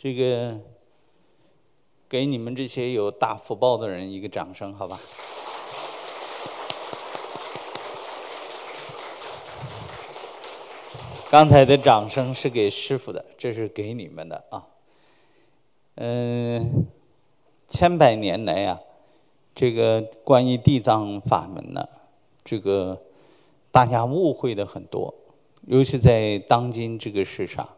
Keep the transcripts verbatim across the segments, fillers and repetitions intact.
这个给你们这些有大福报的人一个掌声，好吧？刚才的掌声是给师傅的，这是给你们的啊。嗯，千百年来啊，这个关于地藏法门呢，这个大家误会的很多，尤其在当今这个世上，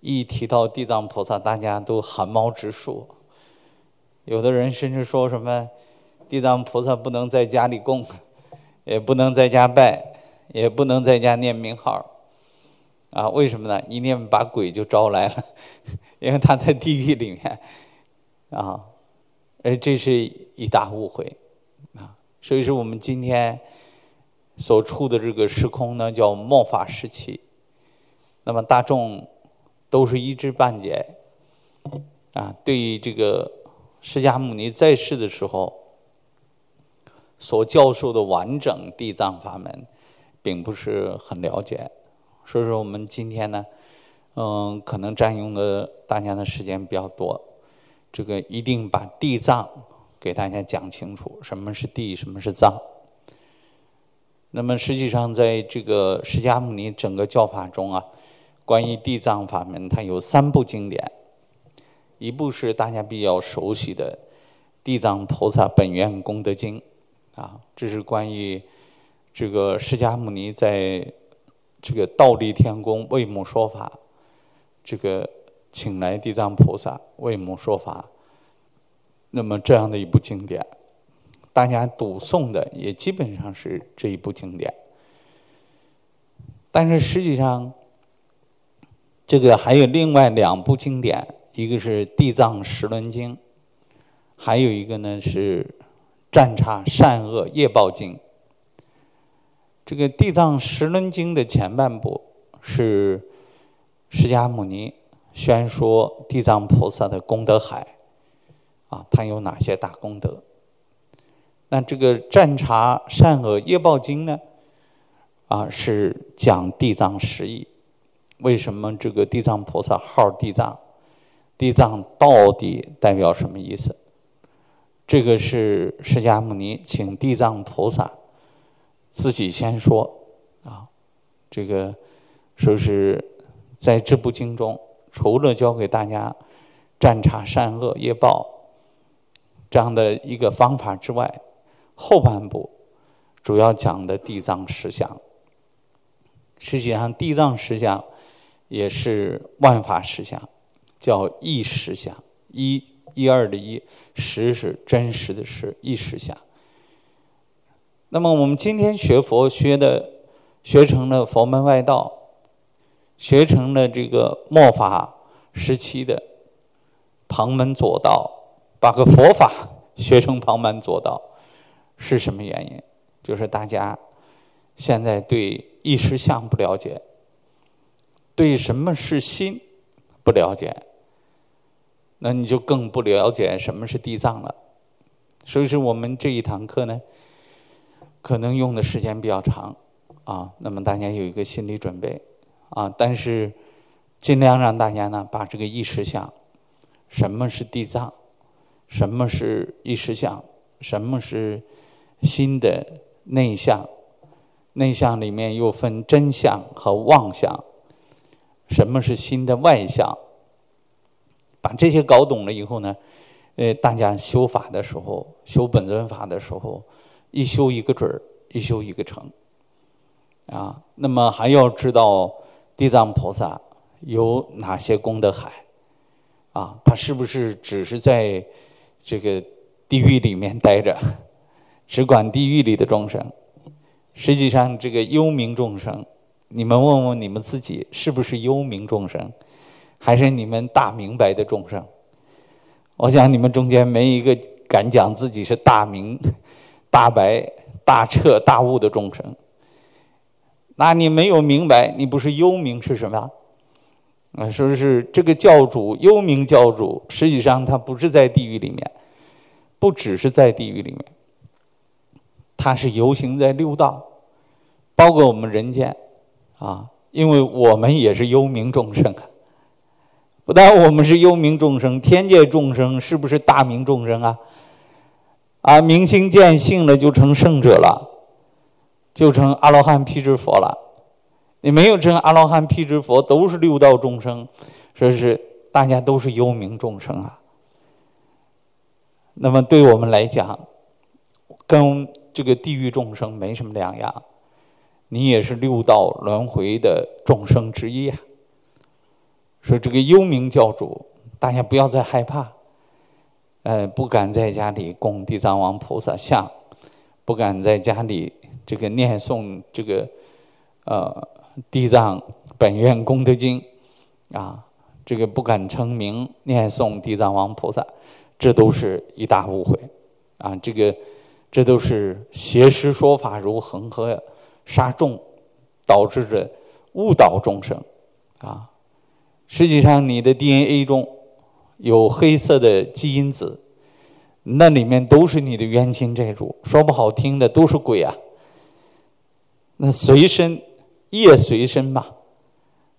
一提到地藏菩萨，大家都汗毛直竖。有的人甚至说什么，地藏菩萨不能在家里供，也不能在家拜，也不能在家念名号。 啊，为什么呢？一念把鬼就招来了，因为他在地狱里面，啊，而这是一大误会，啊，所以说我们今天所处的这个时空呢，叫末法时期，那么大众都是一知半解，啊，对于这个释迦牟尼在世的时候所教授的完整地藏法门，并不是很了解。 所以说我们今天呢，嗯，可能占用的大家的时间比较多，这个一定把地藏给大家讲清楚，什么是地，什么是藏。那么实际上，在这个释迦牟尼整个教法中啊，关于地藏法门，它有三部经典，一部是大家比较熟悉的《地藏菩萨本愿功德经》，啊，这是关于这个释迦牟尼在 这个倒立天宫为母说法，这个请来地藏菩萨为母说法，那么这样的一部经典，大家读诵的也基本上是这一部经典。但是实际上，这个还有另外两部经典，一个是《地藏十轮经》，还有一个呢是《占察善恶业报经》。 这个《地藏十轮经》的前半部是释迦牟尼宣说地藏菩萨的功德海，啊，他有哪些大功德？那这个《占察善恶业报经》呢，啊，是讲地藏十义，为什么这个地藏菩萨号地藏？地藏到底代表什么意思？这个是释迦牟尼请地藏菩萨 自己先说啊，这个说是在这部经中，除了教给大家占察善恶业报这样的一个方法之外，后半部主要讲的地藏实相。实际上，地藏实相也是万法实相，叫一实相。一一二的一，实是真实的实，一实相。 那么我们今天学佛学的，学成了佛门外道，学成了这个末法时期的旁门左道，把个佛法学成旁门左道，是什么原因？就是大家现在对一实相不了解，对什么是心不了解，那你就更不了解什么是地藏了。所以说我们这一堂课呢， 可能用的时间比较长，啊，那么大家有一个心理准备，啊，但是尽量让大家呢把这个一实相，什么是地藏，什么是一实相，什么是心的内相，内相里面又分真相和妄相，什么是心的外相，把这些搞懂了以后呢，呃，大家修法的时候，修本尊法的时候， 一修一个准儿，一修一个成，啊，那么还要知道地藏菩萨有哪些功德海，啊，他是不是只是在这个地狱里面待着，只管地狱里的众生？实际上，这个幽冥众生，你们问问你们自己，是不是幽冥众生，还是你们大明白的众生？我想你们中间没一个敢讲自己是大明 大白、大彻、大悟的众生，那你没有明白，你不是幽冥是什么啊？啊，说是这个教主幽冥教主，实际上他不是在地狱里面，不只是在地狱里面，他是游行在六道，包括我们人间啊，因为我们也是幽冥众生啊，不但我们是幽冥众生，天界众生是不是大明众生啊？啊，明心见性了就成圣者了，就成阿罗汉辟支佛了。你没有成阿罗汉辟支佛，都是六道众生，说是大家都是幽冥众生啊。那么对我们来讲，跟这个地狱众生没什么两样。 你也是六道轮回的众生之一啊！说这个幽冥教主，大家不要再害怕，呃，不敢在家里供地藏王菩萨像，不敢在家里这个念诵这个呃地藏本愿功德经啊，这个不敢称名念诵地藏王菩萨，这都是一大误会啊！这个这都是邪师说法如恒河 杀众，导致着误导众生，啊，实际上你的 D N A 中有黑色的基因子，那里面都是你的冤亲债主，说不好听的都是鬼啊。那随身业随身嘛，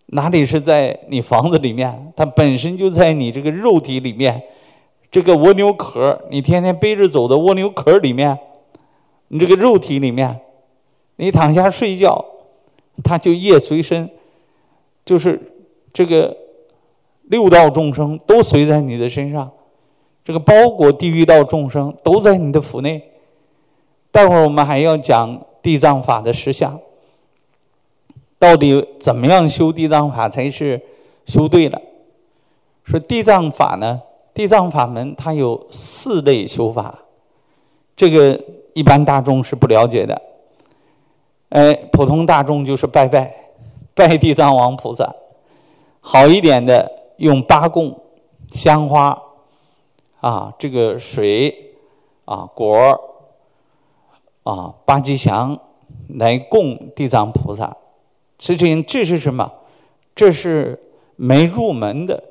哪里是在你房子里面？它本身就在你这个肉体里面，这个蜗牛壳，你天天背着走的蜗牛壳里面，你这个肉体里面。 你躺下睡觉，他就业随身，就是这个六道众生都随在你的身上，这个包裹地狱道众生都在你的府内。待会儿我们还要讲地藏法的实相，到底怎么样修地藏法才是修对了？说地藏法呢，地藏法门它有四类修法，这个一般大众是不了解的。 哎，普通大众就是拜拜，拜地藏王菩萨，好一点的用八供、香花，啊，这个水，啊果，啊八吉祥来供地藏菩萨。实际上这是什么？这是没入门的，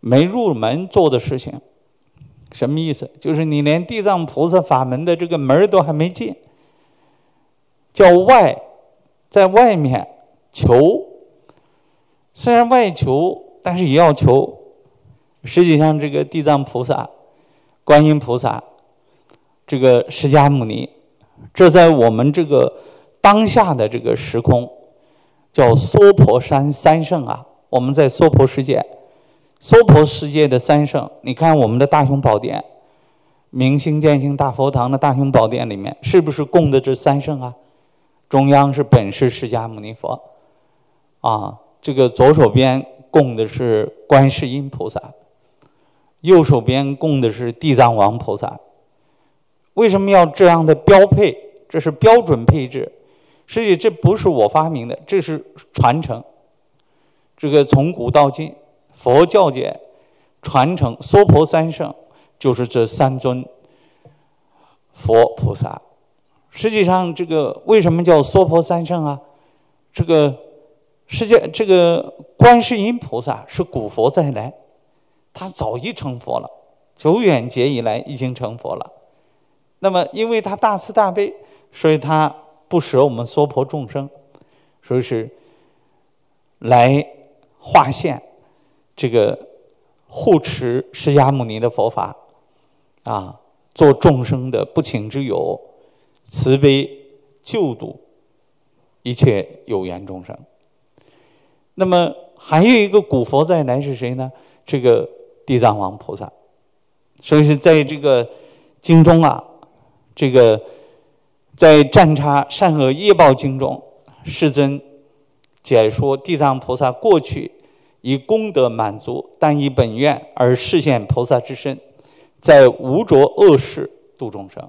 没入门做的事情。什么意思？就是你连地藏菩萨法门的这个门都还没进。 叫外，在外面求，虽然外求，但是也要求。实际上，这个地藏菩萨、观音菩萨、这个释迦牟尼，这在我们这个当下的这个时空，叫娑婆三三圣啊。我们在娑婆世界，娑婆世界的三圣，你看我们的大雄宝殿、明心见性大佛堂的大雄宝殿里面，是不是供的这三圣啊？ 中央是本师释迦牟尼佛，啊，这个左手边供的是观世音菩萨，右手边供的是地藏王菩萨。为什么要这样的标配？这是标准配置，实际这不是我发明的，这是传承。这个从古到今，佛教界传承娑婆三圣，就是这三尊佛菩萨。 实际上，这个为什么叫娑婆三圣啊？这个世界，这个观世音菩萨是古佛再来，他早已成佛了，久远劫以来已经成佛了。那么，因为他大慈大悲，所以他不舍我们娑婆众生，所以是来化现这个护持释迦牟尼的佛法，啊，做众生的不请之友。 慈悲救度一切有缘众生。那么还有一个古佛再来是谁呢？这个地藏王菩萨。所以是在这个经中啊，这个在《占察善恶业报经》中，世尊解说地藏菩萨过去以功德满足，但以本愿而示现菩萨之身，在无着恶世度众生。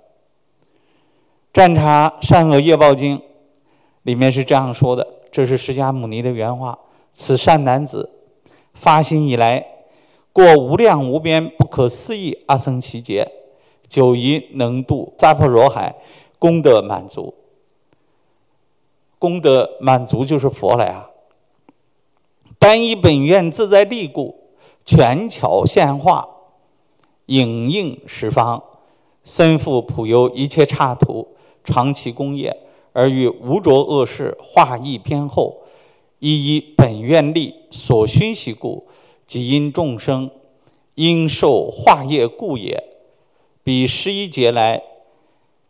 《占察善恶业报经》里面是这样说的，这是释迦牟尼的原话：“此善男子发心以来，过无量无边不可思议阿僧祇劫，久宜能度娑婆若海，功德满足。功德满足就是佛来啊！单以本愿自在力故，权巧现化，影映十方，身负普游一切刹土。” 长期功业，而与无着恶世化异偏厚，一依本愿力所熏习故，即因众生因受化业故也。彼十一劫来，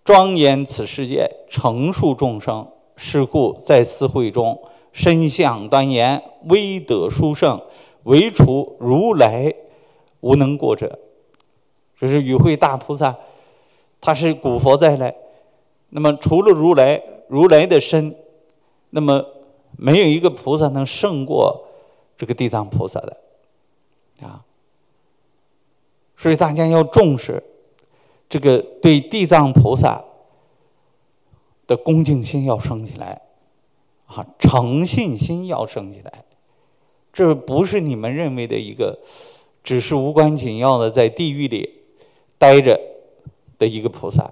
庄严此世界，成数众生。是故在四会中，身相端严，威德殊胜，唯除如来无能过者。这是与会大菩萨，他是古佛再来。那么除了如来，如来的身，那么没有一个菩萨能胜过这个地藏菩萨的，啊。所以大家要重视这个对地藏菩萨的恭敬心要升起来，啊，诚信心要升起来。这不是你们认为的一个只是无关紧要的在地狱里待着的一个菩萨。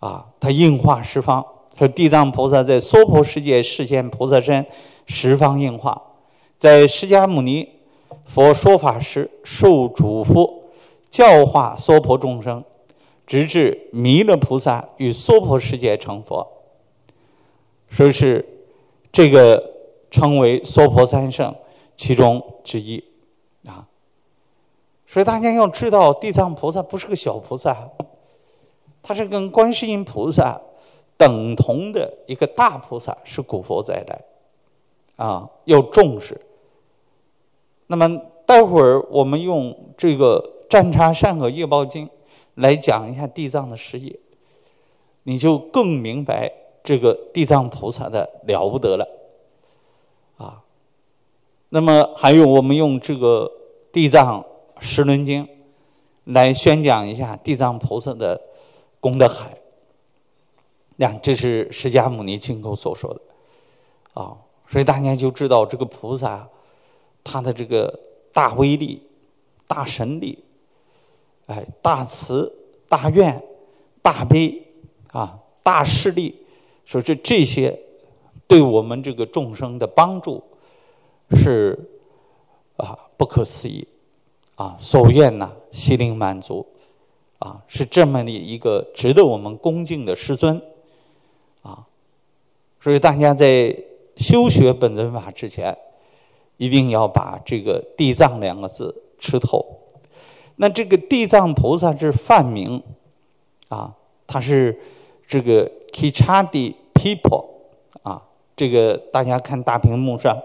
啊，他应化十方，说地藏菩萨在娑婆世界示现菩萨身，十方应化。在释迦牟尼佛说法时，受嘱咐教化娑婆众生，直至弥勒菩萨与娑婆世界成佛。说是这个称为娑婆三圣其中之一啊。所以大家要知道，地藏菩萨不是个小菩萨。他是跟观世音菩萨等同的一个大菩萨，是古佛再来，啊，要重视。那么待会儿我们用这个《占察善恶业报经》来讲一下地藏的事业，你就更明白这个地藏菩萨的了不得了，啊。那么还有我们用这个《地藏十轮经》来宣讲一下地藏菩萨的功德海，那这是释迦牟尼亲口所说的，啊，所以大家就知道这个菩萨他的这个大威力、大神力，哎，大慈、大愿、大悲啊、大势力，说这这些对我们这个众生的帮助是啊不可思议啊，所愿呐、啊，悉令满足。啊，是这么的一个值得我们恭敬的师尊，啊，所以大家在修学本尊法之前，一定要把这个“地藏”两个字吃透。那这个地藏菩萨是梵名，啊，他是这个 Kichadi People， 啊，这个大家看大屏幕上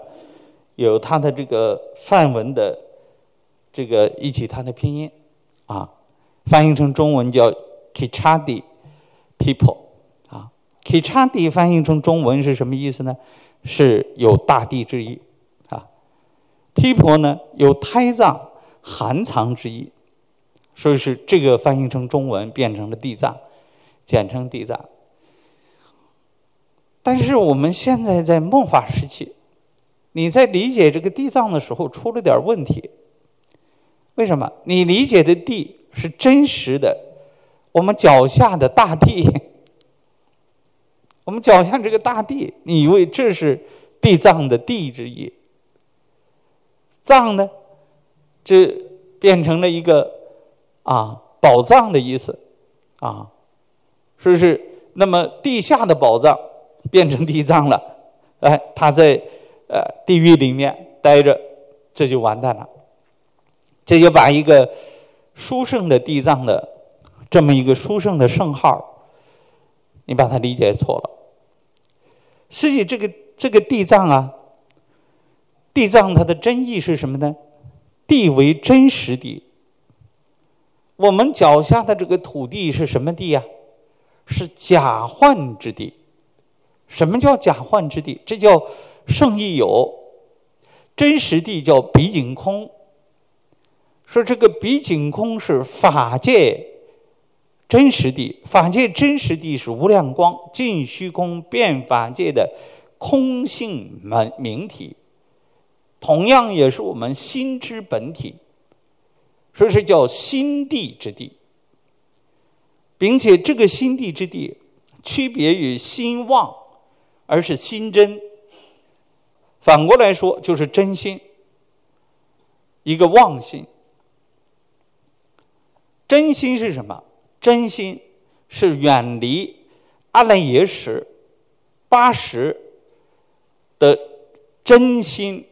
有他的这个梵文的这个一起他的拼音，啊。翻译成中文叫 Kichadi People 啊 ，Kichadi 翻译成中文是什么意思呢？是有大地之意啊 ，People 呢有胎藏、含藏之意，所以是这个翻译成中文变成了地藏，简称地藏。但是我们现在在末法时期，你在理解这个地藏的时候出了点问题，为什么？你理解的地是真实的我们脚下的大地，我们脚下这个大地，你以为这是地藏的地之意，藏呢这变成了一个啊宝藏的意思啊，是不是？那么地下的宝藏变成地藏了，哎，他在呃地狱里面待着，这就完蛋了。这就把一个殊胜的地藏的这么一个殊胜的圣号，你把它理解错了。实际这个这个地藏啊，地藏它的真意是什么呢？地为真实地。我们脚下的这个土地是什么地呀、啊？是假幻之地。什么叫假幻之地？这叫圣亦有，真实地叫比井空。说这个比井空是法界真实地，法界真实地是无量光尽虚空遍法界的空性明体，同样也是我们心之本体，所以是叫心地之地，并且这个心地之地区别于心妄，而是心真。反过来说，就是真心，一个妄心。真心是什么？真心是远离阿赖耶识、八识的真心。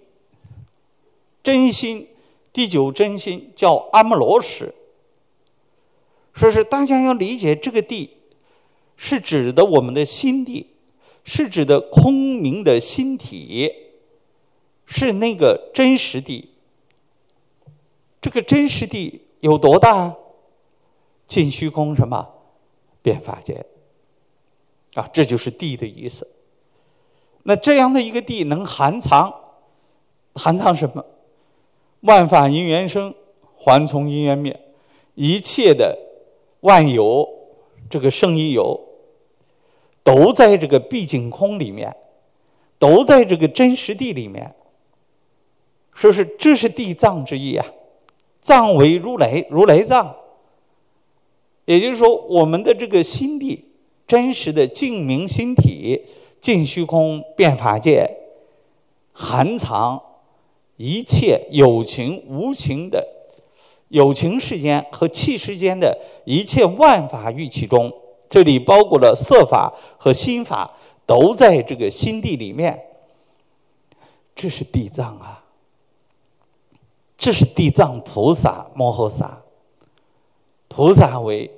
真心第九真心叫阿摩罗什。所以说，大家要理解这个地，是指的我们的心地，是指的空明的心体，是那个真实地。这个真实地有多大？尽虚空什么？遍法界。啊，这就是地的意思。那这样的一个地能含藏，含藏什么？万法因缘生，还从因缘灭，一切的万有，这个圣义有，都在这个毕竟空里面，都在这个真实地里面。说是这是地藏之意啊，藏为如来，如来藏。也就是说，我们的这个心地，真实的净明心体，尽虚空遍法界，含藏一切有情无情的有情世间和气世间的一切万法于其中，这里包括了色法和心法，都在这个心地里面。这是地藏啊，这是地藏菩萨摩诃萨。菩萨为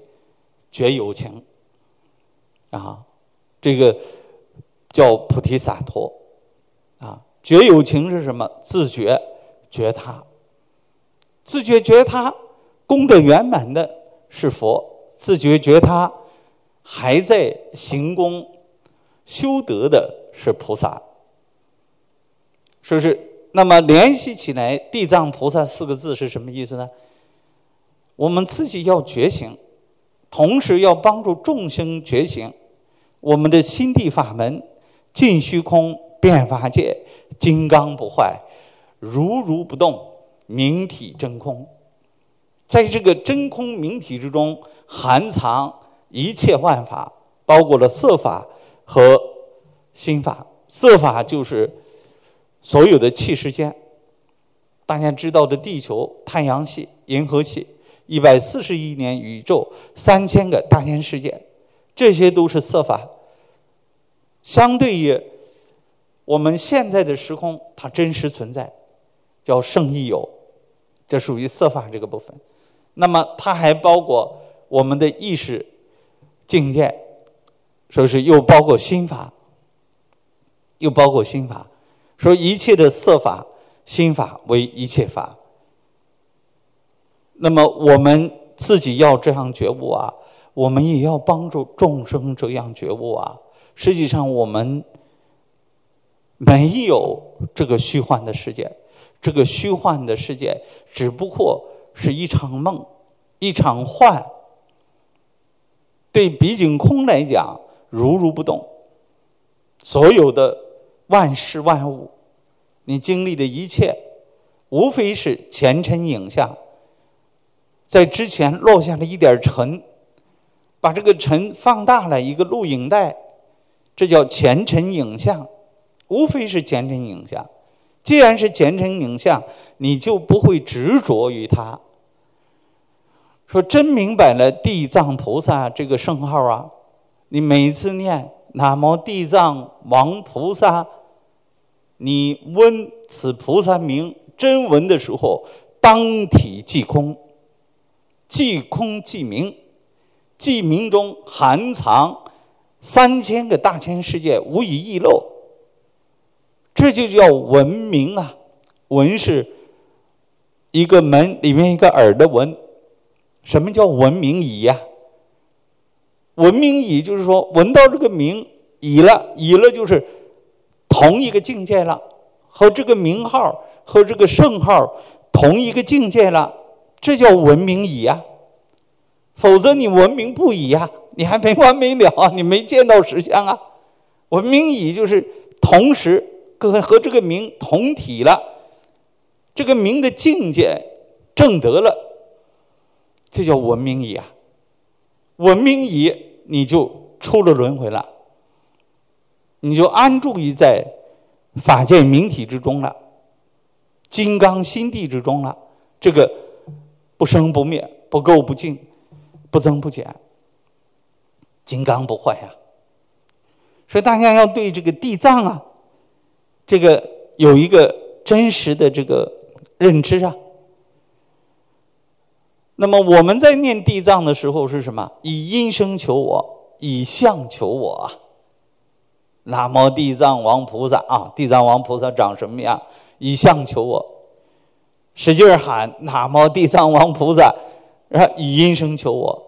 觉有情啊，这个叫菩提萨埵啊。觉有情是什么？自觉觉他，自觉觉他功德圆满的是佛，自觉觉他还在行功修德的是菩萨，是不是？那么联系起来，地藏菩萨四个字是什么意思呢？我们自己要觉醒，同时要帮助众生觉醒。我们的心地法门，尽虚空遍法界，金刚不坏，如如不动，明体真空。在这个真空明体之中，含藏一切万法，包括了色法和心法。色法就是所有的气世间，大家知道的地球、太阳系、银河系，一百四十亿年宇宙，三千个大千世界，这些都是色法。相对于我们现在的时空，它真实存在，叫圣义有，这属于色法这个部分。那么它还包括我们的意识境界，所以是又包括心法，又包括心法。说一切的色法、心法为一切法。那么我们自己要这样觉悟啊，我们也要帮助众生这样觉悟啊。实际上我们没有这个虚幻的世界，这个虚幻的世界只不过是一场梦，一场幻。对毕竟空来讲，如如不动，所有的万事万物，你经历的一切，无非是前尘影像，在之前落下了一点尘，把这个尘放大了一个录影带，这叫前尘影像，无非是前尘影像。既然是前尘影像，你就不会执着于它。说真明白了地藏菩萨这个圣号啊，你每次念南无地藏王菩萨，你闻此菩萨名真闻的时候，当体即空，即空即明，即明中含藏三千个大千世界，无一遗漏。这就叫闻名啊！闻是一个门里面一个耳的闻。什么叫闻名已呀、啊？闻名已就是说闻到这个名已了，已了就是同一个境界了，和这个名号和这个圣号同一个境界了。这叫闻名已呀、啊，否则你闻名不已呀、啊，你还没完没了啊，你没见到实相啊。闻名已就是同时和这个名同体了，这个名的境界证得了，这叫闻名已啊。闻名已，你就出了轮回了，你就安住于在法界明体之中了，金刚心地之中了，这个。不生不灭，不垢不净，不增不减，金刚不坏啊！所以大家要对这个地藏啊，这个有一个真实的这个认知啊。那么我们在念地藏的时候是什么？以音声求我，以相求我啊！南无地藏王菩萨啊！地藏王菩萨长什么样？以相求我，使劲喊南无地藏王菩萨，然后以音声求我。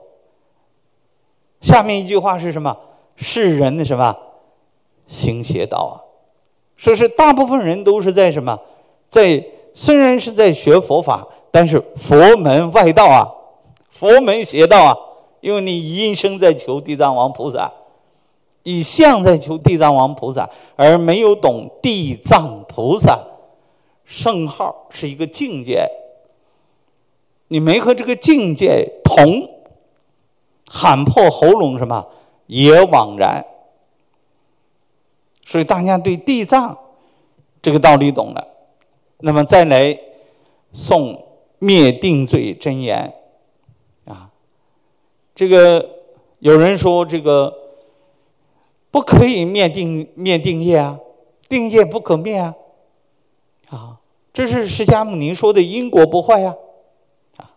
下面一句话是什么？世人的什么行邪道啊？说是大部分人都是在什么，在虽然是在学佛法。 但是佛门外道啊，佛门邪道啊，因为你以音声在求地藏王菩萨，以相在求地藏王菩萨，而没有懂地藏菩萨圣号是一个境界，你没和这个境界同，喊破喉咙什么也枉然。所以大家对地藏这个道理懂了，那么再来诵 灭定罪真言，啊，这个有人说这个不可以灭定灭定业啊，定业不可灭啊，啊，这是释迦牟尼说的因果不坏呀，啊，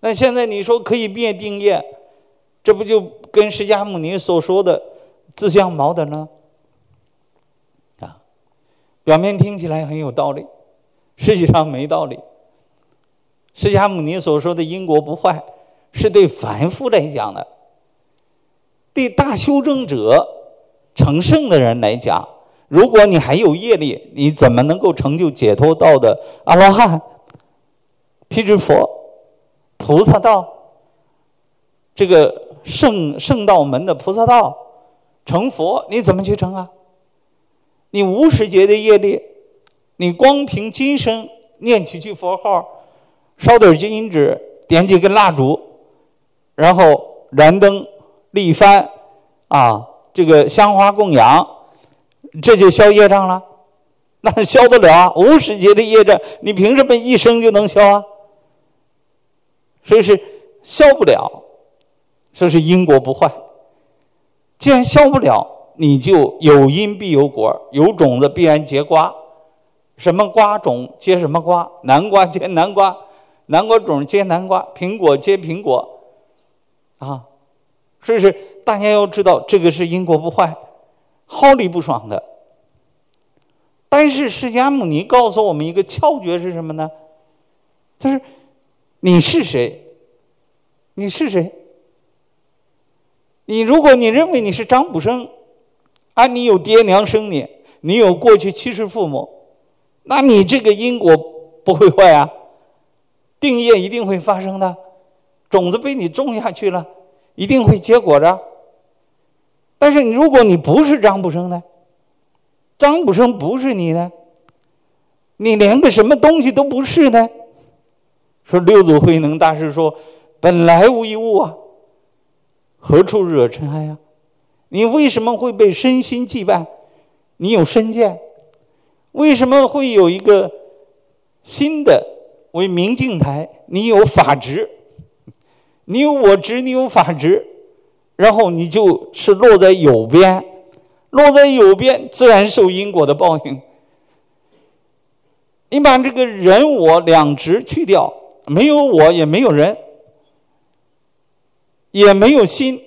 那现在你说可以灭定业，这不就跟释迦牟尼所说的自相矛盾呢？啊，表面听起来很有道理，实际上没道理。 释迦牟尼所说的因果不坏，是对凡夫来讲的；对大修正者、成圣的人来讲，如果你还有业力，你怎么能够成就解脱道的阿罗汉、辟支佛、菩萨道？这个圣圣道门的菩萨道成佛，你怎么去成啊？你无始劫的业力，你光凭今生念几句佛号。 烧点金银纸，点几根蜡烛，然后燃灯立幡，啊，这个香花供养，这就消业障了。那消得了啊？无始劫的业障，你凭什么一生就能消啊？所以是消不了，所以是因果不坏。既然消不了，你就有因必有果，有种子必然结瓜，什么瓜种结什么瓜，南瓜结南瓜。 南瓜种接南瓜，苹果接苹果，啊，所以是大家要知道，这个是因果不坏，毫厘不爽的。但是释迦牟尼告诉我们一个窍诀是什么呢？就是你是谁？你是谁？你如果你认为你是张卜生，啊，你有爹娘生你，你有过去七世父母，那你这个因果不会坏啊。 定业一定会发生的，种子被你种下去了，一定会结果的。但是如果你不是张卜生呢？张卜生不是你呢？你连个什么东西都不是呢？说六祖慧能大师说：“本来无一物啊，何处惹尘埃啊？”你为什么会被身心羁绊？你有身见，为什么会有一个新的？ 为明镜台，你有法执，你有我执，你有法执，然后你就是落在有边，落在有边自然受因果的报应。你把这个人我两执去掉，没有我，也没有人，也没有心。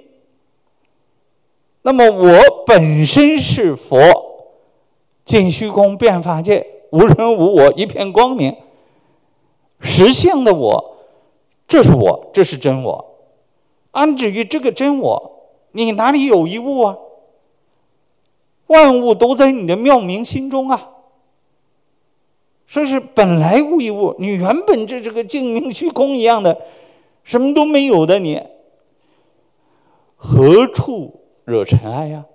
那么我本身是佛，尽虚空遍法界，无人无我，一片光明。 实相的我，这是我，这是真我。安止于这个真我，你哪里有一物啊？万物都在你的妙明心中啊。说是本来无一物，你原本这这个净明虚空一样的，什么都没有的你，何处惹尘埃呀？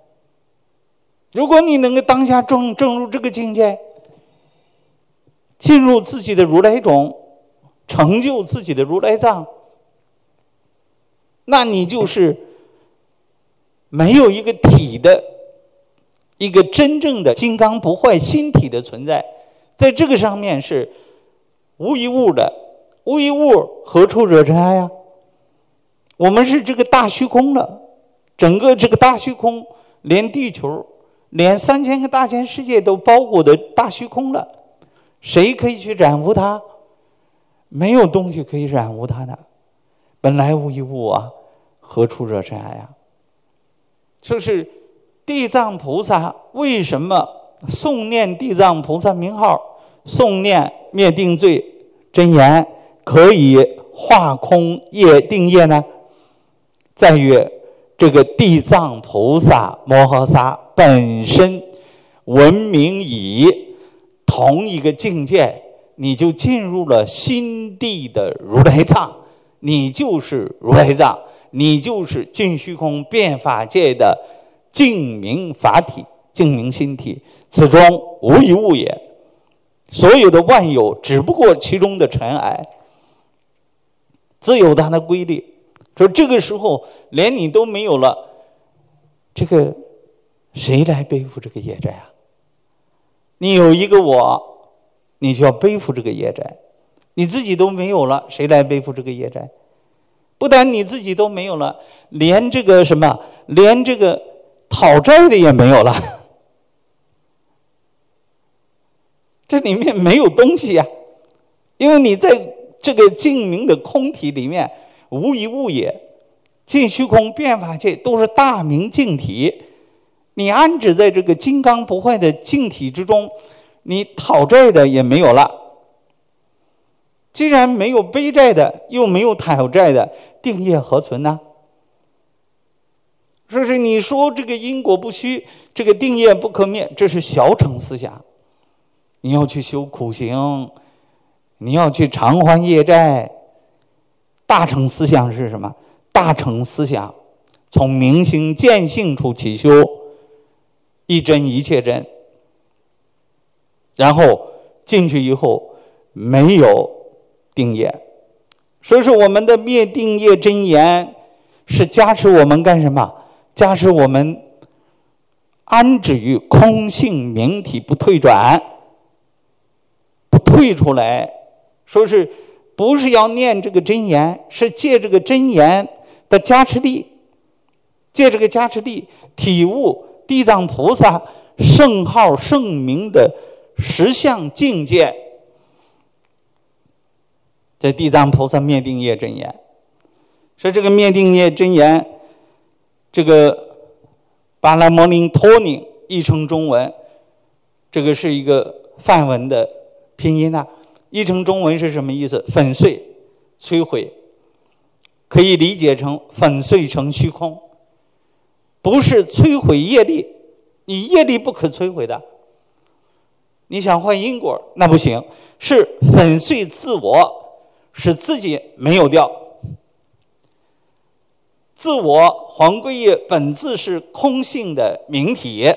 如果你能够当下正正入这个境界，进入自己的如来种。 成就自己的如来藏，那你就是没有一个体的，一个真正的金刚不坏心体的存在，在这个上面是无一物的，无一物何处惹尘埃啊？我们是这个大虚空了，整个这个大虚空，连地球，连三千个大千世界都包裹的大虚空了，谁可以去染污它？没有东西可以染污它的。本来无一物啊，何处惹尘埃啊？这是地藏菩萨为什么诵念地藏菩萨名号，诵念灭定罪真言可以化空业定业呢？在于这个地藏菩萨摩诃萨本身闻名以同一个境界，你就进入了心地的如来藏，你就是如来藏，你就是尽虚空遍法界的净明法体、净明心体，此中无一物也。所有的万有只不过其中的尘埃，自有它的规律。说这个时候连你都没有了，这个谁来背负这个业债啊？你有一个我，你就要背负这个业债，你自己都没有了，谁来背负这个业债？不但你自己都没有了，连这个什么，连这个讨债的也没有了，这里面没有东西呀、啊，因为你在这个净明的空体里面无一物也，尽虚空遍法界都是大明净体，你安置在这个金刚不坏的净体之中，你讨债的也没有了。既然没有背债的，又没有讨债的，定业何存呢？这是你说这个因果不虚，这个定业不可灭，这是小乘思想。你要去修苦行，你要去偿还业债。大乘思想是什么？大乘思想从明心见性处起修，一真一切真，然后进去以后没有定业。所以说我们的灭定业真言是加持我们干什么？加持我们安止于空性明体，不退转，不退出来。说是不是要念这个真言，是借这个真言的加持力，借这个加持力体悟地藏菩萨圣号圣名的实相境界。这地藏菩萨灭定业真言，说这个灭定业真言，这个巴拉摩林托宁译成中文，这个是一个梵文的拼音啊，译成中文是什么意思？粉碎、摧毁，可以理解成粉碎成虚空，不是摧毁业力，你业力不可摧毁的，你想换因果那不行，是粉碎自我。使自己没有掉，自我黄归业本自是空性的明体，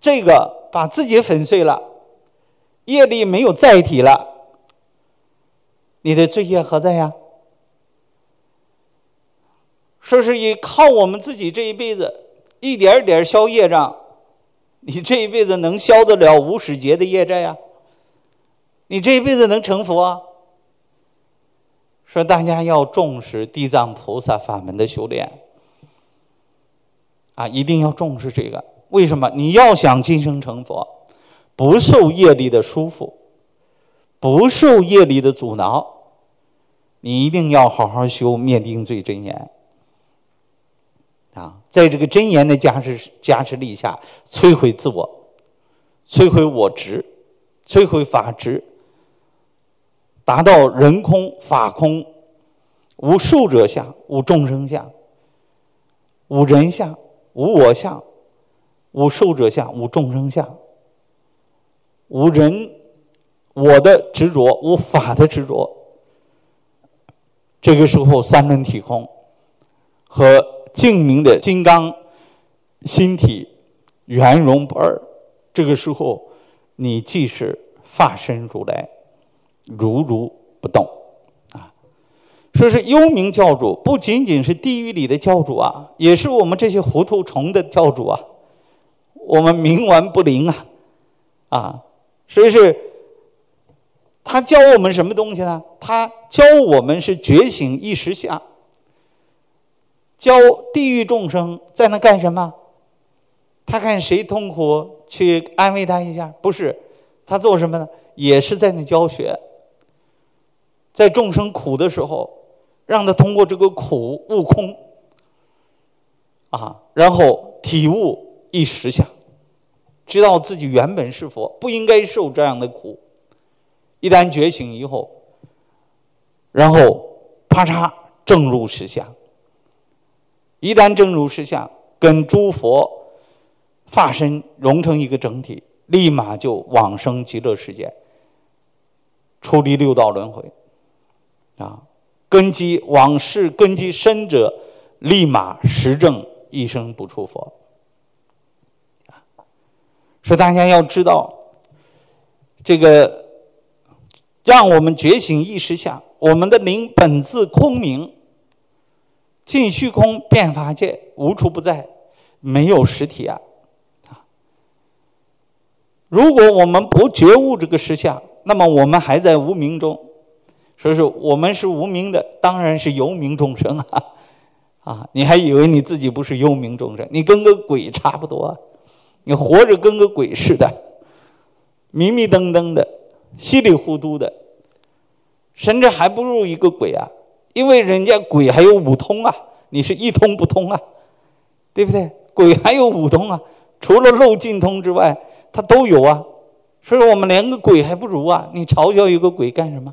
这个把自己粉碎了，业力没有载体了，你的罪业何在呀？说是以靠我们自己这一辈子一点点消业障，你这一辈子能消得了无始劫的业债呀？你这一辈子能成佛啊？说大家要重视地藏菩萨法门的修炼啊，一定要重视这个。为什么？你要想今生成佛，不受业力的束缚，不受业力的阻挠，你一定要好好修灭定罪真言啊！在这个真言的加持加持力下，摧毁自我，摧毁我执，摧毁法执，达到人空法空，无受者相，无众生相，无人相，无我相，无受者相，无众生相，无人我的执着，无法的执着。这个时候三轮体空和净明的金刚心体圆融不二，这个时候你即是法身如来，如如不动啊！说是幽冥教主，不仅仅是地狱里的教主啊，也是我们这些糊涂虫的教主啊！我们冥顽不灵啊，啊！所以是他教我们什么东西呢？他教我们是觉醒一时相，教地狱众生在那干什么？他看谁痛苦去安慰他一下，不是，他做什么呢？也是在那教学，在众生苦的时候，让他通过这个苦悟空，啊，然后体悟一实相，知道自己原本是佛，不应该受这样的苦。一旦觉醒以后，然后啪嚓正入实相。一旦正入实相，跟诸佛法身融成一个整体，立马就往生极乐世界，出离六道轮回，啊，根基往事根基深者，立马实证一生不出佛。所以大家要知道，这个让我们觉醒意识下，我们的灵本自空明，尽虚空遍法界，无处不在，没有实体啊。如果我们不觉悟这个实相，那么我们还在无明中，所以说我们是无明的，当然是游明众生啊！啊，你还以为你自己不是游明众生？你跟个鬼差不多啊，你活着跟个鬼似的，迷迷瞪瞪的，稀里糊涂的，甚至还不如一个鬼啊！因为人家鬼还有五通啊，你是一通不通啊，对不对？鬼还有五通啊，除了漏尽通之外。他都有啊，所以我们连个鬼还不如啊！你嘲笑一个鬼干什么？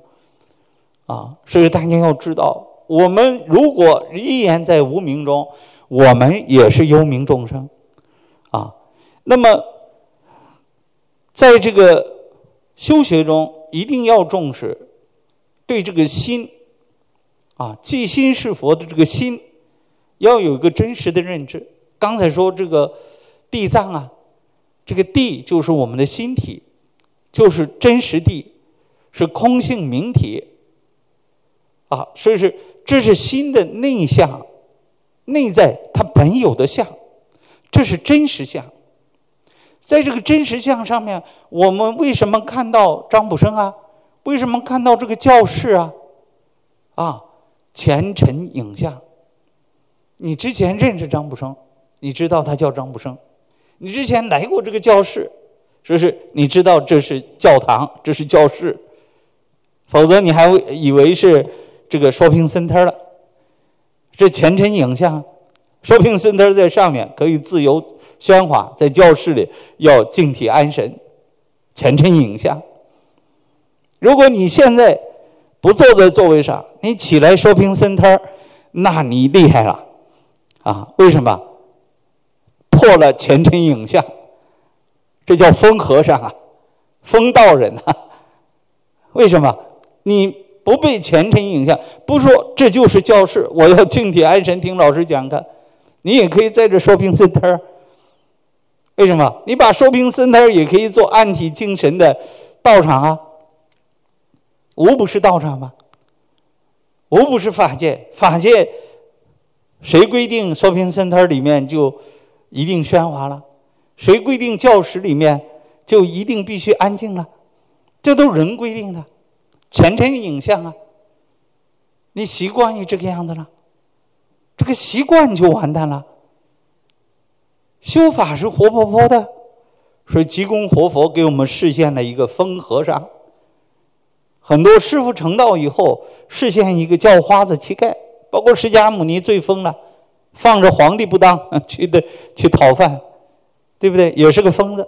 啊，所以大家要知道，我们如果依然在无明中，我们也是幽冥众生，啊。那么，在这个修学中，一定要重视对这个心，啊，即心是佛的这个心，要有一个真实的认知。刚才说这个地藏啊。这个地就是我们的心体，就是真实地，是空性明体，啊，所以是这是心的内相，内在它本有的相，这是真实相。在这个真实相上面，我们为什么看到张卜生啊？为什么看到这个教室啊？啊，前尘影像。你之前认识张卜生，你知道他叫张卜生。你之前来过这个教室，是不是？你知道这是教堂，这是教室，否则你还以为是这个 shopping center 了。这前尘影像 ，shopping center 在上面可以自由喧哗，在教室里要静体安神。前尘影像，如果你现在不坐在座位上，你起来 shopping center， 那你厉害了啊！为什么？破了前尘影像，这叫疯和尚啊，疯道人啊。为什么你不被前尘影像？不说这就是教室，我要静体安神听老师讲课，你也可以在这 shopping center。 为什么你把 shopping center 也可以做暗体精神的道场啊？无不是道场吗？无不是法界。法界谁规定 shopping center 里面就一定喧哗了？谁规定教室里面就一定必须安静了？这都人规定的，前尘影像啊。你习惯于这个样子了，这个习惯就完蛋了。修法是活泼泼的，所以济公活佛给我们示现了一个疯和尚。很多师父成道以后，示现一个叫花子乞丐，包括释迦牟尼最疯了。放着皇帝不当，去的去讨饭，对不对？也是个疯子。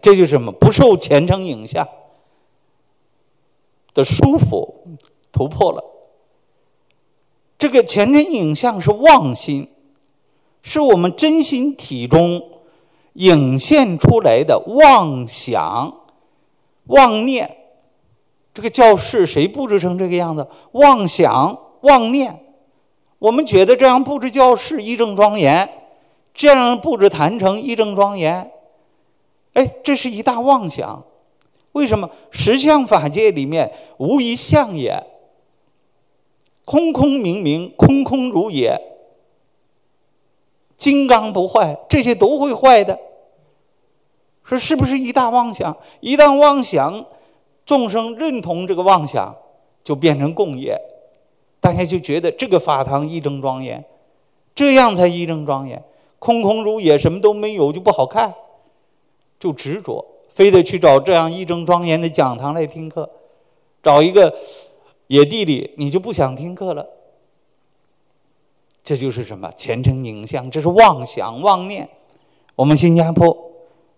这就是什么？不受前尘影像的束缚，突破了。这个前尘影像是妄心，是我们真心体中影现出来的妄想、妄念。这个教室谁布置成这个样子？妄想、妄念。我们觉得这样布置教室一正庄严，这样布置坛城一正庄严，哎，这是一大妄想。为什么？十相法界里面无一相也，空空明明，空空如也，金刚不坏，这些都会坏的。说是不是一大妄想？一旦妄想，众生认同这个妄想，就变成共业。大家就觉得这个法堂一正庄严，这样才一正庄严。空空如也，什么都没有，就不好看，就执着，非得去找这样一正庄严的讲堂来听课。找一个野地里，你就不想听课了。这就是什么前尘影像，这是妄想妄念。我们新加坡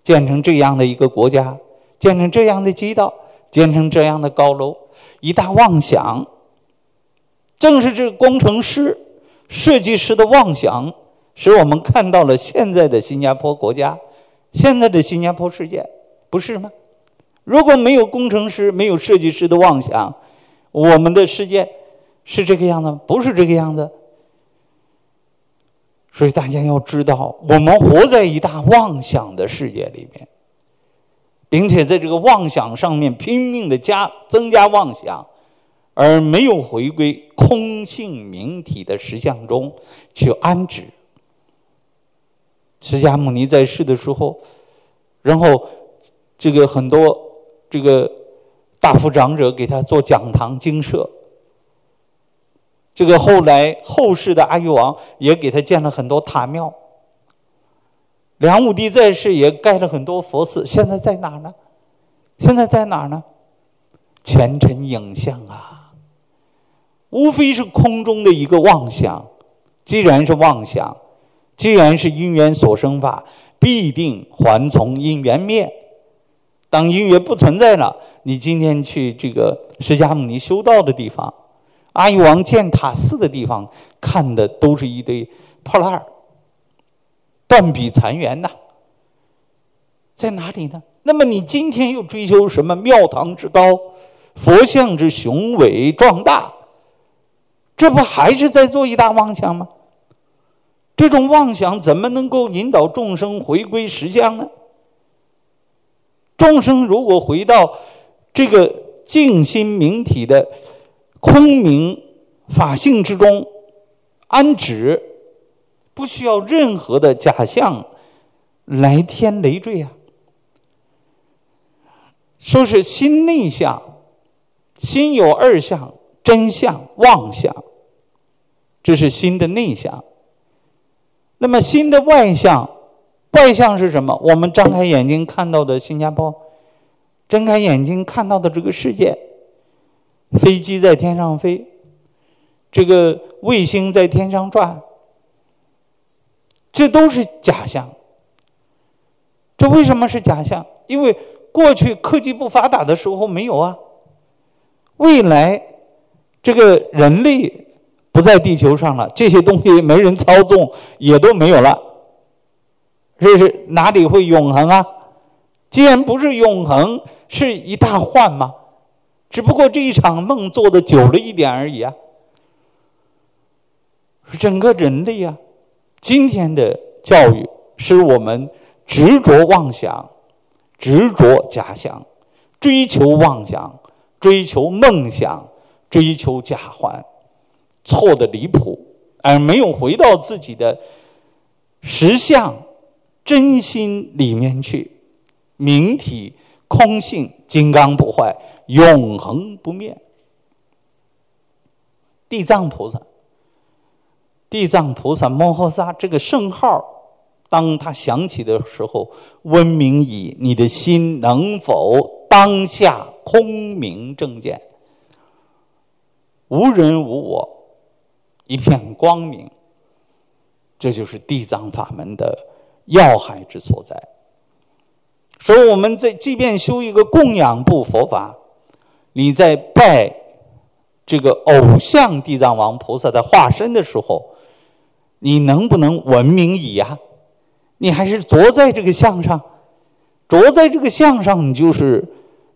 建成这样的一个国家，建成这样的街道，建成这样的高楼，一大妄想。正是这工程师、设计师的妄想，使我们看到了现在的新加坡国家，现在的新加坡世界，不是吗？如果没有工程师、没有设计师的妄想，我们的世界是这个样子吗？不是这个样子。所以大家要知道，我们活在一大妄想的世界里面，并且在这个妄想上面拼命的加增加妄想，而没有回归空性明体的实相中去安置。释迦牟尼在世的时候，然后这个很多这个大富长者给他做讲堂精舍。这个后来后世的阿育王也给他建了很多塔庙，梁武帝在世也盖了很多佛寺，现在在哪儿呢？现在在哪儿呢？前尘影像啊，无非是空中的一个妄想。既然是妄想，既然是因缘所生法，必定还从因缘灭。当因缘不存在了，你今天去这个释迦牟尼修道的地方，阿育王建塔寺的地方，看的都是一堆破烂儿，断壁残垣呐。在哪里呢？那么你今天又追求什么庙堂之高、佛像之雄伟壮大？这不还是在做一大妄想吗？这种妄想怎么能够引导众生回归实相呢？众生如果回到这个静心明体的空明法性之中安止，不需要任何的假象来添累赘啊。说是心内相，心有二相，真相、妄相，这是心的内相。那么心的外相，外相是什么？我们张开眼睛看到的新加坡，睁开眼睛看到的这个世界。飞机在天上飞，这个卫星在天上转，这都是假象。这为什么是假象？因为过去科技不发达的时候没有啊。未来这个人类不在地球上了，这些东西没人操纵，也都没有了，这是哪里会永恒啊？既然不是永恒，是一大幻嘛。只不过这一场梦做的久了一点而已啊。整个人类啊，今天的教育使我们执着妄想，执着假想，追求妄想，追求梦想，追求假幻，错得离谱，而没有回到自己的实相真心里面去。明体空性金刚不坏，永恒不灭。地藏菩萨，地藏菩萨摩诃萨这个圣号，当他响起的时候，闻名以你的心能否当下空明正见，无人无我，一片光明。这就是地藏法门的要害之所在。所以我们在即便修一个供养部佛法，你在拜这个偶像地藏王菩萨的化身的时候，你能不能闻名以啊？你还是着在这个相上，着在这个相上，你就是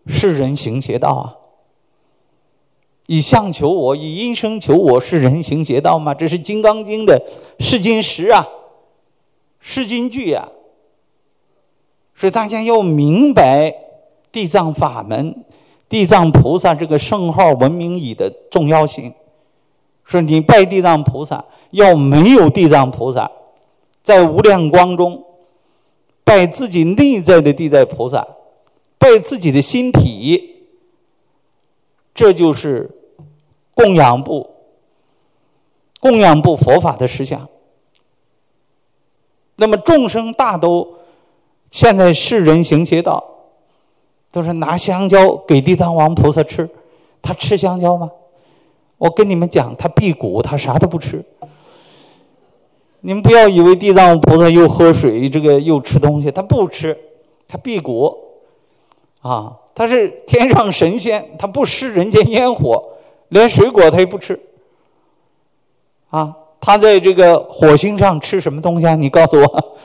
世人行邪道啊！以相求我，以音声求我，世人行邪道吗？这是《金刚经》的试金石啊，试金句啊。所以大家要明白地藏法门、地藏菩萨这个圣号闻名以的重要性。说你拜地藏菩萨，要没有地藏菩萨，在无量光中拜自己内在的地藏菩萨，拜自己的心体，这就是供养部、供养部佛法的实相。那么众生大都现在世人行邪道，都是拿香蕉给地藏王菩萨吃，他吃香蕉吗？我跟你们讲，他辟谷，他啥都不吃。你们不要以为地藏菩萨又喝水，这个又吃东西，他不吃，他辟谷，啊，他是天上神仙，他不食人间烟火，连水果他也不吃，啊，他在这个火星上吃什么东西啊？你告诉我。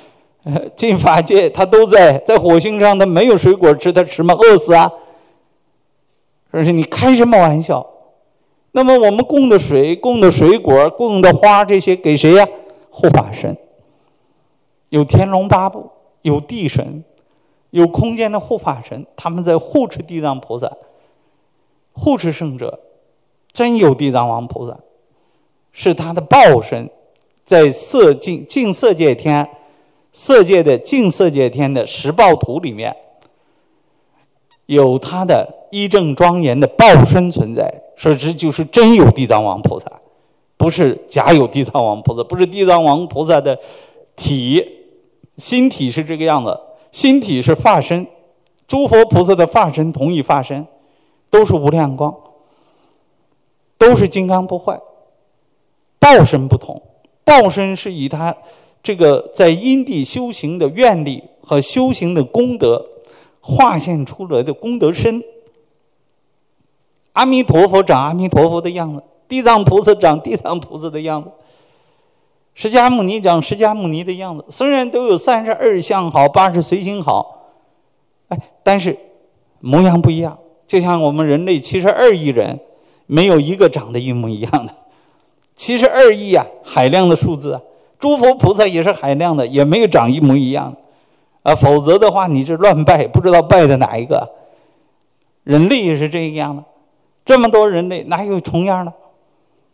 进法界，他都在在火星上，他没有水果吃，他吃吗？饿死啊！说是你开什么玩笑？那么我们供的水、供的水果、供的花，这些给谁呀、啊？护法神，有天龙八部，有地神，有空间的护法神，他们在护持地藏菩萨，护持圣者。真有地藏王菩萨，是他的报身，在色净净色界天。 色界的净色界天的十报图里面，有他的一正庄严的报身存在，说这就是真有地藏王菩萨，不是假有地藏王菩萨，不是地藏王菩萨的体，心体是这个样子，心体是法身，诸佛菩萨的法身同一法身，都是无量光，都是金刚不坏，报身不同，报身是以他。 这个在因地修行的愿力和修行的功德化现出来的功德身，阿弥陀佛长阿弥陀佛的样子，地藏菩萨长地藏菩萨的样子，释迦牟尼长释迦牟尼的样子。虽然都有三十二相好，八十随行好，哎，但是模样不一样。就像我们人类七十二亿人，没有一个长得一模一样的。七十二亿啊，海量的数字啊。 诸佛菩萨也是海量的，也没有长一模一样，啊，否则的话你这乱拜，不知道拜的哪一个。人类也是这个样的，这么多人类哪有重样的，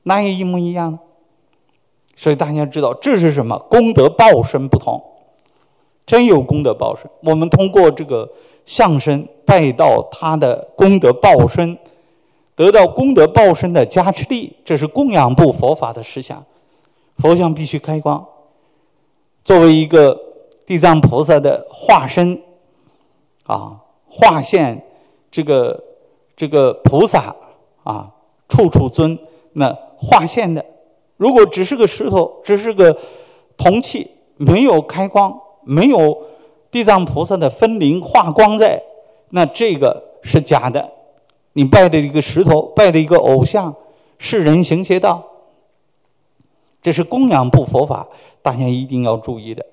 哪有一模一样的？所以大家知道这是什么？功德报身不同，真有功德报身。我们通过这个相身拜到他的功德报身，得到功德报身的加持力，这是供养部佛法的实相。 佛像必须开光。作为一个地藏菩萨的化身，啊，化现这个这个菩萨啊，处处尊。那化现的，如果只是个石头，只是个铜器，没有开光，没有地藏菩萨的分灵化光在，那这个是假的。你拜的一个石头，拜的一个偶像，是人行邪道。 这是供养部佛法，大家一定要注意的。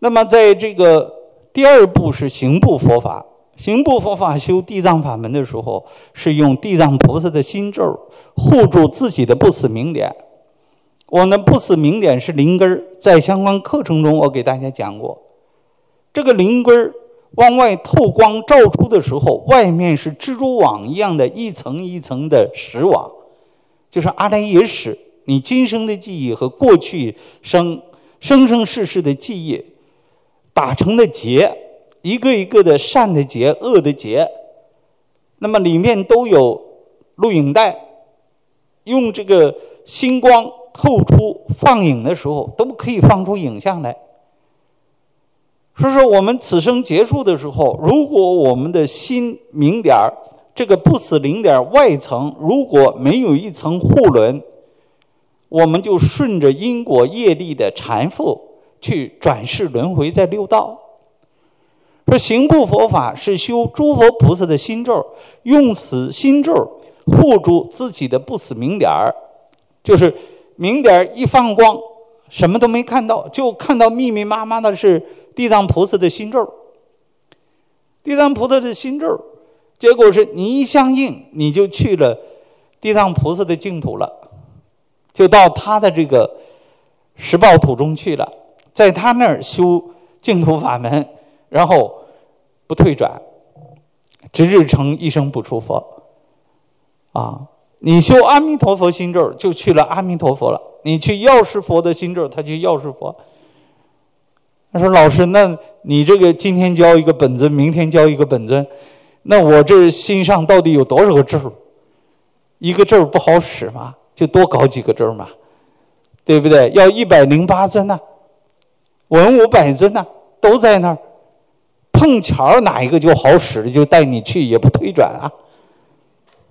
那么，在这个第二步是行部佛法。行部佛法修地藏法门的时候，是用地藏菩萨的心咒护住自己的不死明点。我们不死明点是灵根，在相关课程中我给大家讲过。这个灵根往外透光照出的时候，外面是蜘蛛网一样的一层一层的石网，就是阿赖耶识。 你今生的记忆和过去生生生世世的记忆打成的结，一个一个的善的结、恶的结，那么里面都有录影带，用这个星光透出放影的时候，都可以放出影像来。所以说，我们此生结束的时候，如果我们的心明点儿，这个不死灵点外层如果没有一层护轮。 我们就顺着因果业力的缠缚去转世轮回，在六道。说行部佛法是修诸佛菩萨的心咒，用此心咒护住自己的不死明点儿，就是明点儿一放光，什么都没看到，就看到密密麻麻的是地藏菩萨的心咒。地藏菩萨的心咒，结果是你一相应，你就去了地藏菩萨的净土了。 就到他的这个十报土中去了，在他那儿修净土法门，然后不退转，直至成一生不出佛。啊，你修阿弥陀佛心咒就去了阿弥陀佛了，你去药师佛的心咒，他去药师佛。他说：“老师，那你这个今天教一个本尊，明天教一个本尊，那我这心上到底有多少个咒？一个咒不好使吗？” 就多搞几个咒嘛，对不对？要一百零八尊呐、啊，文武百尊呐、啊，都在那儿。碰巧哪一个就好使，就带你去，也不推转啊。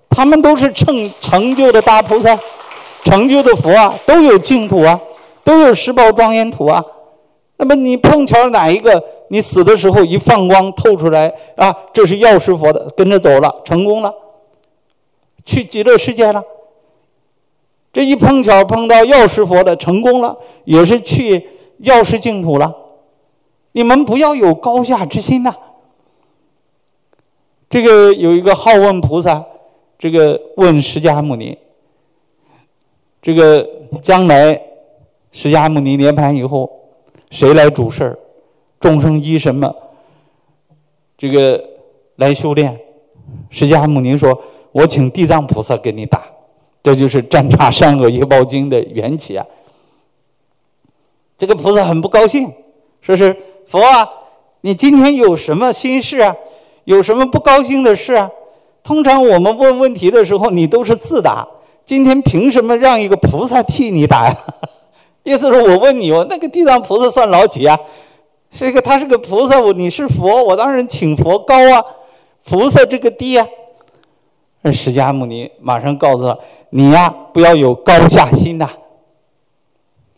他们都是成成就的大菩萨，成就的佛啊，都有净土啊，都有十宝庄严土啊。那么你碰巧哪一个，你死的时候一放光透出来啊，这是药师佛的，跟着走了，成功了，去极乐世界了。这一碰巧碰到药师佛的，成功了，也是去药师净土了。你们不要有高下之心呐、啊。这个有一个好问菩萨，这个问释迦牟尼，这个将来释迦牟尼涅槃以后，谁来主事儿？众生依什么？这个来修炼？释迦牟尼说：“我请地藏菩萨给你打。”这就是《占察善恶业报经》的缘起啊！这个菩萨很不高兴，说是佛啊，你今天有什么心事啊？有什么不高兴的事啊？通常我们问问题的时候，你都是自答，今天凭什么让一个菩萨替你答呀？意思是我问你，我那个地藏菩萨算老几啊？这个他是个菩萨，我你是佛，我当然请佛高啊，菩萨这个低啊。而释迦牟尼马上告诉他。你呀、啊，不要有高下心呐、啊。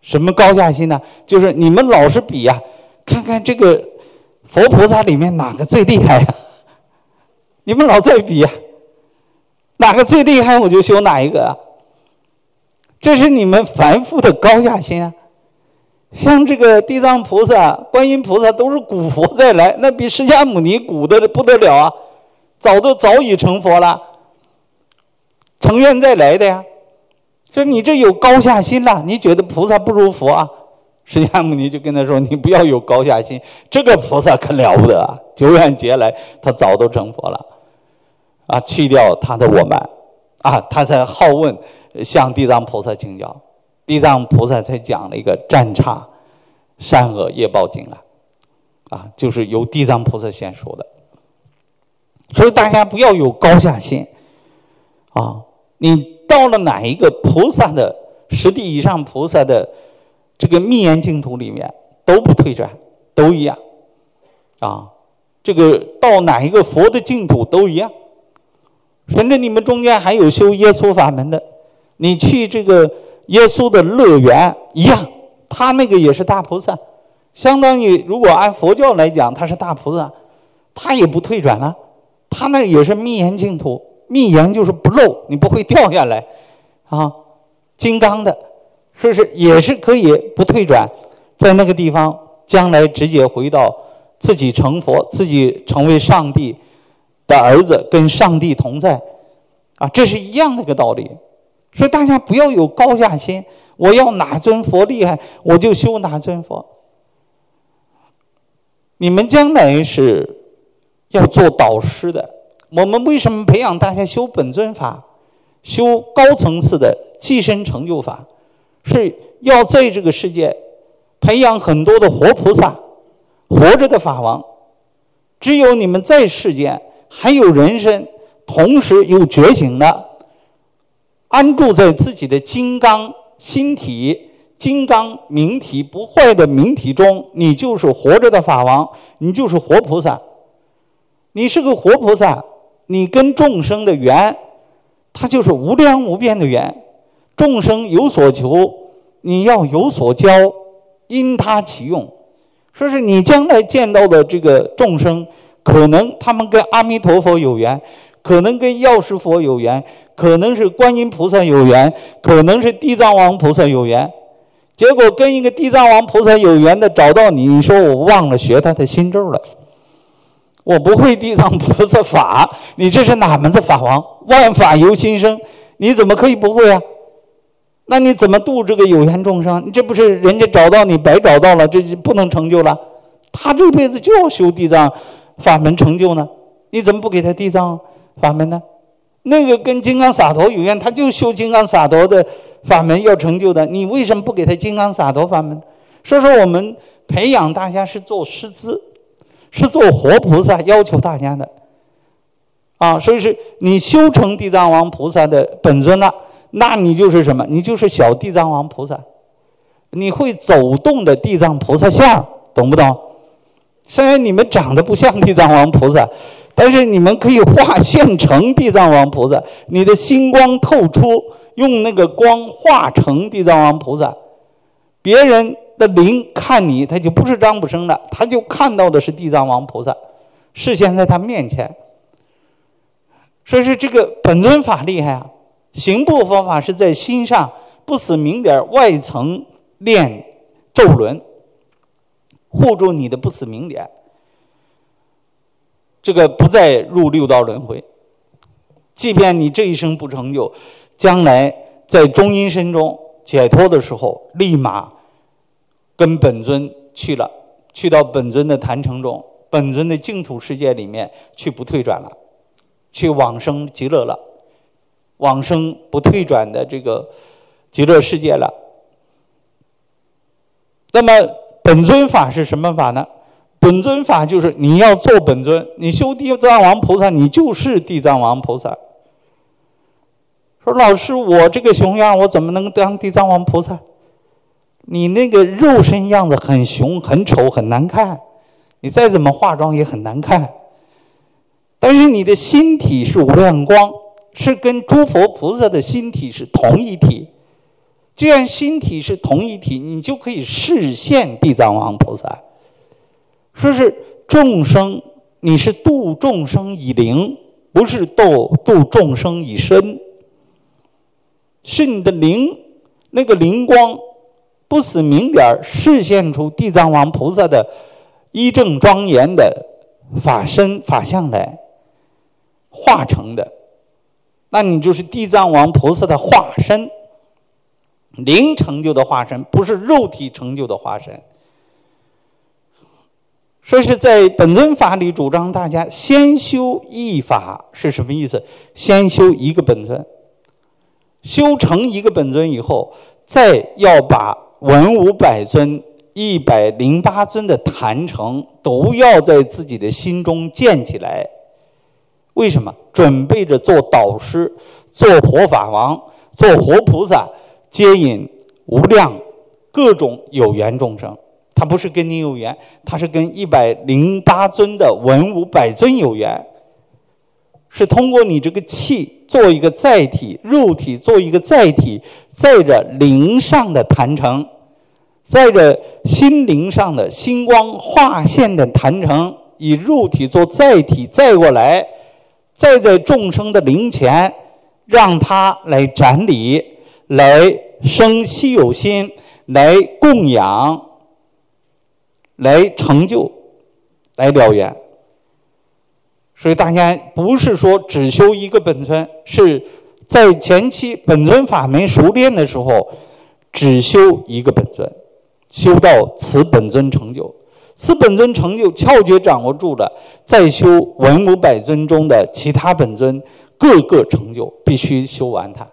什么高下心呢、啊？就是你们老是比呀、啊，看看这个佛菩萨里面哪个最厉害呀、啊？你们老在比呀、啊，哪个最厉害我就修哪一个啊。这是你们凡夫的高下心啊。像这个地藏菩萨、观音菩萨都是古佛再来，那比释迦牟尼古的不得了啊，早都早已成佛了。成愿再来的呀，说你这有高下心了，你觉得菩萨不如佛啊？释迦牟尼就跟他说：“你不要有高下心，这个菩萨可了不得啊！久远劫来，他早都成佛了，啊，去掉他的我慢，啊，他才好问，向地藏菩萨请教，地藏菩萨才讲了一个占察善恶业报经啊，啊，就是由地藏菩萨先说的，所以大家不要有高下心，啊。”你到了哪一个菩萨的十地以上菩萨的这个密言净土里面都不退转，都一样啊。这个到哪一个佛的净土都一样。甚至你们中间还有修耶稣法门的，你去这个耶稣的乐园一样，他那个也是大菩萨，相当于如果按佛教来讲，他是大菩萨，他也不退转了，他那也是密言净土。密言就是不漏，你不会掉下来，啊，金刚的，是不是也是可以不退转，在那个地方将来直接回到自己成佛，自己成为上帝的儿子，跟上帝同在，啊，这是一样的一个道理。所以大家不要有高下心，我要哪尊佛厉害，我就修哪尊佛。你们将来是要做导师的。我们为什么培养大家修本尊法，修高层次的寄身成就法，是要在这个世界培养很多的活菩萨，活着的法王。只有你们在世间还有人身，同时有觉醒的，安住在自己的金刚心体、金刚明体不坏的明体中，你就是活着的法王，你就是活菩萨，你是个活菩萨。你跟众生的缘，它就是无量无边的缘。众生有所求，你要有所教，因他起用。说是你将来见到的这个众生，可能他们跟阿弥陀佛有缘，可能跟药师佛有缘，可能是观音菩萨有缘，可能是地藏王菩萨有缘。结果跟一个地藏王菩萨有缘的找到你，你说我忘了学他的心咒了。我不会地藏菩萨法，你这是哪门子法王？万法由心生，你怎么可以不会啊？那你怎么度这个有缘众生？你这不是人家找到你白找到了，这就不能成就了。他这辈子就要修地藏法门成就呢，你怎么不给他地藏法门呢？那个跟金刚洒陀有缘，他就修金刚洒陀的法门要成就的，你为什么不给他金刚洒陀法门？所以说我们培养大家是做师资，是做活菩萨要求大家的，啊，所以是你修成地藏王菩萨的本尊了，那你就是什么？你就是小地藏王菩萨，你会走动的地藏菩萨像，懂不懂？虽然你们长得不像地藏王菩萨，但是你们可以画现成地藏王菩萨，你的星光透出，用那个光画成地藏王菩萨。别人的灵看你，他就不是张卜生的，他就看到的是地藏王菩萨，视现在他面前。所以说这个本尊法厉害啊！行部方法是在心上不死明点外层练咒轮，护住你的不死明点。 这个不再入六道轮回，即便你这一生不成就，将来在中阴身中解脱的时候，立马跟本尊去了，去到本尊的坛城中，本尊的净土世界里面去，不退转了，去往生极乐了，往生不退转的这个极乐世界了。那么本尊法是什么法呢？ 本尊法就是你要做本尊，你修地藏王菩萨，你就是地藏王菩萨。说老师，我这个熊样，我怎么能当地藏王菩萨？你那个肉身样子很熊、很丑、很难看，你再怎么化妆也很难看。但是你的心体是无量光，是跟诸佛菩萨的心体是同一体。既然心体是同一体，你就可以示现地藏王菩萨。 说是众生，你是度众生以灵，不是度度众生以身。是你的灵，那个灵光不死明点，示现出地藏王菩萨的依正庄严的法身法相来化成的，那你就是地藏王菩萨的化身，灵成就的化身，不是肉体成就的化身。 这是在本尊法里主张大家先修一法是什么意思？先修一个本尊，修成一个本尊以后，再要把文武百尊、一百零八尊的坛城都要在自己的心中建起来。为什么？准备着做导师、做活法王、做活菩萨，接引无量各种有缘众生。 他不是跟你有缘，他是跟一百零八尊的文武百尊有缘，是通过你这个气做一个载体，肉体做一个载体，载着灵上的坛城，载着心灵上的星光化现的坛城，以肉体做载体载过来，再在众生的灵前，让他来展理，来生稀有心，来供养。 来成就，来了缘。所以大家不是说只修一个本尊，是在前期本尊法门熟练的时候，只修一个本尊，修到此本尊成就，此本尊成就窍诀掌握住了，再修文武百尊中的其他本尊，各个成就必须修完它。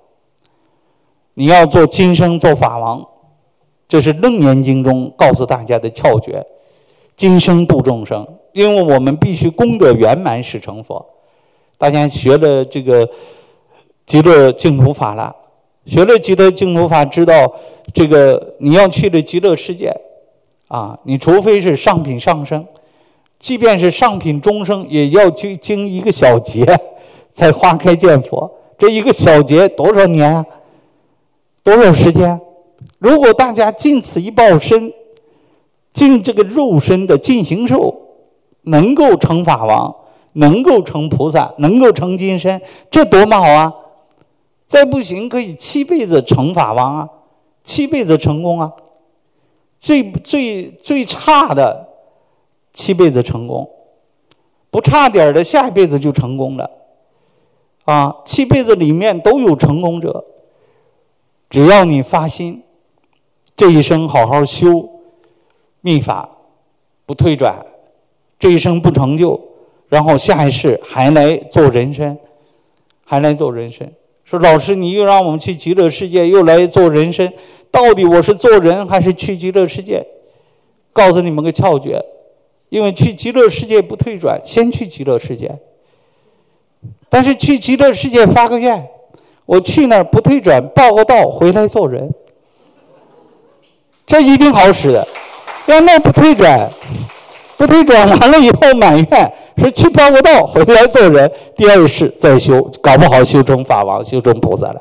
你要做今生做法王，这是《楞严经》中告诉大家的窍诀。 今生度众生，因为我们必须功德圆满始成佛。大家学了这个极乐净土法了，学了极乐净土法，知道这个你要去了极乐世界，啊，你除非是上品上生，即便是上品中生，也要去经一个小劫才花开见佛。这一个小劫多少年啊？多少时间？如果大家尽此一报身。 尽这个肉身的尽形寿，能够成法王，能够成菩萨，能够成金身，这多么好啊！再不行，可以七辈子成法王啊，七辈子成功啊，最最最差的七辈子成功，不差点的下一辈子就成功了。啊，七辈子里面都有成功者，只要你发心，这一生好好修。 密法不退转，这一生不成就，然后下一世还来做人身，还来做人身。说老师，你又让我们去极乐世界，又来做人身，到底我是做人还是去极乐世界？告诉你们个窍诀，因为去极乐世界不退转，先去极乐世界。但是去极乐世界发个愿，我去那儿不退转，报个道，回来做人，这一定好使的。 要那不退转，不退转完了以后满愿，是去办个道，回来做人。第二世再修，搞不好修成法王，修成菩萨了，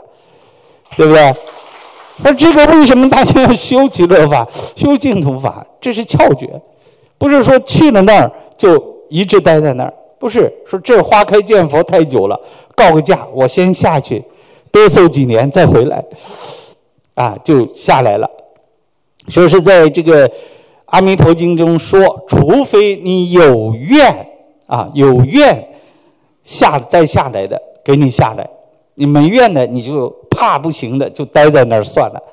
对不对？那这个为什么大家要修极乐法、修净土法？这是窍诀，不是说去了那儿就一直待在那儿，不是说这花开见佛太久了，告个假，我先下去多受几年再回来，啊，就下来了。所以是在这个《阿弥陀经》中说，除非你有愿啊，有愿下再下来的，给你下来；你没愿的，你就怕不行的，就待在那儿算了。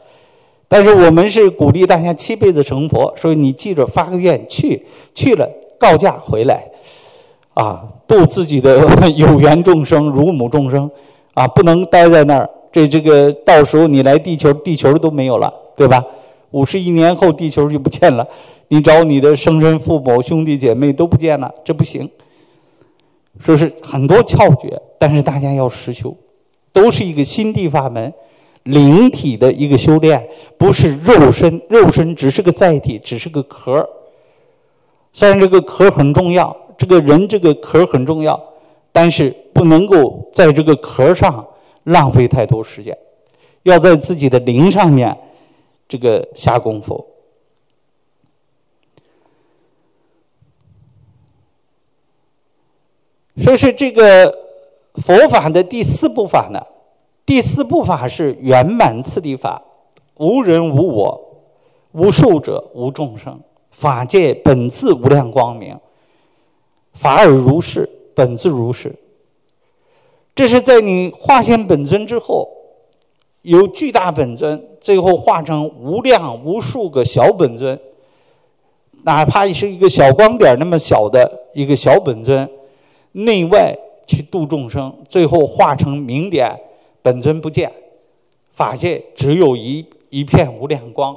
但是我们是鼓励大家七辈子成佛，所以你记着发个愿去，去了告假回来，啊，度自己的有缘众生、乳母众生，啊，不能待在那儿。这这个到时候你来地球，地球都没有了，对吧？五十一年后，地球就不见了，你找你的生身父母、兄弟姐妹都不见了，这不行。说是很多窍诀，但是大家要实修，都是一个心地法门、灵体的一个修炼，不是肉身，肉身只是个载体，只是个壳。虽然这个壳很重要，这个人这个壳很重要，但是不能够在这个壳上浪费太多时间，要在自己的灵上面。这个下功夫，说是这个佛法的第四部法呢。第四部法是圆满次第法，无人无我，无受者无众生，法界本自无量光明，法尔如是，本自如是。这是在你化现本尊之后。由巨大本尊最后化成无量无数个小本尊，哪怕是一个小光点那么小的一个小本尊，内外去度众生，最后化成明点，本尊不见，法界只有一一片无量光，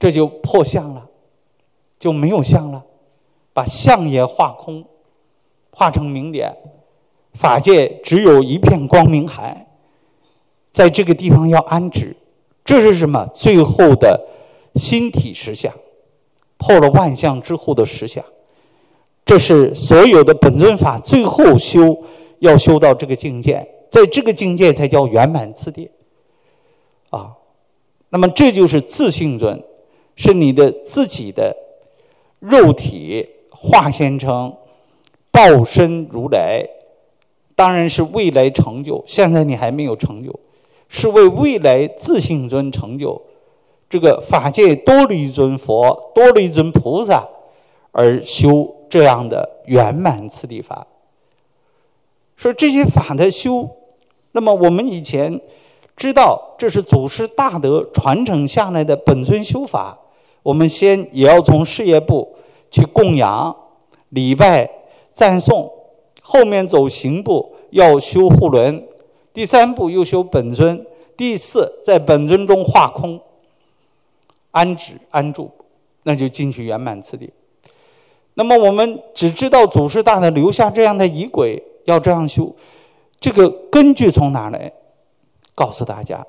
这就破相了，就没有相了，把相也化空，化成明点，法界只有一片光明海。在这个地方要安置，这是什么？最后的心体实相，破了万象之后的实相，这是所有的本尊法最后修要修到这个境界，在这个境界才叫圆满次第啊。那么这就是自性尊，是你的自己的肉体化现成报身如来，当然是未来成就，现在你还没有成就。是为未来自性尊成就，这个法界多了一尊佛，多了一尊菩萨，而修这样的圆满次第法。说这些法的修，那么我们以前知道这是祖师大德传承下来的本尊修法，我们先也要从事业部去供养、礼拜、赞颂，后面走行部要修护轮。第三步又修本尊，第四在本尊中化空，安止安住，那就进去圆满次第。那么我们只知道祖师大德留下这样的仪轨，要这样修，这个根据从哪来？告诉大家，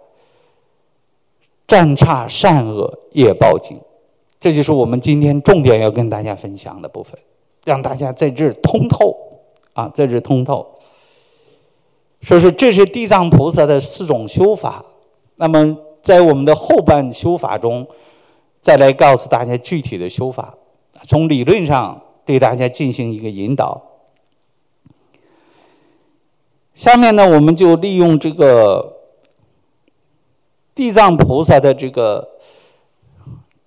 占差善恶业报经，这就是我们今天重点要跟大家分享的部分，让大家在这儿通透啊，在这儿通透。所以说这是地藏菩萨的四种修法，那么在我们的后半修法中，再来告诉大家具体的修法，从理论上对大家进行一个引导。下面呢，我们就利用这个地藏菩萨的这个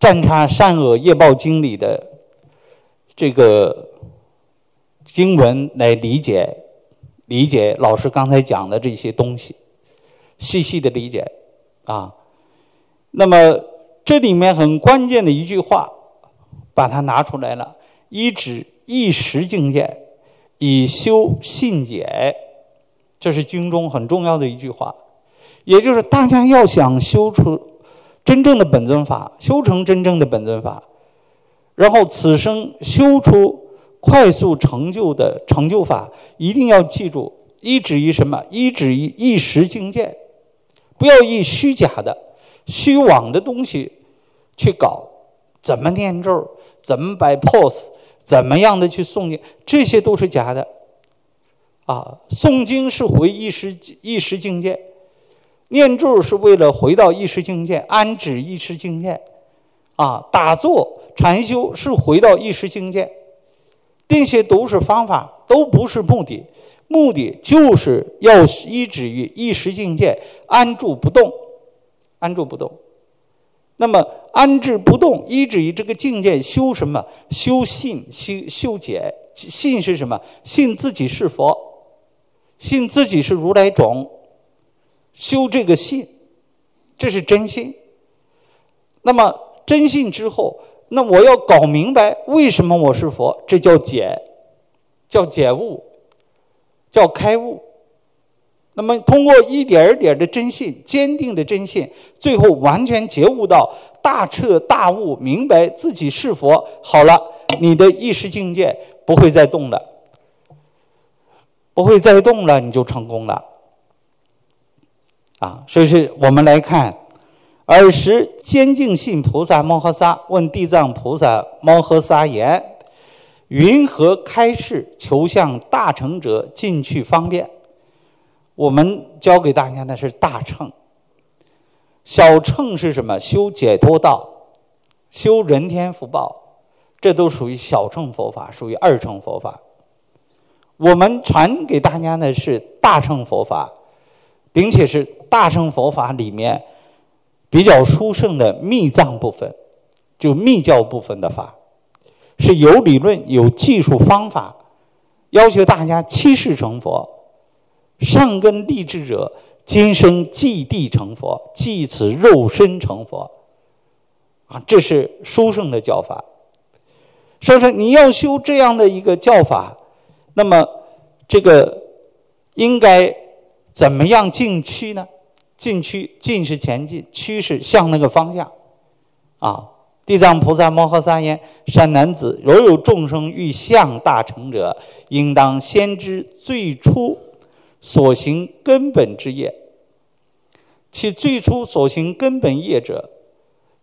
占差善恶业报经里的这个经文来理解。理解老师刚才讲的这些东西，细细的理解啊。那么这里面很关键的一句话，把它拿出来了：依止一时境界，以修信解。这是经中很重要的一句话，也就是大家要想修出真正的本尊法，修成真正的本尊法，然后此生修出。快速成就的成就法，一定要记住，依止于什么？依止于一时境界，不要以虚假的、虚妄的东西去搞，怎么念咒，怎么摆 pose，怎么样的去诵经，这些都是假的。啊，诵经是回意识意识境界，念咒是为了回到意识境界，安止意识境界。啊，打坐禅修是回到意识境界，这些都是方法，都不是目的。 目的就是要依止于意识境界，安住不动，安住不动。那么安置不动，依止于这个境界，修什么？修信，修修解。信是什么？信自己是佛，信自己是如来种。修这个信，这是真信。那么真信之后，那我要搞明白为什么我是佛，这叫解，叫解悟。 叫开悟，那么通过一点一点的真信，坚定的真信，最后完全觉悟到大彻大悟，明白自己是佛。好了，你的意识境界不会再动了，不会再动了，你就成功了。啊，所以是我们来看，尔时坚定信菩萨摩诃萨问地藏菩萨摩诃萨言。 云何开示？求向大乘者进去方便。我们教给大家的是大乘，小乘是什么？修解脱道，修人天福报，这都属于小乘佛法，属于二乘佛法。我们传给大家的是大乘佛法，并且是大乘佛法里面比较殊胜的密藏部分，就密教部分的法。 是有理论、有技术、方法，要求大家七世成佛，上根立志者，今生即地成佛，即此肉身成佛。啊，这是殊胜的教法。所以说，你要修这样的一个教法，那么这个应该怎么样进趋呢？进趋，进是前进，趋是向那个方向，啊。 地藏菩萨摩诃萨言：“善男子，若有众生欲向大成者，应当先知最初所行根本之业。其最初所行根本业者，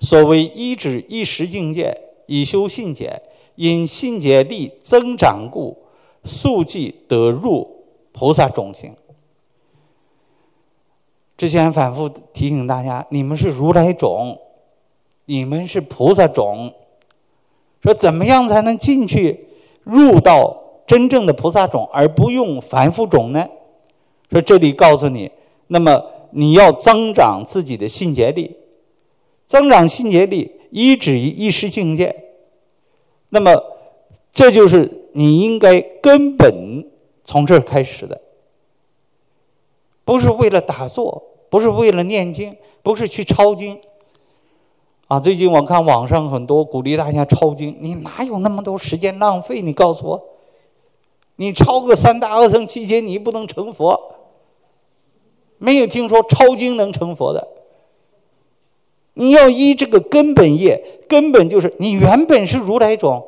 所谓依止一时境界，以修信解。因信解力增长故，速即得入菩萨种性。”之前反复提醒大家，你们是如来种。 你们是菩萨种，说怎么样才能进去入到真正的菩萨种，而不用凡夫种呢？说这里告诉你，那么你要增长自己的信解力，增长信解力，依止于意识境界。那么这就是你应该根本从这儿开始的，不是为了打坐，不是为了念经，不是去抄经。 啊，最近我看网上很多鼓励大家抄经，你哪有那么多时间浪费？你告诉我，你抄个三大阿僧祇劫，你不能成佛。没有听说抄经能成佛的。你要依这个根本业，根本就是你原本是如来种，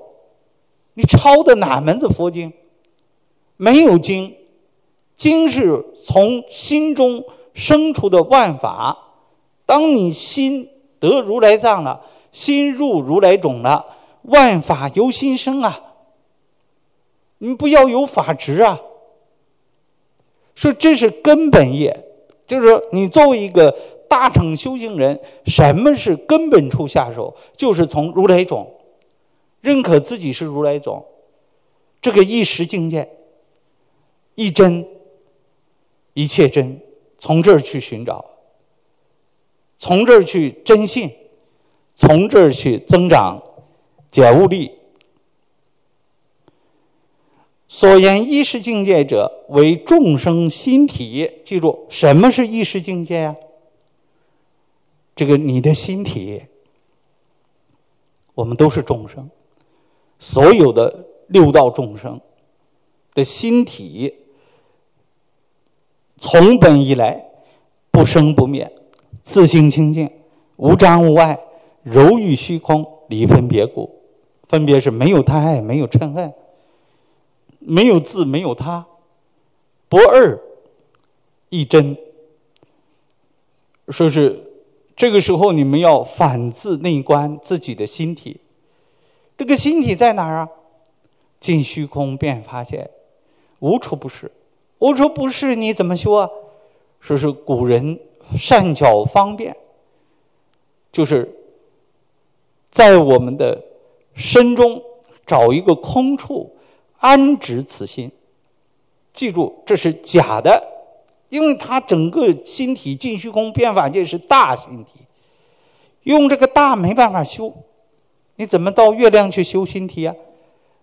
你抄的哪门子佛经？没有经，经是从心中生出的万法。当你心 得如来藏了，心入如来种了，万法由心生啊！你不要有法执啊！说这是根本业，就是你作为一个大乘修行人，什么是根本处下手？就是从如来种，认可自己是如来种，这个一时境界，一真，一切真，从这儿去寻找。 从这儿去真信，从这儿去增长解悟力。所言意识境界者，为众生心体。记住，什么是意识境界呀、啊？这个你的心体，我们都是众生，所有的六道众生的心体，从本以来不生不灭。 自性清净，无障无碍，柔于虚空，离分别故。分别是没有贪爱，没有嗔恨，没有自，没有他，不二一真。说是这个时候，你们要反自内观自己的心体。这个心体在哪儿啊？尽虚空遍法界，无处不是，无处不是，你怎么修啊？说是古人善巧方便，就是在我们的身中找一个空处，安置此心。记住，这是假的，因为它整个心体尽虚空遍法界是大心体，用这个大没办法修。你怎么到月亮去修心体啊？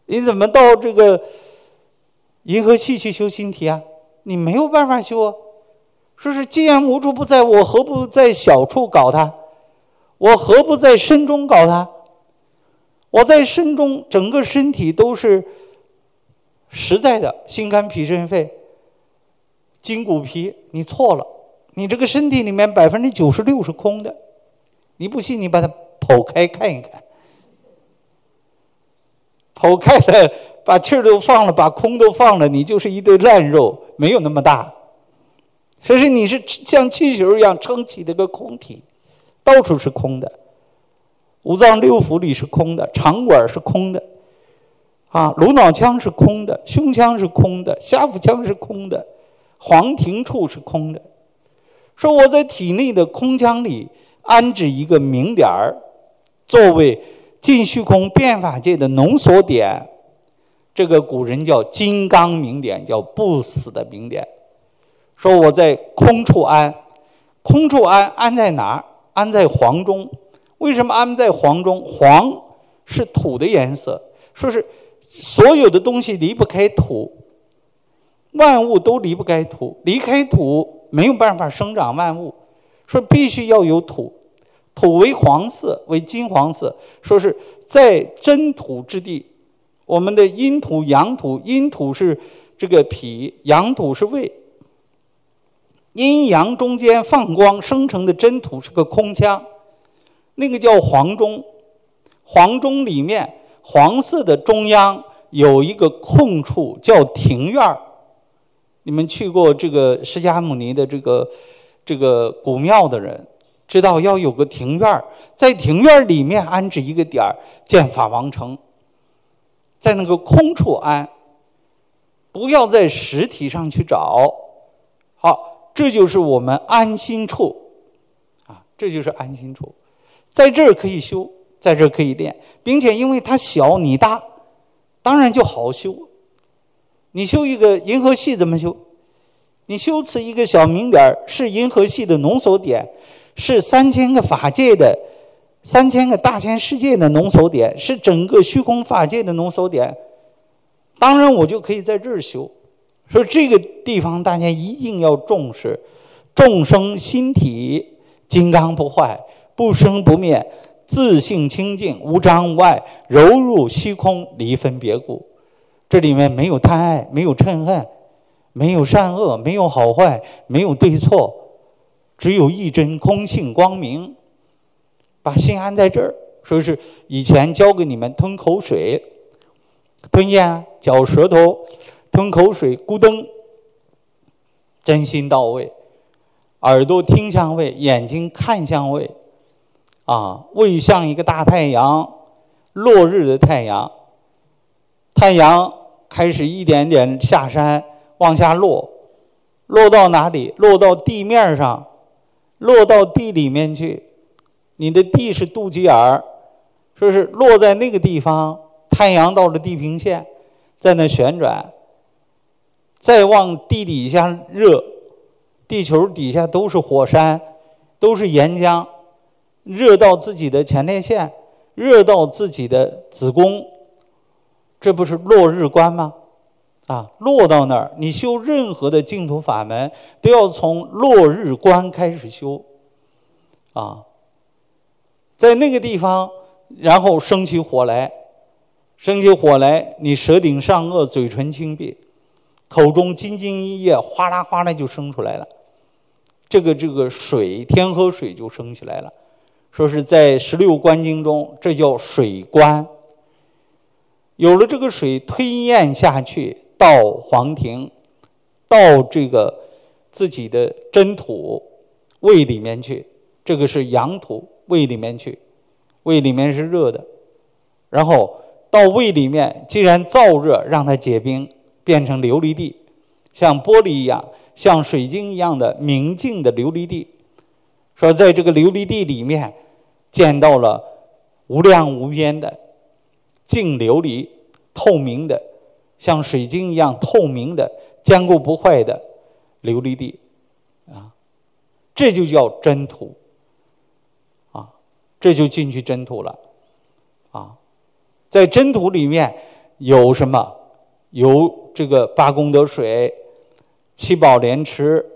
你怎么到这个银河系去修心体啊？你没有办法修啊。说是既然无处不在，我何不在小处搞它？我何不在身中搞它？我在身中，整个身体都是实在的，心肝脾肾肺、筋骨皮。你错了，你这个身体里面百分之九十六是空的。你不信，你把它剖开看一看。剖开了，把气儿都放了，把空都放了，你就是一堆烂肉，没有那么大。所以你是像气球一样撑起的个空体，到处是空的，五脏六腑里是空的，肠管是空的，啊，颅脑腔是空的，胸腔是空的，下腹腔是空的，黄庭处是空的。说我在体内的空腔里安置一个明点儿，作为尽虚空遍法界的浓缩点，这个古人叫金刚明点，叫不死的明点。说我在空处安，空处安安在哪儿？安在黄中。为什么安在黄中？黄是土的颜色，说是所有的东西离不开土，万物都离不开土，离开土没有办法生长万物，说必须要有土。土为黄色，为金黄色，说是在真土之地，我们的阴土、阳土，阴土是这个脾，阳土是胃，阴阳中间放光生成的真土是个空腔，那个叫黄中。黄中里面黄色的中央有一个空处叫庭院。你们去过这个释迦牟尼的这个这个古庙的人知道，要有个庭院，在庭院里面安置一个点儿，建法王城，在那个空处安，不要在实体上去找。好，这就是我们安心处啊，这就是安心处，在这儿可以修，在这儿可以练，并且因为它小你大，当然就好修。你修一个银河系怎么修？你修持一个小明点，是银河系的浓缩点，是三千个法界的三千个大千世界的浓缩点，是整个虚空法界的浓缩点。当然我就可以在这儿修。所以这个地方大家一定要重视，众生心体金刚不坏，不生不灭，自性清净，无障无碍，柔入虚空，离分别故。这里面没有贪爱，没有嗔恨，没有善恶，没有好坏，没有对错，只有一真空性光明。把心安在这儿，说是以前教给你们吞口水、吞咽、嚼舌头、吞口水、咕噔，真心到位，耳朵听相位，眼睛看相位，啊，胃像一个大太阳，落日的太阳，太阳开始一点点下山，往下落，落到哪里？落到地面上。落到地里面去，你的地是肚脐眼儿，说是落在那个地方，太阳到了地平线，在那旋转，再往地底下热，地球底下都是火山，都是岩浆，热到自己的前列腺，热到自己的子宫，这不是落日观吗？啊，落到那儿，你修任何的净土法门都要从落日观开始修，啊，在那个地方，然后生起火来，生起火来，你舌顶上颚，嘴唇轻闭，口中津津一液，哗啦哗啦就生出来了。这个这个水，天河水就生起来了。说是在十六观经中，这叫水观。有了这个水推咽下去。到黄庭，到这个自己的真土胃里面去，这个是阳土，胃里面去，胃里面是热的，然后到胃里面，既然燥热，让它结冰，变成琉璃地，像玻璃一样，像水晶一样的明净的琉璃地。说在这个琉璃地里面，见到了无量无边的净琉璃，透明的，像水晶一样透明的、坚固不坏的琉璃地，啊，这就叫真土，啊，这就进去真土了，啊。 在真土里面有什么？有这个八功德水、七宝莲池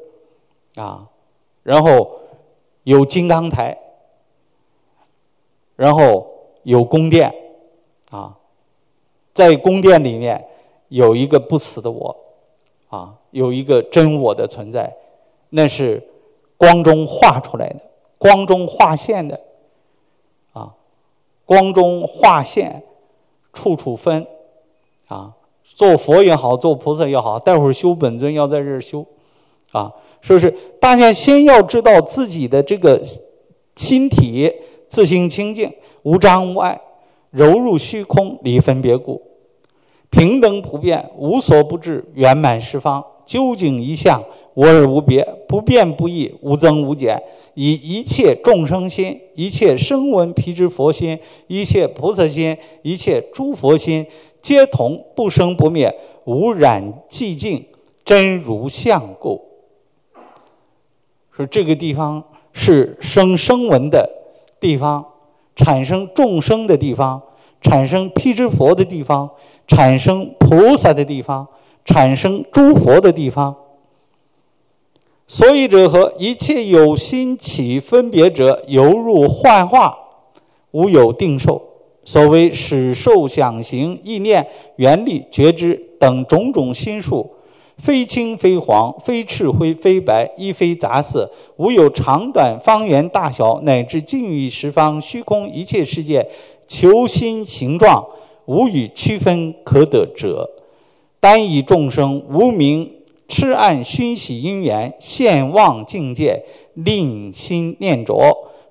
啊，然后有金刚台，然后有宫殿啊，在宫殿里面有一个不死的我啊，有一个真我的存在，那是光中画出来的，光中画现的啊，光中画现。 处处分，啊，做佛也好，做菩萨也好，待会儿修本尊要在这儿修，啊，说是大家先要知道自己的这个心体自性清净，无障无碍，柔入虚空，离分别故，平等普遍，无所不至，圆满十方，究竟一相，无二无别，不变不异，无增无减，以一切众生心。 一切声闻辟支佛心，一切菩萨心，一切诸佛心，皆同不生不灭，无染寂静，真如相故。说这个地方是生声闻的地方，产生众生的地方，产生辟支佛的地方，产生菩萨的地方，产生诸佛的地方。 所以者何？一切有心起分别者，犹入幻化，无有定受。所谓使受想行意念原力觉知等种种心数，非青非黄，非赤灰非白，一非杂色，无有长短、方圆、大小，乃至尽于十方虚空一切世界，求心形状，无与区分可得者。单以众生无明。 痴暗熏习因缘，现妄境界，令心念着。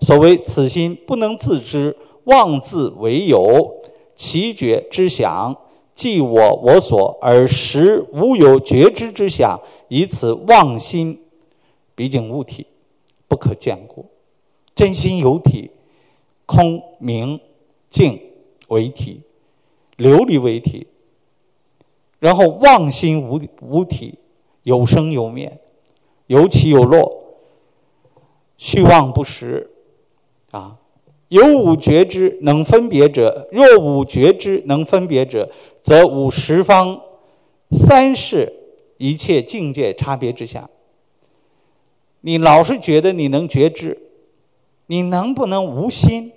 所谓此心不能自知，妄自为有，其觉之想，即我我所，而实无有觉知之想。以此妄心，毕竟物体，不可见故。真心有体，空明净为体，琉璃为体。然后妄心无无体。 有生有灭，有起有落，虚妄不实，啊！有无觉知能分别者，若无觉知能分别者，则无十方三世一切境界差别之下。你老是觉得你能觉知，你能不能无心？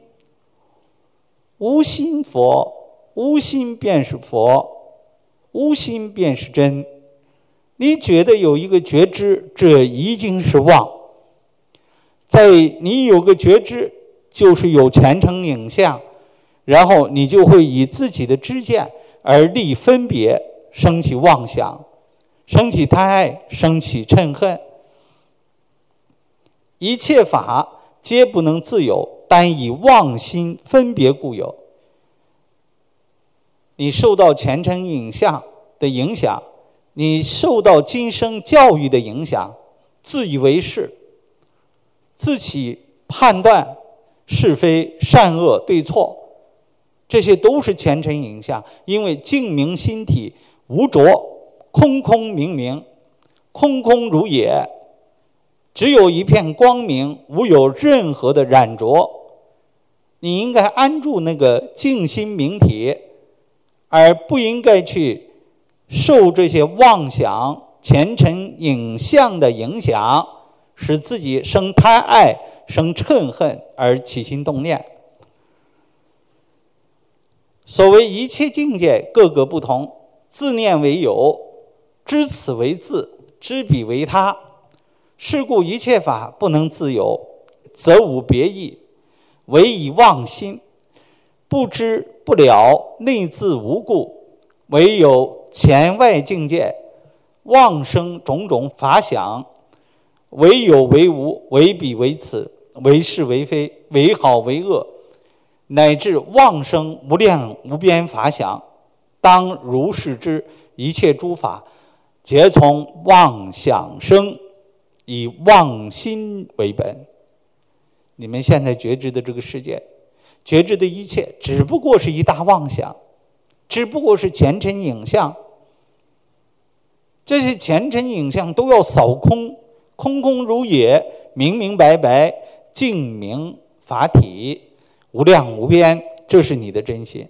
无心佛，无心便是佛，无心便是真。 你觉得有一个觉知，这已经是妄。在你有个觉知，就是有全成影像，然后你就会以自己的知见而立分别，升起妄想，升起贪爱，升起嗔恨。一切法皆不能自有，但以妄心分别故有。你受到全成影像的影响。 你受到今生教育的影响，自以为是，自己判断是非善恶对错，这些都是前尘影像。因为净明心体无着，空空明明，空空如也，只有一片光明，无有任何的染着。你应该安住那个净心明体，而不应该去。 受这些妄想、前尘影像的影响，使自己生贪爱、生嗔恨而起心动念。所谓一切境界各个不同，自念为有，知此为自，知彼为他。是故一切法不能自有，则无别义，唯以妄心，不知不了，内自无故，唯有。 前外境界，妄生种种法想，唯有为无，为彼为此，为是为非，为好为恶，乃至妄生无量无边法想，当如是知，一切诸法皆从妄想生，以妄心为本。你们现在觉知的这个世界，觉知的一切，只不过是一大妄想，只不过是前尘影像。这些前尘影像都要扫空，空空如也，明明白白，净明法体，无量无边，这是你的真心。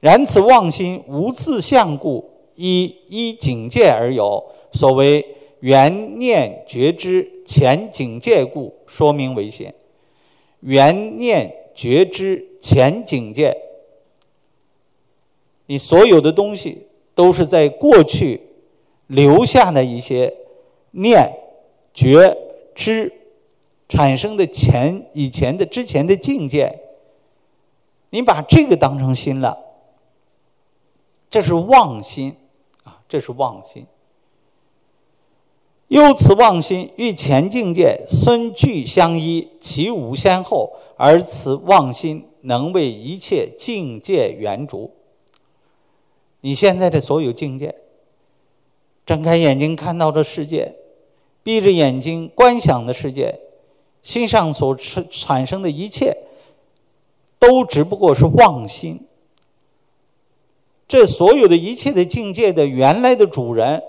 然此妄心无自相故，依一境界而有，所谓缘念觉知前境界故，说明为心。缘念觉知前境界，你所有的东西都是在过去留下的一些念觉知产生的前以前的之前的境界，你把这个当成心了，这是妄心啊，这是妄心。由此妄心与前境界虽具相依，其无先后，而此妄心能为一切境界圆足。你现在的所有境界，睁开眼睛看到的世界，闭着眼睛观想的世界，心上所产生的一切，都只不过是妄心。这所有的一切的境界的原来的主人，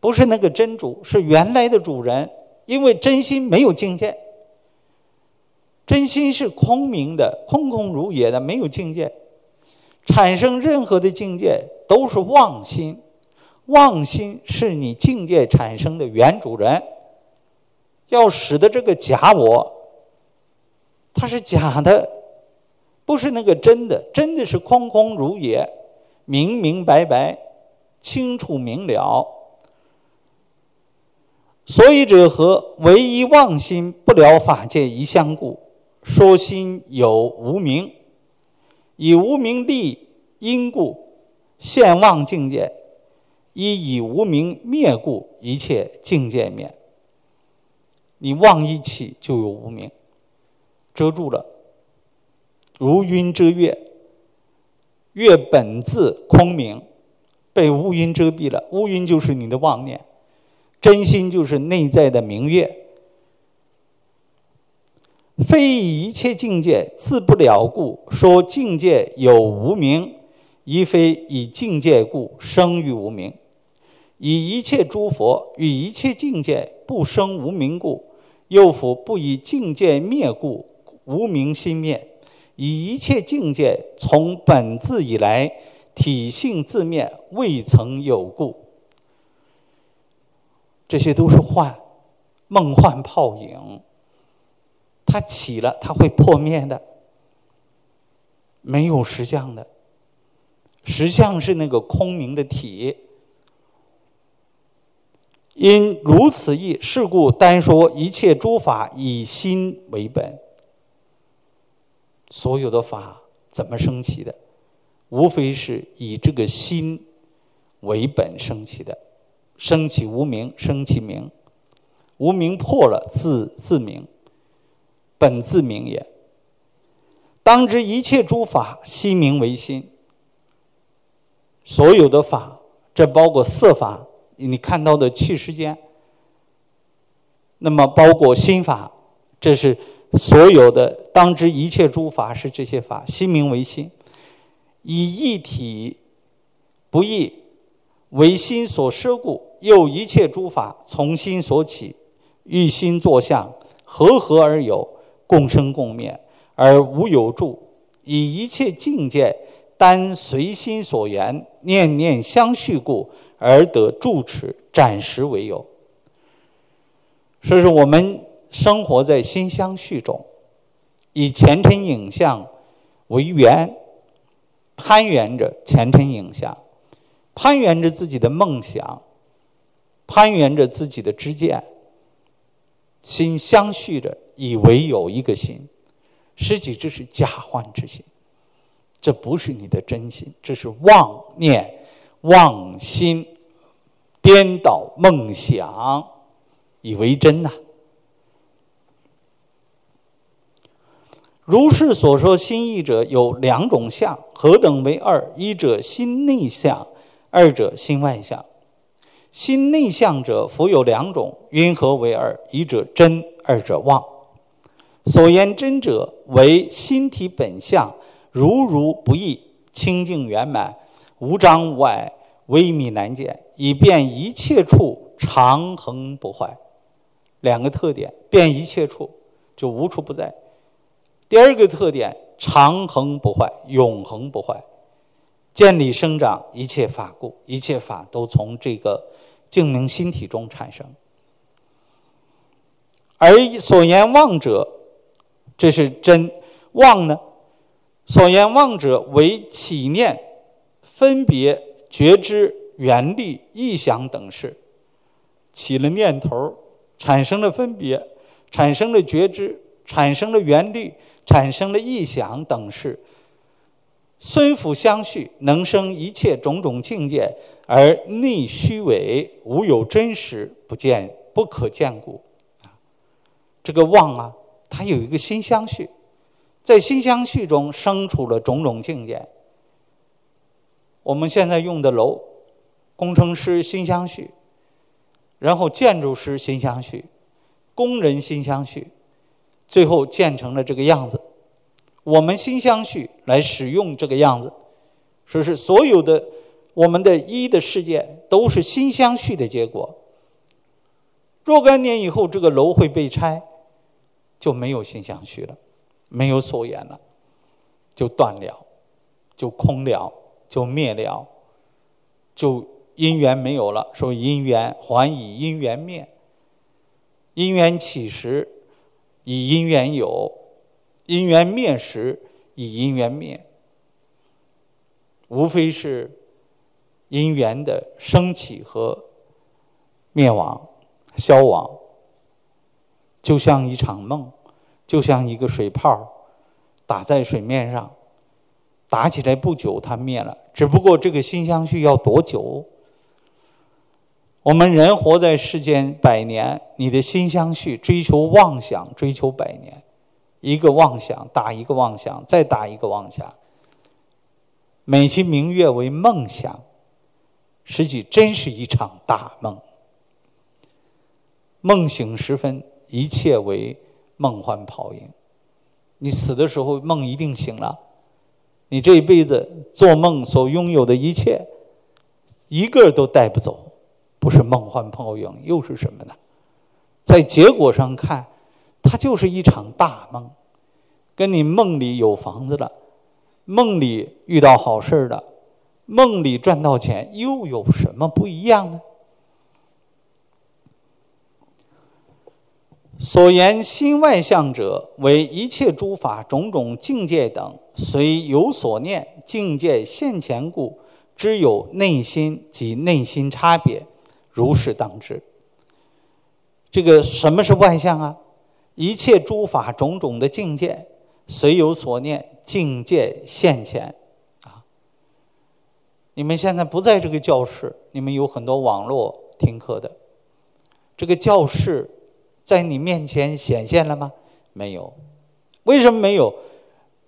不是那个真主，是原来的主人。因为真心没有境界，真心是空明的，空空如也的，没有境界，产生任何的境界都是妄心。妄心是你境界产生的原主人，要使得这个假我，它是假的，不是那个真的。真的是空空如也，明明白白，清楚明了。所以者何？唯一妄心不了法界一相故，说心有无明，以无明立因故，现妄境界。一以无明灭故，一切境界灭。你妄一起就有无明，遮住了，如云遮月，月本自空明，被乌云遮蔽了。乌云就是你的妄念，真心就是内在的明月。非以一切境界自不了故，说境界有无明，亦非以境界故生于无明。以一切诸佛与一切境界不生无明故，又复不以境界灭故，无明心灭。以一切境界从本自以来，体性自灭，未曾有故。这些都是幻，梦幻泡影，它起了它会破灭的，没有实相的。实相是那个空明的体。因如此意，是故单说一切诸法以心为本。所有的法怎么升起的？无非是以这个心为本升起的。升起无明，升起明，无明破了，自自明，本自明也。当知一切诸法悉名为心。所有的法，这包括色法，你看到的气世间，那么包括心法，这是所有的。当知一切诸法是这些法，心名为心，以一体不异为心所摄故，又一切诸法从心所起，欲心作相，和合而有，共生共灭，而无有住。以一切境界单随心所缘，念念相续故，而得住持，暂时为有。所以说我们生活在心相续中，以前尘影像为缘，攀缘着前尘影像，攀缘着自己的梦想，攀缘着自己的知见，心相续着，以为有一个心，实际这是假幻之心，这不是你的真心，这是妄念、妄心，颠倒梦想，以为真呐、啊。如是所说心意者有两种相，何等为二？一者心内相，二者心外相。心内相者，复有两种，云何为二？一者真，二者妄。所言真者，为心体本相，如如不异，清净圆满，无障无碍，微密难见，以便一切处常恒不坏。两个特点，遍一切处，就无处不在。 第二个特点，常恒不坏，永恒不坏，见理生长，一切法故，一切法都从这个净明心体中产生。而所言妄者，这是真妄呢？所言妄者，为起念、分别、觉知、缘力、意想等事，起了念头，产生了分别，产生了觉知，产生了缘力。 产生了意想等事，孙辅相续，能生一切种种境界，而内虚伪，无有真实，不见不可见故。这个妄啊，它有一个心相续，在心相续中生出了种种境界。我们现在用的楼，工程师心相续，然后建筑师心相续，工人心相续。 最后建成了这个样子，我们心相续来使用这个样子，说是所有的我们的一的世界都是心相续的结果。若干年以后，这个楼会被拆，就没有心相续了，没有所言了，就断了，就空了，就灭了，就因缘没有了。说因缘还以因缘灭，因缘起时。 以因缘有，因缘灭时以因缘灭，无非是因缘的升起和灭亡、消亡，就像一场梦，就像一个水泡打在水面上，打起来不久它灭了。只不过这个心相续要多久？我们人活在世间百年，你的心相续追求妄想，追求百年，一个妄想打一个妄想，再打一个妄想，美其名曰为梦想，实际真是一场大梦。梦醒时分，一切为梦幻泡影。你死的时候，梦一定醒了。你这一辈子做梦所拥有的一切，一个都带不走。 不是梦幻泡影，又是什么呢？在结果上看，它就是一场大梦，跟你梦里有房子了，梦里遇到好事了，梦里赚到钱，又有什么不一样呢？所言心外相者，为一切诸法种种境界等，随有所念境界现前故，知有内心及内心差别。 如是当知。这个什么是外相啊？一切诸法种种的境界，随有所念，境界现前。啊，你们现在不在这个教室，你们有很多网络听课的。这个教室在你面前显现了吗？没有。为什么没有？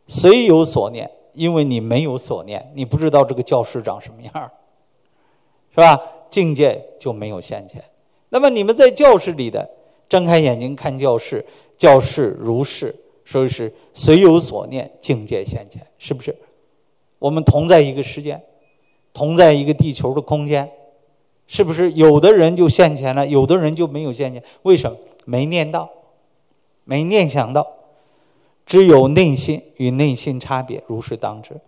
随有所念，因为你没有所念，你不知道这个教室长什么样，是吧？ 境界就没有现前。那么你们在教室里的，睁开眼睛看教室，教室如是，说是随有所念，境界现前，是不是？我们同在一个时间，同在一个地球的空间，是不是？有的人就现前了，有的人就没有现前。为什么？没念到，没念想到，只有内心与内心差别，如是当知。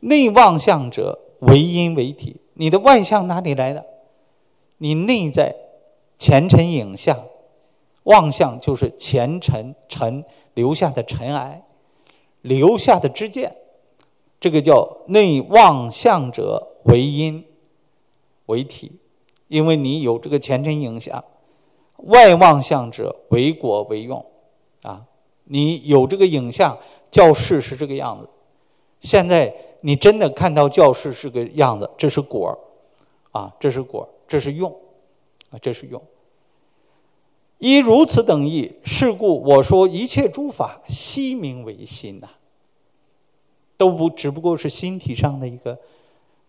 内妄相者，唯因为体。你的外相哪里来的？ 你内在前尘影像，妄相就是前尘尘留下的尘埃，留下的知见，这个叫内妄相者为因为体，因为你有这个前尘影像；外妄相者为果为用，啊，你有这个影像，教室是这个样子。现在你真的看到教室是个样子，这是果，啊，这是果。 这是用，啊，这是用。依如此等义，是故我说一切诸法悉名为心呐、啊，都不只不过是心体上的一个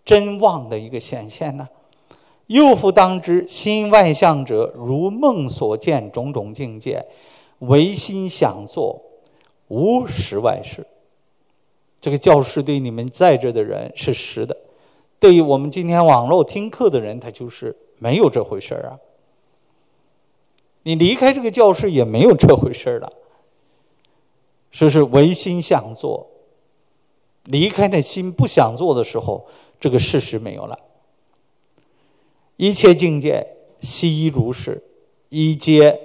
真妄的一个显现呐、啊。又复当知，心外相者，如梦所见种种境界，唯心想作，无实外事。这个教室对你们在这的人是实的，对于我们今天网络听课的人，他就是没有这回事啊。你离开这个教室也没有这回事了。说是唯心想做，离开那心不想做的时候，这个事实没有了。一切境界悉依如是，一皆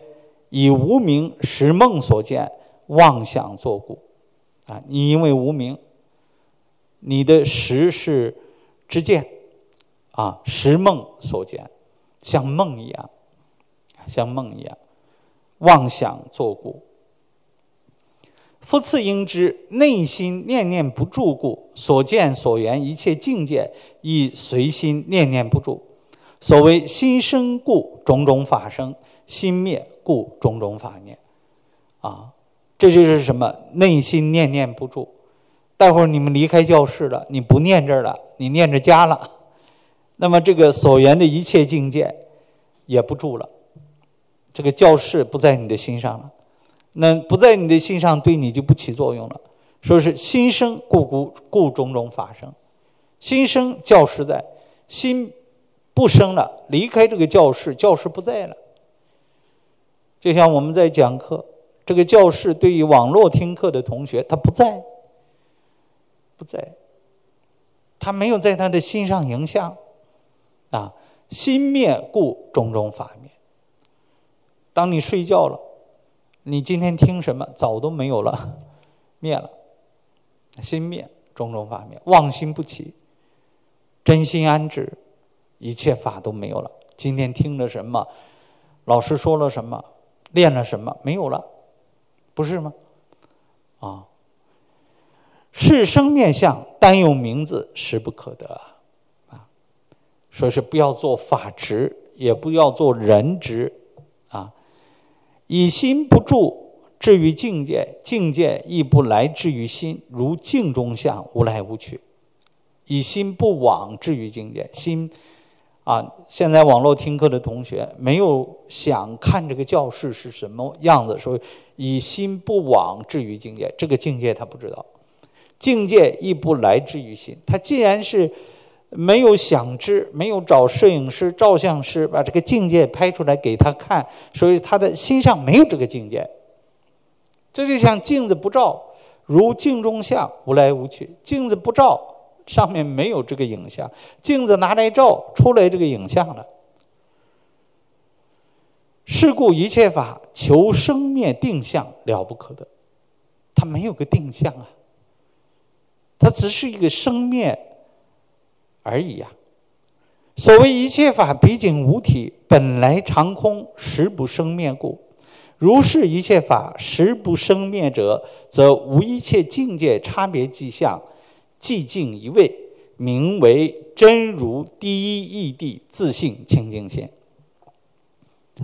以无明实梦所见，妄想作故。啊，你因为无明，你的实是知见，啊，实梦所见，像梦一样。像梦一样，妄想作故。夫次应知，内心念念不住故，所见所缘一切境界，亦随心念念不住。所谓心生故种种法生，心灭故种种法灭。啊，这就是什么？内心念念不住。待会儿你们离开教室了，你不念这儿了，你念着家了，那么这个所缘的一切境界也不住了。这个教室不在你的心上了，那不在你的心上，对你就不起作用了。说是心生故故故种种法生，心生教室在，心不生了，离开这个教室，教室不在了。就像我们在讲课，这个教室对于网络听课的同学，他不在，不在，他没有在他的心上影响，啊，心灭故种种法灭。当你睡觉了，你今天听什么早都没有了，灭了，心灭种种法灭，妄心不起，真心安止，一切法都没有了。今天听了什么，老师说了什么，练了什么，没有了，不是吗？啊，是生面相，单有名字，实不可得啊！说是不要做法执，也不要做人执。以心不住，至于境界，境界亦不来至于心，如镜中相，无来无去。以心不往至于境界，心啊，现在网络听课的同学没有想看这个教室是什么样子，说以心不往至于境界，这个境界他不知道，境界亦不来至于心。他既然是没有想知，没有找摄影师、照相师把这个境界拍出来给他看，所以他的心上没有这个境界。这就像镜子不照，如镜中相，无来无去。镜子不照，上面没有这个影像；镜子拿来照，出来这个影像了。是故一切法求生灭定相，了不可得。它没有个定相啊，它只是一个生灭而已呀、啊。所谓一切法，毕竟无体，本来常空，实不生灭故。如是一切法实不生灭者，则无一切境界差别迹象，寂静一味，名为真如第一义谛自性清净心。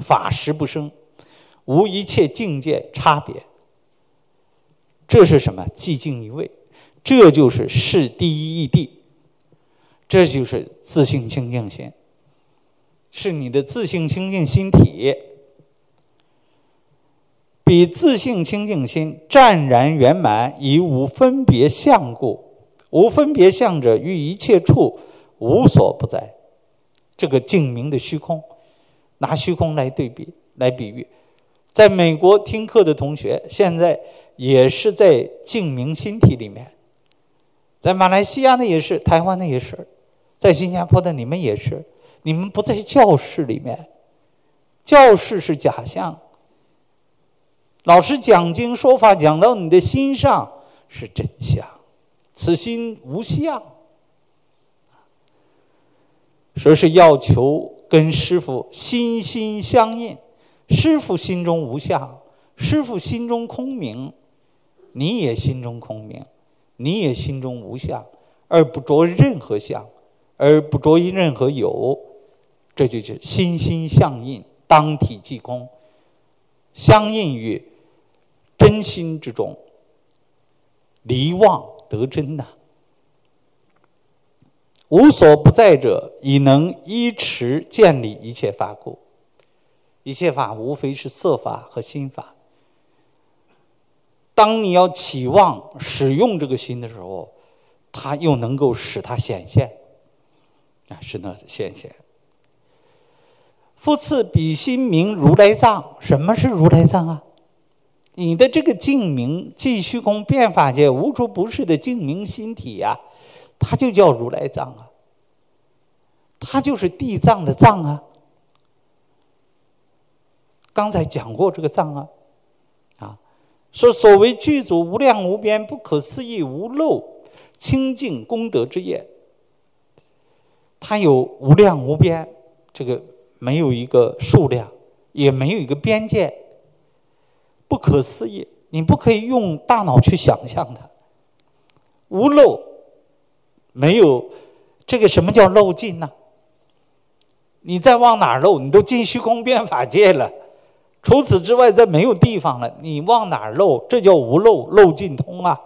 法实不生，无一切境界差别。这是什么？寂静一味，这就是是第一义谛。这就是自性清净心，是你的自性清净心体，比自性清净心湛然圆满，以无分别相故。无分别相者，于一切处无所不在。这个净明的虚空，拿虚空来对比，来比喻。在美国听课的同学，现在也是在净明心体里面。在马来西亚的也是，台湾的也是，在新加坡的你们也是。你们不在教室里面，教室是假象。老师讲经说法讲到你的心上是真相，此心无相。说是要求跟师父心心相印，师父心中无相，师父心中空明，你也心中空明。你也心中无相，而不着任何相，而不着于任何有，这就是心心相印，当体即空，相应于真心之中，离妄得真呐、啊。无所不在者，以能依持建立一切法故。一切法无非是色法和心法。当你要期望使用这个心的时候，它又能够使它显现，啊，使它显现。复次，彼心名如来藏。什么是如来藏啊？你的这个净明，即虚空遍法界无处不是的净明心体呀、啊，它就叫如来藏啊。它就是地藏的藏啊。刚才讲过这个藏啊，啊，说所谓具足无量无边不可思议无漏清净功德之业，它有无量无边这个。没有一个数量，也没有一个边界，不可思议，你不可以用大脑去想象它。无漏，没有这个什么叫漏尽呢、啊？你再往哪儿漏，你都进虚空遍法界了，除此之外再没有地方了，你往哪儿漏？这叫无漏，漏尽通啊！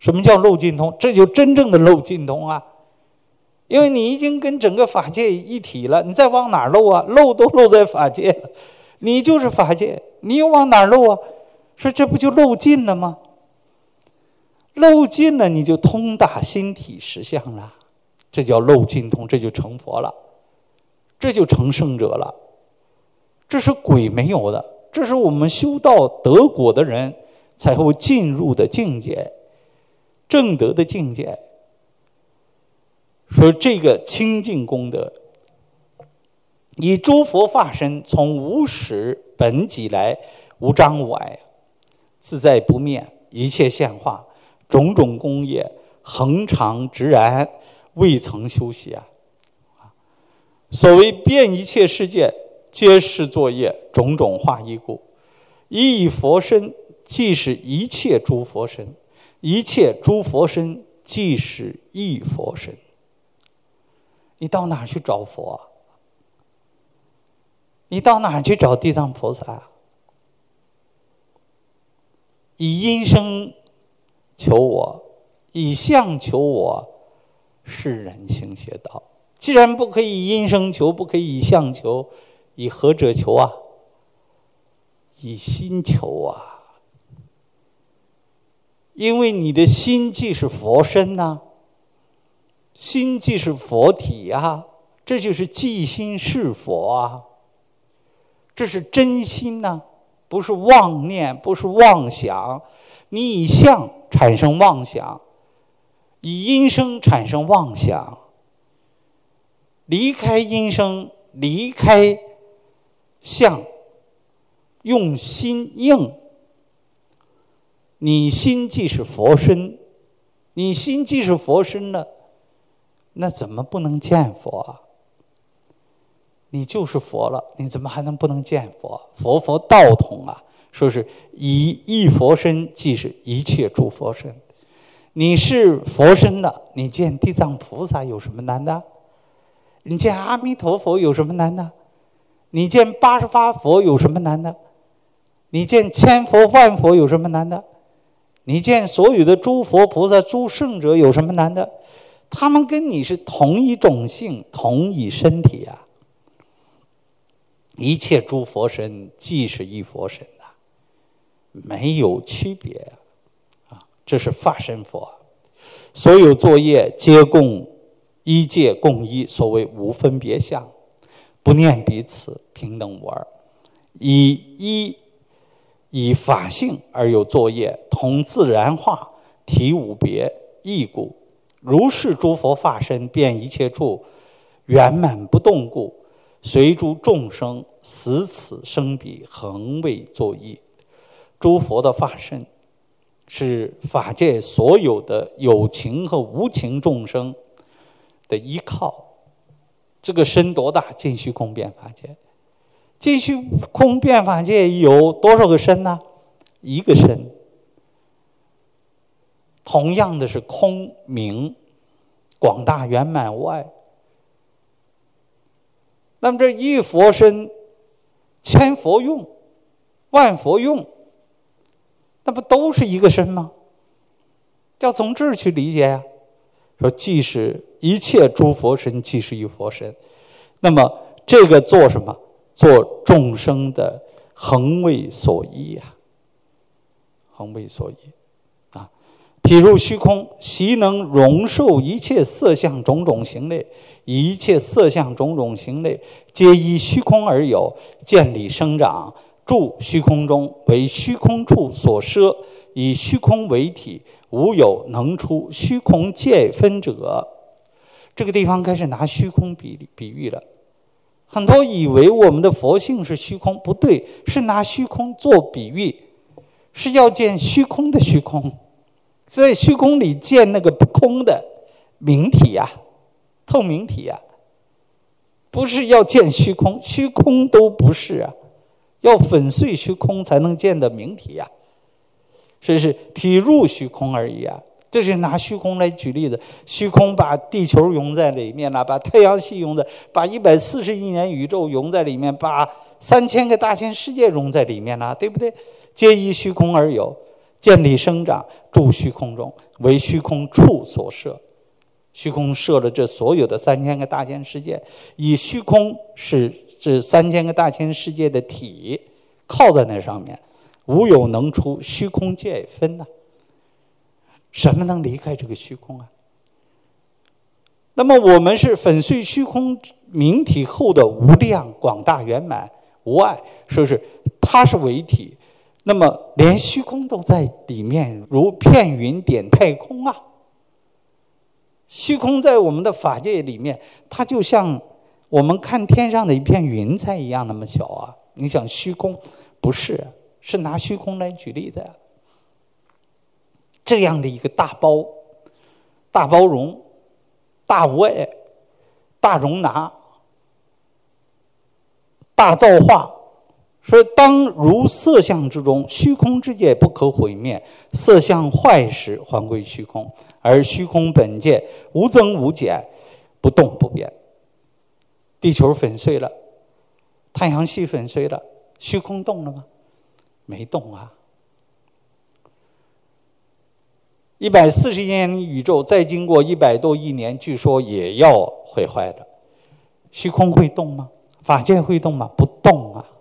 什么叫漏尽通？这就真正的漏尽通啊！因为你已经跟整个法界一体了，你再往哪儿漏啊？漏都漏在法界了，你就是法界，你又往哪儿漏啊？说这不就漏尽了吗？漏尽了，你就通达心体实相了，这叫漏尽通，这就成佛了，这就成圣者了，这是鬼没有的，这是我们修道得果的人才会进入的境界，正德的境界。说这个清净功德，以诸佛化身从无始本己来，无障无碍，自在不灭，一切现化，种种功业恒常直然，未曾休息啊！所谓遍一切世界，皆是作业，种种化一故，一以佛身，即是一切诸佛身；一切诸佛身，即是一佛身。你到哪儿去找佛啊？你到哪儿去找地藏菩萨啊？以音声求我，以相求我，是人行邪道。既然不可以以音声求，不可以以相求，以何者求啊？以心求啊！因为你的心即是佛身呐、啊。心即是佛体啊，这就是即心是佛啊，这是真心呢、啊，不是妄念，不是妄想。你以相产生妄想，以音声产生妄想，离开音声，离开相，用心应。你心即是佛身，你心即是佛身了。那怎么不能见佛啊？你就是佛了，你怎么还能不能见佛？佛佛道同啊，说是以一佛身，即是一切诸佛身。你是佛身了，你见地藏菩萨有什么难的？你见阿弥陀佛有什么难的？你见八十八佛有什么难的？你见千佛万佛有什么难的？你见所有的诸佛菩萨、诸圣者有什么难的？他们跟你是同一种性，同一身体啊！一切诸佛身，即是一佛身呐、啊，没有区别啊！这是法身佛，所有作业皆共一界共一，所谓无分别相，不念彼此，平等无二，以一以法性而有作业，同自然化，体无别异故。如是诸佛化身遍一切处，圆满不动故，随诸众生死此生彼，恒为作意。诸佛的化身是法界所有的有情和无情众生的依靠。这个身多大？尽虚空遍法界。尽虚空遍法界有多少个身呢？一个身。同样的是空明广大圆满无碍，那么这一佛身千佛用，万佛用，那不都是一个身吗？要从这儿去理解呀、啊。说即是一切诸佛身，即是一佛身。那么这个做什么？做众生的恒为所依啊，恒为所依。 譬如虚空，悉能容受一切色相种种形类，一切色相种种形类皆依虚空而有，见理生长，住虚空中，为虚空处所摄，以虚空为体，无有能出虚空界分者。这个地方开始拿虚空比比喻了。很多以为我们的佛性是虚空，不对，是拿虚空做比喻，是要见虚空的虚空。 在虚空里见那个不空的明体呀、啊，透明体呀、啊，不是要见虚空，虚空都不是啊，要粉碎虚空才能见的明体呀、啊，是不是体入虚空而已啊？这是拿虚空来举例子，虚空把地球融在里面了，把太阳系融在，把一百四十亿年宇宙融在里面，把三千个大千世界融在里面了，对不对？皆依虚空而有。 建立生长，住虚空中，为虚空处所摄。虚空摄了这所有的三千个大千世界，以虚空是这三千个大千世界的体，靠在那上面，无有能出虚空界也分呐、啊。什么能离开这个虚空啊？那么我们是粉碎虚空明体后的无量广大圆满无碍，是不是？它是唯体。 那么，连虚空都在里面，如片云点太空啊。虚空在我们的法界里面，它就像我们看天上的一片云彩一样那么小啊。你想虚空不是，是拿虚空来举例的、啊。这样的一个大包、大包容、大无碍、大容纳、大造化。 说当如色相之中，虚空之界不可毁灭；色相坏时，还归虚空。而虚空本界无增无减，不动不变。地球粉碎了，太阳系粉碎了，虚空动了吗？没动啊。一百四十亿年宇宙，再经过一百多亿年，据说也要毁坏的。虚空会动吗？法界会动吗？不动啊。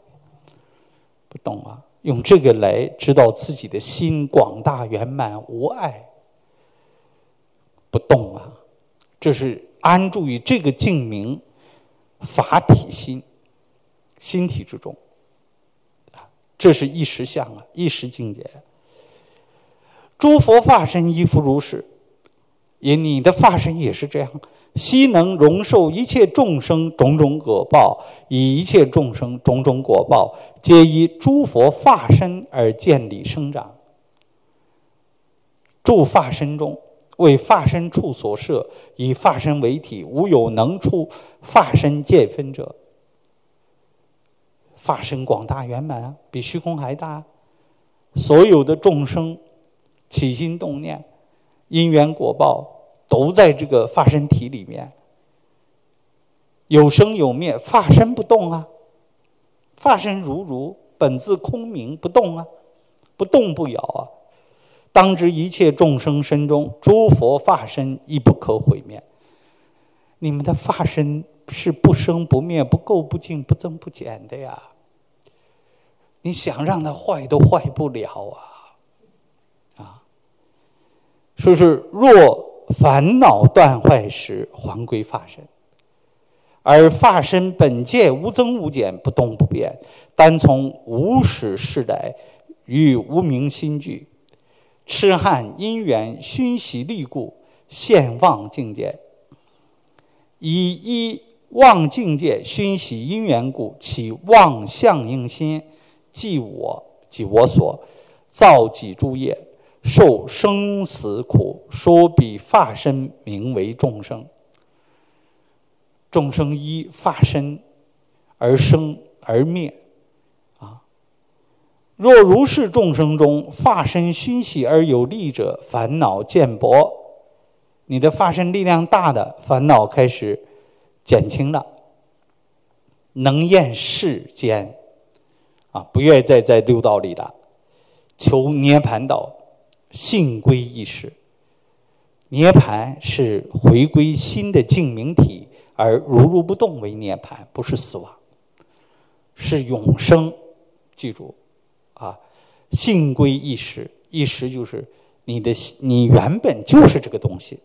不懂啊，用这个来知道自己的心广大圆满无碍，不动啊，这是安住于这个净明法体心心体之中啊，这是一时相啊，一时境界。诸佛法身亦复如是，也你的法身也是这样。 悉能容受一切众生种种果报，以一切众生种种果报，皆依诸佛法身而建立生长。住法身中，为法身处所摄，以法身为体，无有能出法身界分者。法身广大圆满啊，比虚空还大、啊。所有的众生起心动念，因缘果报。 都在这个法身体里面，有生有灭，法身不动啊，法身如如，本自空明，不动啊，不动不摇啊。当知一切众生身中，诸佛法身亦不可毁灭。你们的法身是不生不灭、不垢不净、不增不减的呀。你想让它坏都坏不了啊，啊，说是若。 烦恼断坏时，还归法身；而法身本界无增无减，不动不变。单从无始世来，与无明心聚，痴汉因缘熏习力故，现妄境界。以一妄境界熏习因缘故，起妄相应心，即我即我所，造己诸业。 受生死苦，说彼法身名为众生。众生依法身而生而灭，啊！若如是众生中，法身熏习而有力者，烦恼渐薄。你的法身力量大的，烦恼开始减轻了，能厌世间。啊，不愿再在六道里了。求涅盘道，性归意识。涅盘是回归心的净明体，而如如不动为涅盘，不是死亡，是永生。记住，啊，性归意识，意识就是你的，你原本就是这个东西。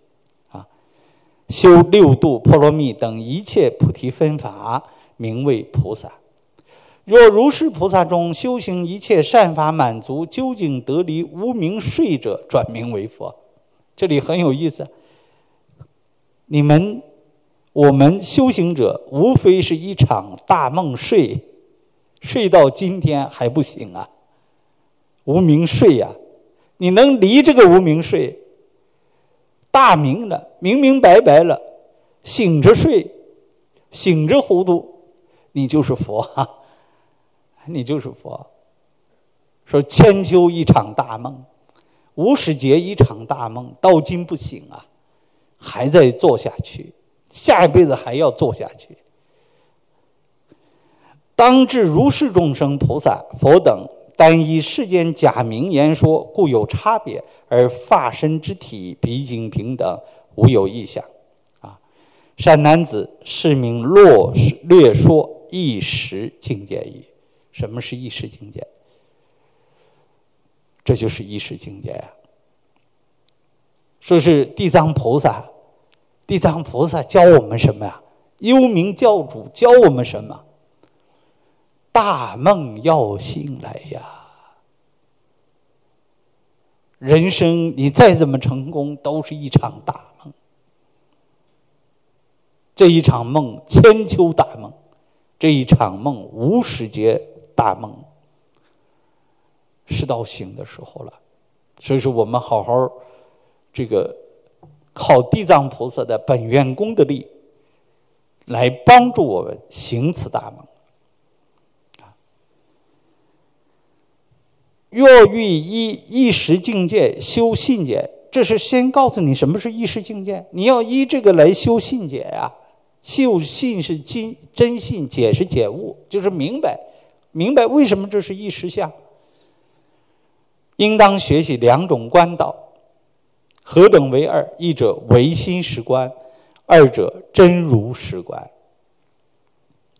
修六度、波罗蜜等一切菩提分法，名为菩萨。若如是菩萨中修行一切善法，满足究竟得离无明睡者，转名为佛。这里很有意思。你们，我们修行者，无非是一场大梦睡，睡到今天还不醒啊！无明睡呀、啊，你能离这个无明睡？ 大明了，明明白白了，醒着睡，醒着糊涂，你就是佛哈、啊，你就是佛。说千秋一场大梦，无始劫一场大梦，到今不醒啊，还在做下去，下一辈子还要做下去。当至如是众生菩萨、佛等，单依世间假名言说，故有差别。 而法身之体，毕竟平等，无有异相。啊，善男子，是名略略说一时境界矣。什么是一时境界？这就是一时境界啊。说是地藏菩萨，地藏菩萨教我们什么呀？幽冥教主教我们什么？大梦要醒来呀！ 人生你再怎么成功，都是一场大梦。这一场梦，千秋大梦；这一场梦，无始劫大梦。是到醒的时候了，所以说我们好好这个靠地藏菩萨的本愿功的力，来帮助我们行此大梦。 若欲依一时境界修信解，这是先告诉你什么是一时境界。你要依这个来修信解啊，修信是真真信，解是解悟，就是明白，明白为什么这是一时相。应当学习两种观道，何等为二？一者唯心实观，二者真如实观。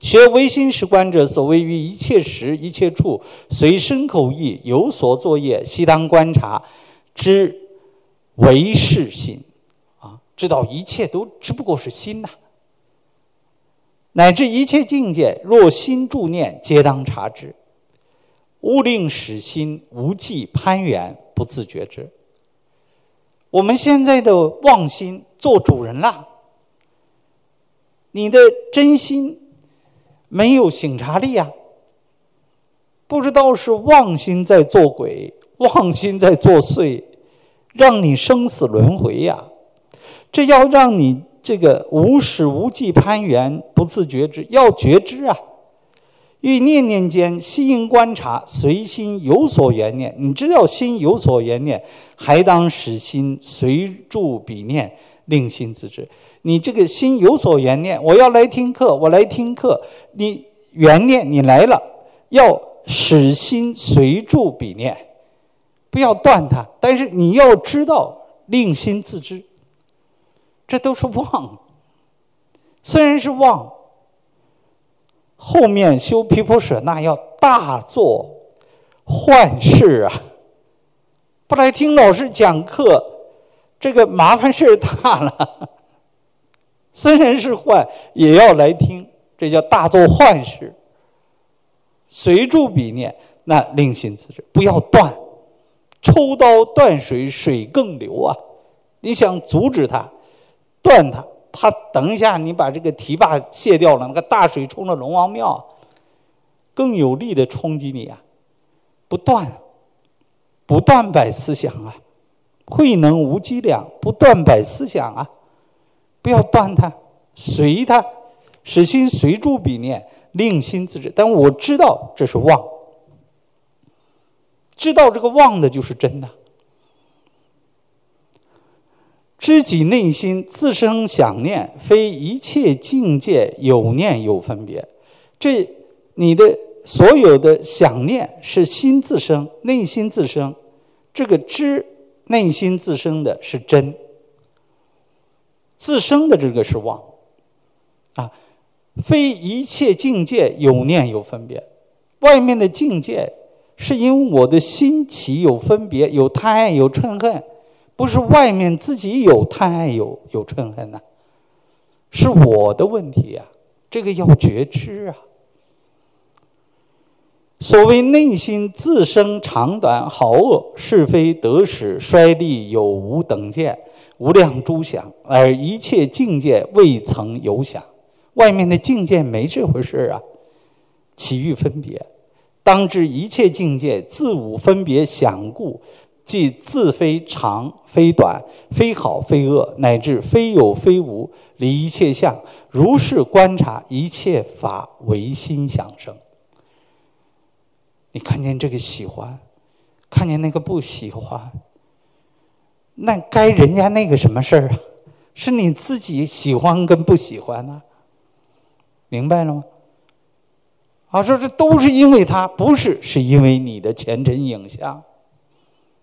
学唯心实观者，所谓于一切时、一切处，随身口意有所作业，悉当观察，知唯是心，啊，知道一切都只不过是心呐、啊。乃至一切境界，若心助念，皆当察之，勿令使心无际攀缘，不自觉之。我们现在的妄心做主人啦，你的真心。 没有省察力呀、啊，不知道是妄心在做鬼，妄心在作祟，让你生死轮回呀、啊。这要让你这个无始无际攀缘，不自觉知，要觉知啊。欲念念间悉应观察，随心有所缘念。你知道心有所缘念，还当使心随住彼念，令心自知。 你这个心有所缘念，我要来听课，我来听课。你缘念你来了，要使心随住彼念，不要断它。但是你要知道，令心自知，这都是妄。虽然是妄，后面修毗婆舍那要大做幻事啊！不来听老师讲课，这个麻烦事大了。 虽然是幻，也要来听，这叫大做幻事。随住彼念，那令心自知，不要断。抽刀断水，水更流啊！你想阻止它，断它，它等一下你把这个堤坝卸掉了，那个大水冲着龙王庙，更有力的冲击你啊！不断，不断摆思想啊，慧能无积量，不断摆思想啊。 不要断它，随它，使心随住彼念，令心自知。但我知道这是妄，知道这个妄的就是真的。知己内心自生想念，非一切境界有念有分别。这你的所有的想念是心自生，内心自生。这个知内心自生的是真，自生的这个是妄。啊，非一切境界有念有分别，外面的境界是因为我的心起有分别，有贪爱有嗔恨，不是外面自己有贪爱有有嗔恨呐、啊，是我的问题呀、啊，这个要觉知啊。 所谓内心自生长短、好恶、是非、得失、衰利、有无等见，无量诸想，而一切境界未曾有想。外面的境界没这回事啊！岂欲分别？当知一切境界自无分别想故，即自非长非短，非好非恶，乃至非有非无，离一切相。如是观察一切法，唯心想生。 你看见这个喜欢，看见那个不喜欢，那该人家那个什么事儿啊？是你自己喜欢跟不喜欢呢、啊？明白了吗？啊，说这都是因为他，不是是因为你的前尘影像。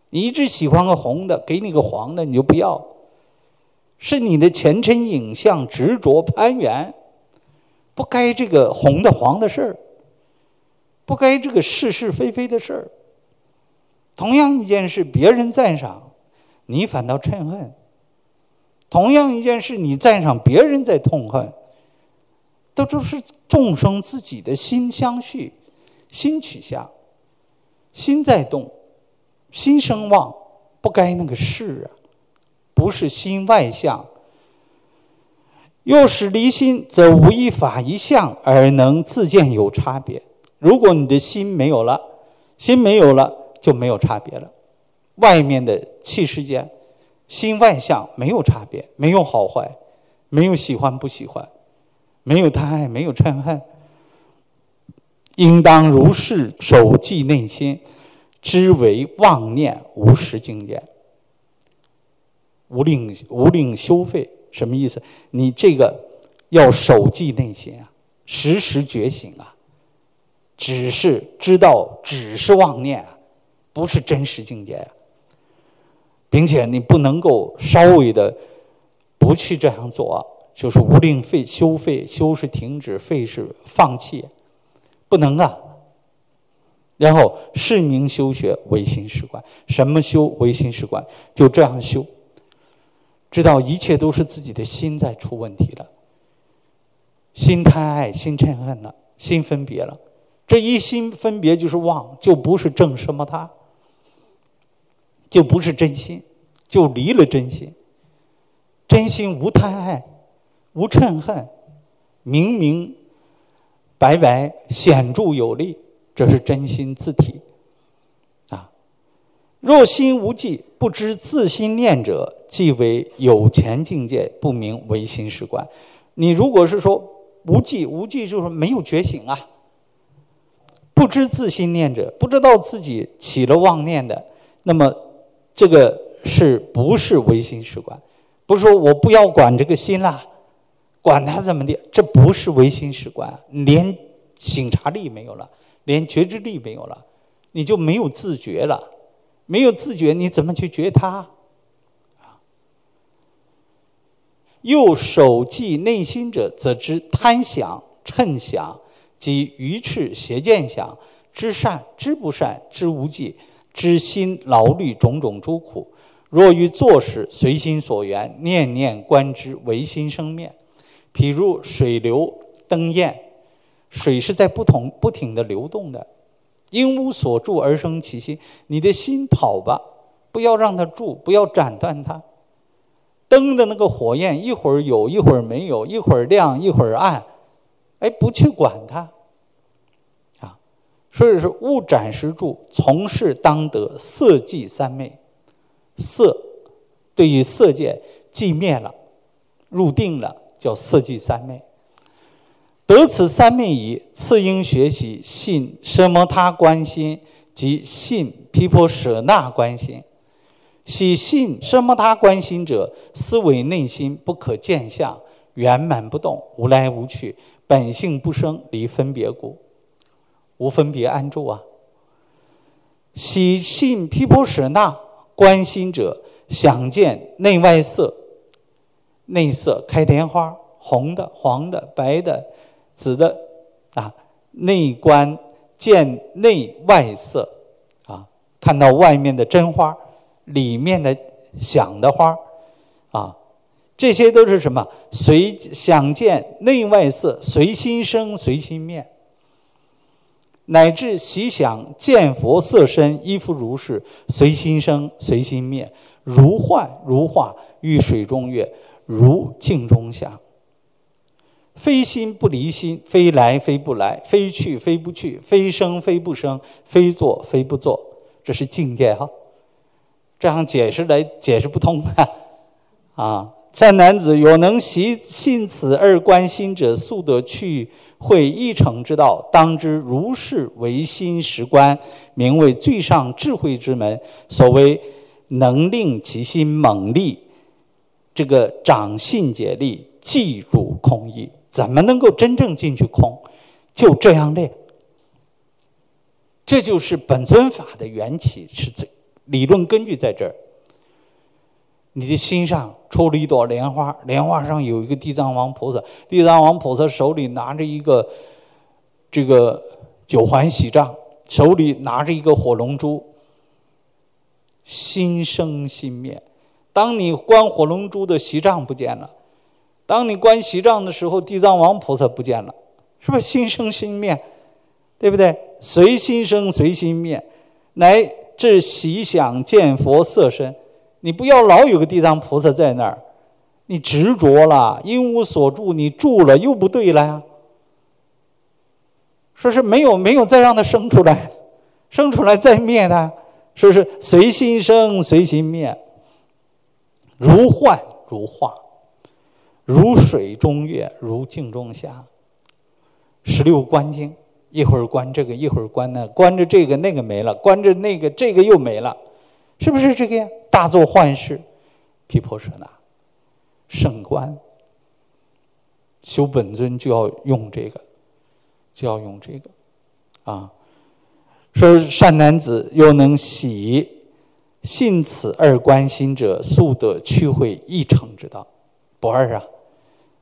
你一直喜欢个红的，给你个黄的你就不要，是你的前尘影像执着攀缘，不该这个红的黄的事儿。 不该这个是是非非的事儿。同样一件事，别人赞赏，你反倒嗔恨；同样一件事，你赞赏别人在痛恨，都都是众生自己的心相续、心取向、心在动、心生妄，不该那个事啊，不是心外向。 又使离心，则无一法一相而能自见有差别。 如果你的心没有了，心没有了就没有差别了。外面的器世间，心外相没有差别，没有好坏，没有喜欢不喜欢，没有贪爱，没有嗔恨。应当如是守记内心，知为妄念无实境界，无令无令修废。什么意思？你这个要守记内心啊，时时觉醒啊。 只是知道，只是妄念，不是真实境界，并且你不能够稍微的不去这样做，就是无令废修废，修是停止，废是放弃，不能啊。然后是名修学唯心是观，什么修唯心是观，就这样修，知道一切都是自己的心在出问题了，心贪爱，心嗔恨了，心分别了。 这一心分别就是妄，就不是正什么他，就不是真心，就离了真心。真心无贪爱，无嗔恨，明明白白、显著有力，这是真心自体。啊，若心无记，不知自心念者，即为有前境界，不明唯心是观。你如果是说无记，无记就是没有觉醒啊。 不知自心念者，不知道自己起了妄念的，那么这个是不是唯心是观？不是说我不要管这个心啦，管它怎么的，这不是唯心是观，连省察力没有了，连觉知力没有了，你就没有自觉了，没有自觉，你怎么去觉它？又守记内心者，则知贪想、嗔想。 即愚痴邪见想，知善知不善，知无记，知心劳虑种种诸苦。若于作时随心所缘，念念观之，唯心生灭。譬如水流登堰，水是在不同不停地流动的，因无所住而生其心。你的心跑吧，不要让它住，不要斩断它。灯的那个火焰，一会儿有，一会儿没有，一会儿亮，一会儿暗。 哎，不去管它，啊，所以是勿暂时住，从事当得色即三昧，色对于色界寂灭了，入定了，叫色即三昧。得此三昧已，次应学习信奢摩他观心及信毗婆舍那观心。喜信奢摩他观心者，思维内心不可见相，圆满不动，无来无去。 本性不生，离分别故。无分别安住啊。喜信毗婆舍那观心者，想见内外色，内色开莲花，红的、黄的、白的、紫的啊。内观见内外色啊，看到外面的真花，里面的想的花啊。 这些都是什么？随想见内外色，随心生，随心灭，乃至习想见佛色身，亦复如是，随心生，随心灭，如幻如化，于水中月，如镜中像。非心不离心，非来非不来，非去非不去，非生非不生，非做非不做。这是境界哈、啊，这样解释来解释不通啊！啊。 善男子，有能习信此二观心者，速得去会一乘之道。当知如是唯心实观，名为最上智慧之门。所谓能令其心猛力，这个长信解力，即入空义。怎么能够真正进去空？就这样练。这就是本尊法的缘起，是这理论根据在这儿。 你的心上出了一朵莲花，莲花上有一个地藏王菩萨，地藏王菩萨手里拿着一个这个九环锡杖，手里拿着一个火龙珠。心生心灭，当你观火龙珠的锡杖不见了，当你观锡杖的时候，地藏王菩萨不见了，是不是心生心灭？对不对？随心生，随心灭，乃至习想见佛色身。 你不要老有个地藏菩萨在那儿，你执着了，因无所住，你住了又不对了呀。说是没有没有再让它生出来，生出来再灭它，说是随心生随心灭，如幻如化，如水中月，如镜中像。十六观经，一会儿观这个，一会儿观那，观着这个那个没了，观着那个这个又没了。 是不是这个呀？大作幻视，毗婆舍那，圣观。修本尊就要用这个，就要用这个，啊！说善男子，又能喜信此二观心者，速得趣会一乘之道。不二啊！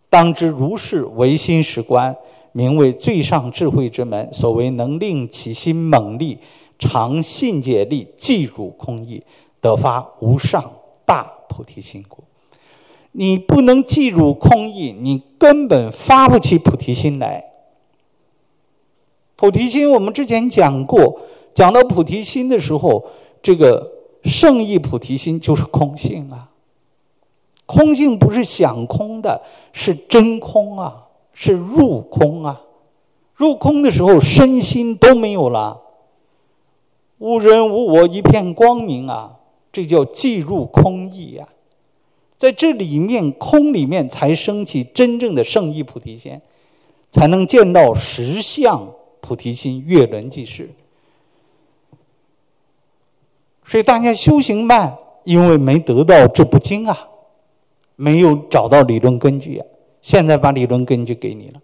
当知如是唯心实观，名为最上智慧之门。所谓能令其心猛力。 常信解力，即入空义，得发无上大菩提心故。你不能即入空义，你根本发不起菩提心来。菩提心，我们之前讲过，讲到菩提心的时候，这个圣义菩提心就是空性啊。空性不是想空的，是真空啊，是入空啊。入空的时候，身心都没有了。 无人无我，一片光明啊！这叫即入空义啊，在这里面，空里面才升起真正的圣义菩提心，才能见到实相菩提心，月轮即是。所以大家修行慢，因为没得到这部经啊，没有找到理论根据啊。现在把理论根据给你了，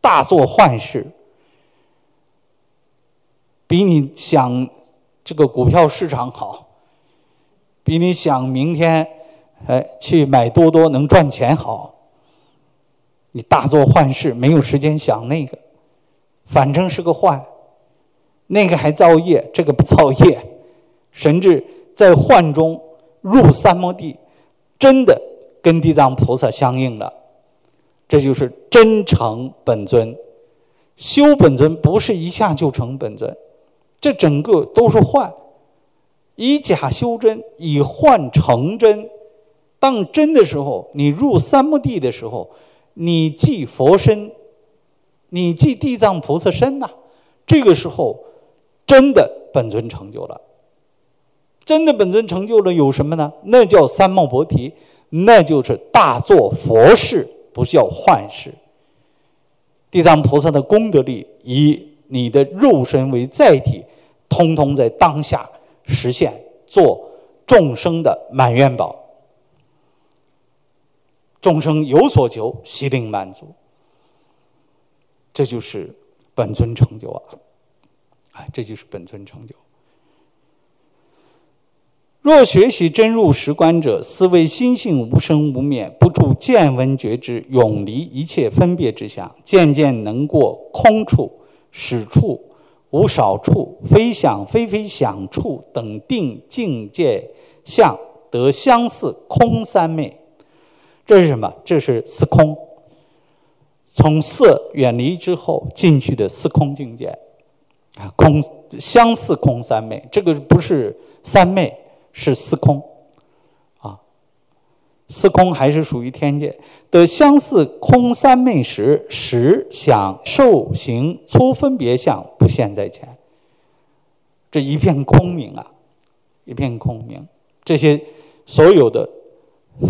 大作幻视。 比你想这个股票市场好，比你想明天哎去买多多能赚钱好。你大做幻视，没有时间想那个，反正是个幻，那个还造业，这个不造业，甚至在幻中入三摩地，真的跟地藏菩萨相应了。这就是真诚本尊，修本尊不是一下就成本尊。 这整个都是幻，以假修真，以幻成真。当真的时候，你入三摩地的时候，你即佛身，你即地藏菩萨身呐、啊。这个时候，真的本尊成就了。真的本尊成就了有什么呢？那叫三摩菩提，那就是大作佛事，不叫幻事。地藏菩萨的功德力以。 你的肉身为载体，通通在当下实现，做众生的满愿宝。众生有所求，悉令满足。这就是本尊成就啊！哎，这就是本尊成就。若学习真入实观者，思维心性无生无灭，不住见闻觉知，永离一切分别之相，渐渐能过空处、始处、无少处、非想非非想处等定境界相，得相似空三昧。这是什么？这是四空。从色远离之后进去的四空境界，啊，空相似空三昧，这个不是三昧。 是四空，啊，四空还是属于天界。得相似空三昧时，识想受行粗分别相不现在前。这一片空明啊，一片空明，这些所有的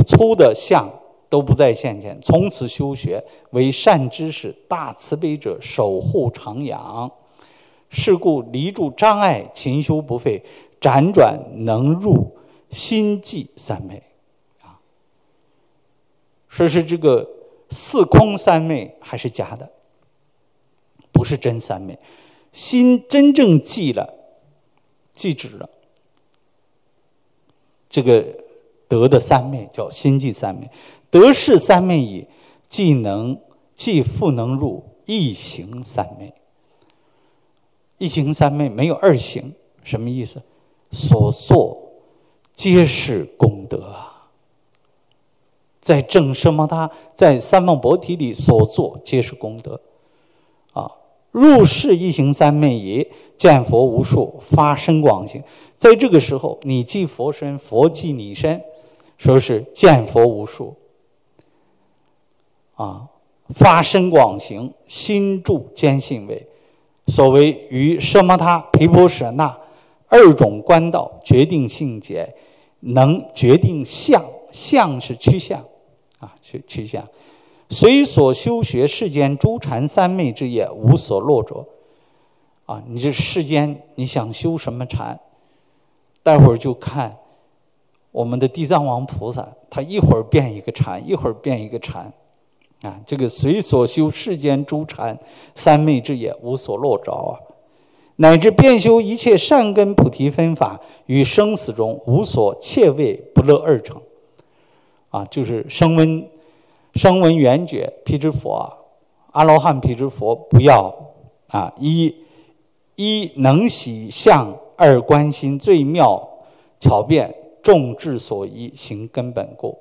粗的相都不在现前。从此修学为善知识，大慈悲者守护常养。是故离诸障碍，勤修不废。 辗转能入心际三昧，啊，说是这个四空三昧还是假的，不是真三昧。心真正寂了，寂止了，这个得的三昧叫心际三昧。得是三昧矣，既能既复能入一行三昧。一行三昧没有二行，什么意思？ 所做皆是功德啊，在正奢摩他，在三梦菩提里所做皆是功德，啊，入世一行三昧也，见佛无数，发深广行。在这个时候，你即佛身，佛即你身，说是见佛无数，啊，发深广行，心住坚信位。所谓于奢摩他、毗婆舍那。 二种观道决定性解，能决定相，相是趋向，啊，是趋向。随所修学世间诸禅三昧之业，无所落着。啊，你这世间你想修什么禅？待会儿就看我们的地藏王菩萨，他一会儿变一个禅，一会儿变一个禅。啊，这个随所修世间诸禅三昧之业，无所落着啊。 乃至遍修一切善根菩提分法，于生死中无所怯畏，不乐二乘。啊，就是声闻、声闻缘觉、辟支佛、阿罗汉辟支佛，不要啊！一一能喜相，二观心最妙巧辩，众智所依，行根本故。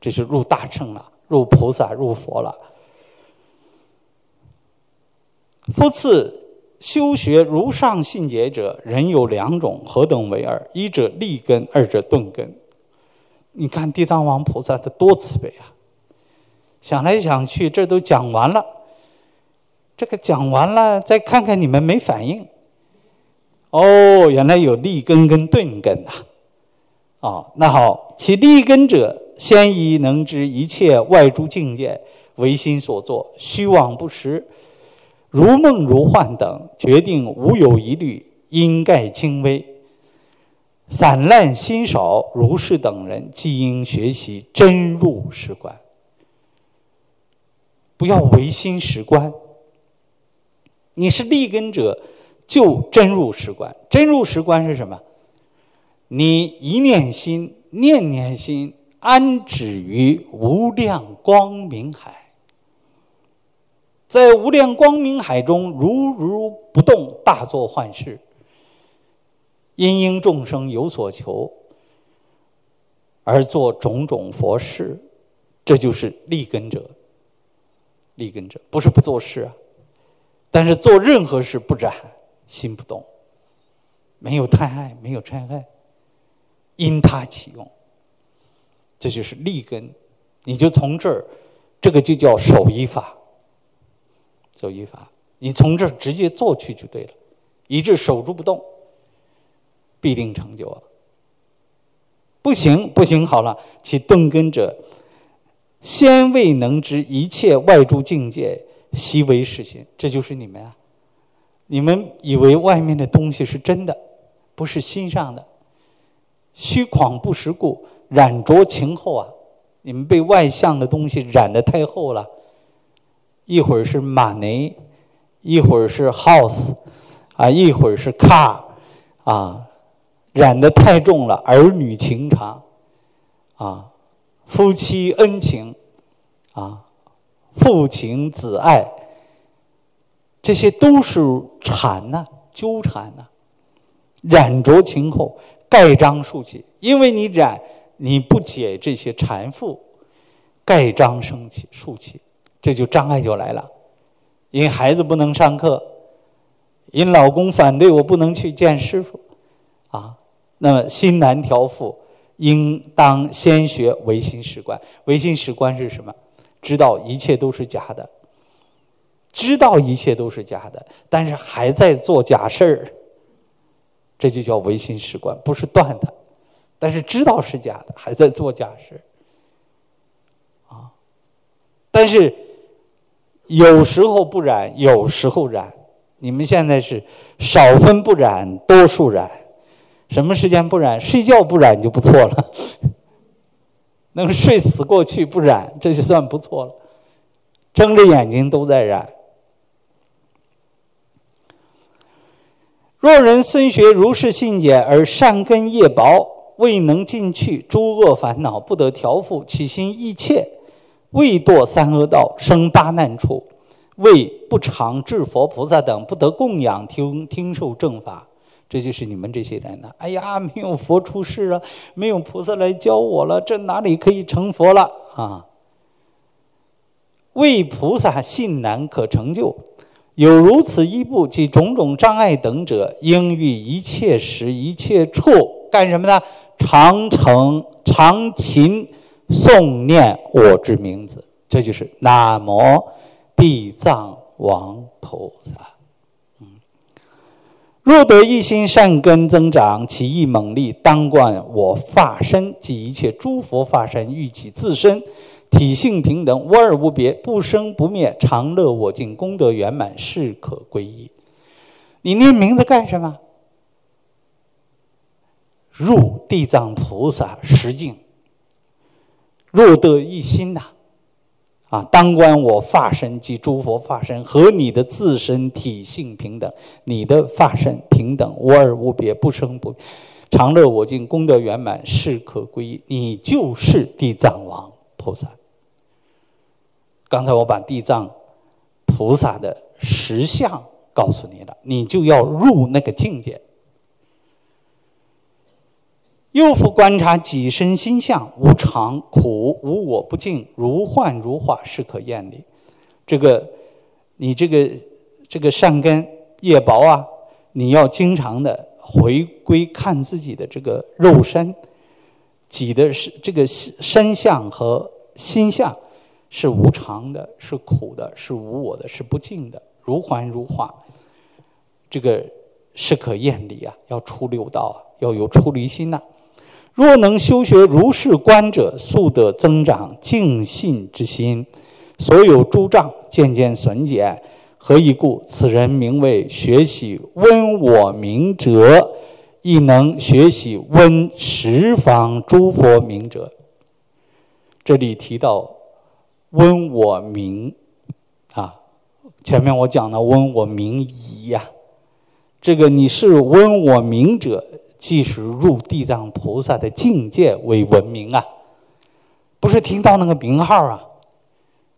这是入大乘了，入菩萨、入佛了。复次。 修学如上信解者，人有两种，何等为二？一者立根，二者顿根。你看地藏王菩萨他多慈悲啊！想来想去，这都讲完了，这个讲完了，再看看你们没反应。哦，原来有立根跟顿根呐！哦，那好，其立根者，先以能知一切外诸境界唯心所作，虚妄不实。 如梦如幻等，决定无有疑虑，因盖精微。散滥心少，如是等人，即应学习真入实观。不要唯心实观。你是立根者，就真入实观。真入实观是什么？你一念心，念念心，安止于无量光明海。 在无量光明海中，如如不动，大作幻视。因应众生有所求，而做种种佛事，这就是立根者。立根者不是不做事啊，但是做任何事不染心不动，没有贪爱，没有嗔爱，因他起用，这就是立根。你就从这儿，这个就叫守一法。 守一法，你从这儿直接做去就对了，一直守住不动，必定成就啊！不行不行，好了，其顿根者，先未能知一切外诸境界，悉为实心。这就是你们啊！你们以为外面的东西是真的，不是心上的。虚诳不实故，染着情厚啊！你们被外相的东西染得太厚了。 一会儿是马内，一会儿是 house，啊，一会儿是咔，啊，染得太重了，儿女情长，啊，夫妻恩情，啊，父情子爱，这些都是缠呐、啊，纠缠呐、啊，染着情后，盖章数起，因为你染，你不解这些缠缚，盖章生起数起，这就障碍就来了，因为孩子不能上课。 因老公反对，我不能去见师傅，啊，那么心难调伏，应当先学唯心是观。唯心是观是什么？知道一切都是假的，知道一切都是假的，但是还在做假事儿，这就叫唯心是观，不是断它，但是知道是假的，还在做假事，啊，但是有时候不染，有时候染。 你们现在是少分不染，多数染。什么时间不染？睡觉不染就不错了，能睡死过去不染，这就算不错了。睁着眼睛都在染。若人虽学如是信解，而善根业薄，未能进去诸恶烦恼，不得调伏，起心意切，未堕三恶道，生八难处。 为不常至佛菩萨等不得供养听听受正法，这就是你们这些人呢、啊。哎呀，没有佛出世了，没有菩萨来教我了，这哪里可以成佛了啊？为菩萨信难可成就，有如此一步及种种障碍等者，应于一切时一切处干什么呢？常诚常勤诵念我之名字，这就是南无。 地藏王菩萨，嗯，若得一心善根增长，其意猛力，当观我法身及一切诸佛法身，欲起自身，体性平等，无二无别，不生不灭，常乐我净，功德圆满，是可归依。你念名字干什么？入地藏菩萨实境，若得一心呐、啊。 啊！当观我法身及诸佛法身和你的自身体性平等，你的法身平等，无二无别，不生不灭，常乐我净，功德圆满，是可归依。你就是地藏王菩萨。刚才我把地藏菩萨的实相告诉你了，你就要入那个境界。又复观察己身心相，无常、苦、无我、不净，如幻如化，是可厌离。这个，你这个这个善根业薄啊，你要经常的回归看自己的这个肉身，己的是这个身相和心相是无常的，是苦的，是无我的，是不净的，如幻如化。这个是可厌离啊，要出六道啊，要有出离心呐、啊。 若能修学如是观者，速得增长净信之心，所有诸障渐渐损减。何以故？此人名为学习温我明者，亦能学习温十方诸佛明者。这里提到温我明啊，前面我讲的温我明仪呀、啊，这个你是温我明者。 即使入地藏菩萨的境界为闻名啊，不是听到那个名号啊。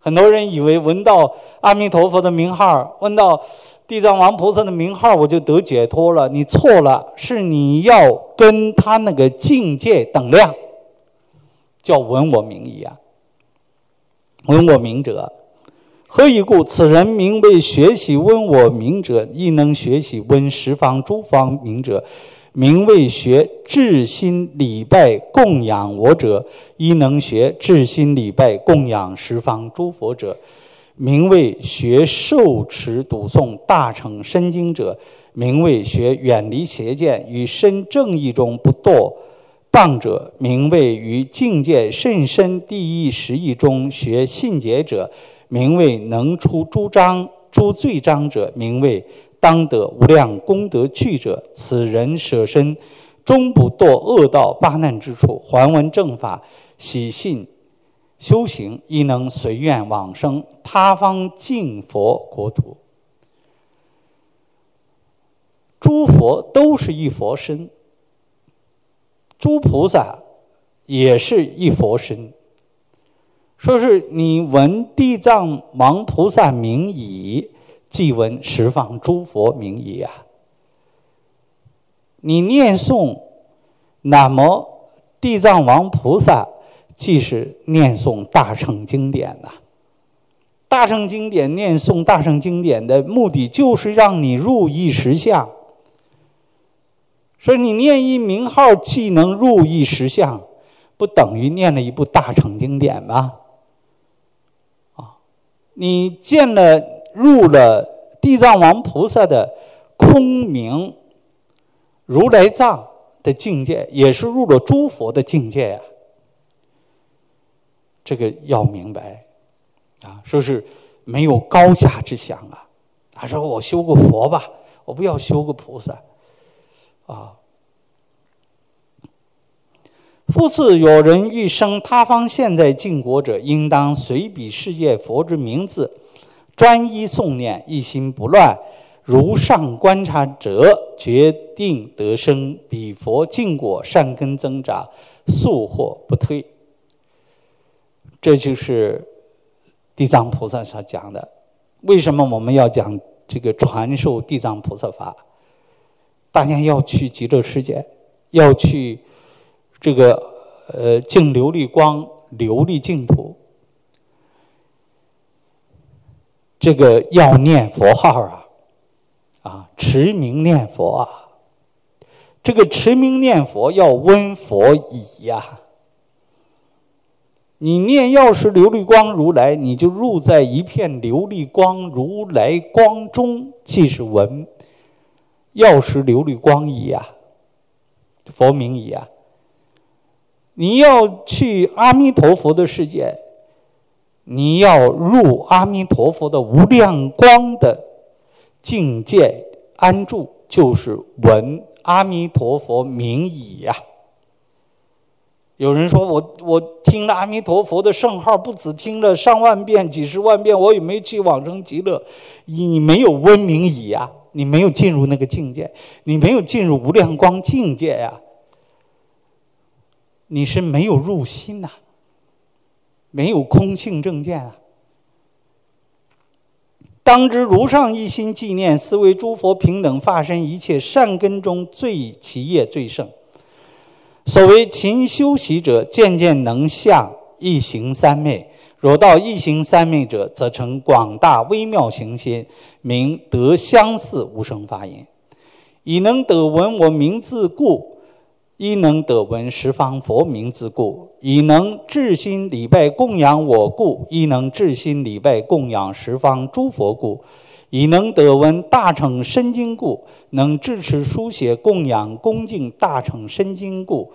很多人以为闻到阿弥陀佛的名号，闻到地藏王菩萨的名号，我就得解脱了。你错了，是你要跟他那个境界等量，叫闻我名一样。闻我名者，何以故？此人名为学习闻我名者，亦能学习闻十方诸方名者。 名为学至心礼拜供养我者，亦能学至心礼拜供养十方诸佛者；名为学受持读诵大乘身经者，名为学远离邪见与身正义中不堕谤者，名为于境界甚深地义实义中学信解者，名为能出诸障诸罪障者，名为。 当得无量功德具者，此人舍身，终不堕恶道八难之处。还闻正法，喜信修行，亦能随愿往生他方净佛国土。佛都是一佛身，诸菩萨也是一佛身。说是你闻地藏王菩萨名已，即闻十方诸佛名已啊。你念诵南无地藏王菩萨，即是念诵大乘经典呐、啊。 大乘经典念诵大乘经典的目的，就是让你入一实相。所以你念一名号，既能入一实相，不等于念了一部大乘经典吗？啊，你见了入了地藏王菩萨的空明如来藏的境界，也是入了诸佛的境界呀、啊。这个要明白。 啊，说是没有高下之想啊！他说我修个佛吧，我不要修个菩萨。啊，复次，有人欲生他方现在净国者，应当随彼世界佛之名字，专一诵念，一心不乱。如上观察者，决定得生彼佛净果，善根增长，速获不退。这就是 地藏菩萨所讲的，为什么我们要讲这个传授地藏菩萨法？大家要去极乐世界，要去这个呃净琉璃光琉璃净土，这个要念佛号啊，啊持名念佛啊，这个持名念佛要温佛已呀、啊。 你念药师琉璃光如来，你就入在一片琉璃光如来光中，即是闻药师琉璃光矣啊，佛名矣啊。你要去阿弥陀佛的世界，你要入阿弥陀佛的无量光的境界安住，就是闻阿弥陀佛名矣呀、啊。 有人说我我听了阿弥陀佛的圣号，不止听了上万遍、几十万遍，我也没去往生极乐。你没有温明矣啊，你没有进入那个境界，你没有进入无量光境界呀、啊，你是没有入心呐、啊，没有空性正见啊。当知如上一心纪念，思维诸佛平等法身一切善根中最其业最盛。 所谓勤修习者，渐渐能向一行三昧。若到一行三昧者，则成广大微妙行心，名得相似无生法忍。以能得闻我名字故，亦能得闻十方佛名字故；以能至心礼拜供养我故，亦能至心礼拜供养十方诸佛故；以能得闻大乘身经故。 能至持书写供养恭敬大乘身经故，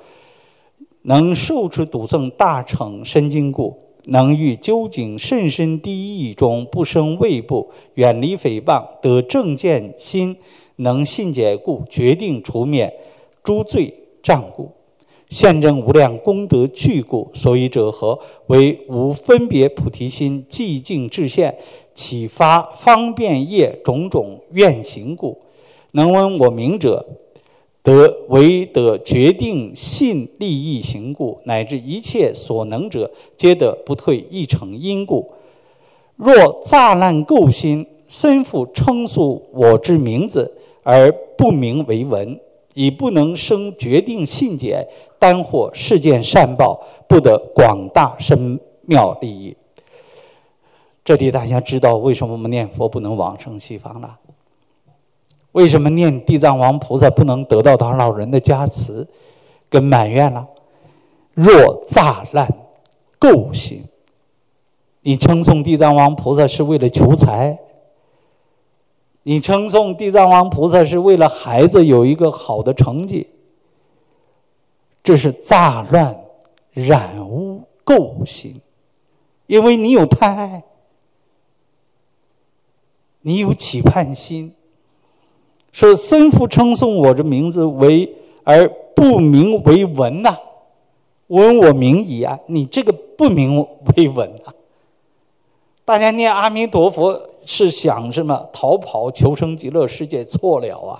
能受持读诵大乘身经故，能于究竟甚深第一义中不生畏怖，远离诽谤，得正见心，能信解故，决定除灭诸罪障故，现证无量功德具故。所以者何？为无分别菩提心，寂静至现，启发方便业种种愿行故。 能闻我名者，得唯得决定信利益行故，乃至一切所能者，皆得不退一成因故。若杂乱垢心，身复称述我之名字，而不明为闻，以不能生决定信解，单获世间善报，不得广大深妙利益。这里大家知道为什么我们念佛不能往生西方了？ 为什么念地藏王菩萨不能得到他老人的加持跟满愿了？若杂乱垢心，你称颂地藏王菩萨是为了求财，你称颂地藏王菩萨是为了孩子有一个好的成绩，这是杂乱染污垢心，因为你有贪爱，你有期盼心。 说身复称颂我这名字为而不明为闻呐、啊，闻我名矣啊！你这个不明为闻啊！大家念阿弥陀佛是想什么？逃跑求生极乐世界错了啊！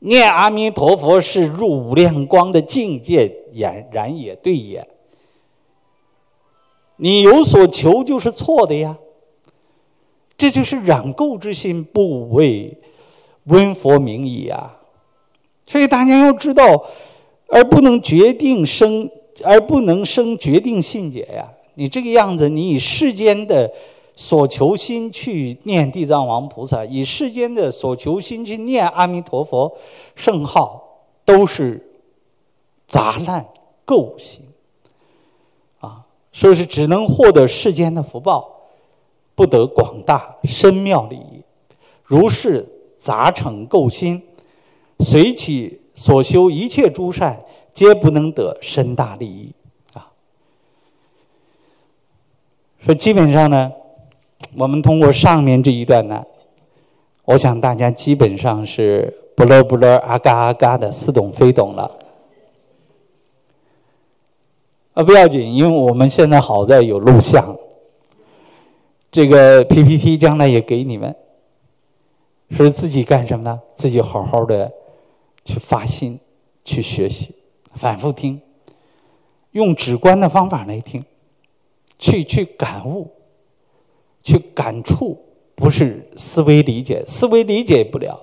念阿弥陀佛是入无量光的境界，俨然也对也。你有所求就是错的呀，这就是染垢之心，不为闻佛名矣啊！所以大家要知道，而不能决定生，而不能生决定信解呀。你这个样子，你以世间的所求心去念地藏王菩萨，以世间的所求心去念阿弥陀佛圣号，都是杂烂垢心啊！所以是只能获得世间的福报，不得广大深妙利益。如是杂逞垢心，随其所修一切诸善，皆不能得深大利益啊！所以基本上呢，我们通过上面这一段呢，我想大家基本上是不乐不乐、啊嘎啊嘎的似懂非懂了。啊，不要紧，因为我们现在好在有录像，这个 P P T 将来也给你们。是自己干什么呢？自己好好的去发心、去学习，反复听，用直观的方法来听，去去感悟。去感触，不是思维理解，思维理解不了。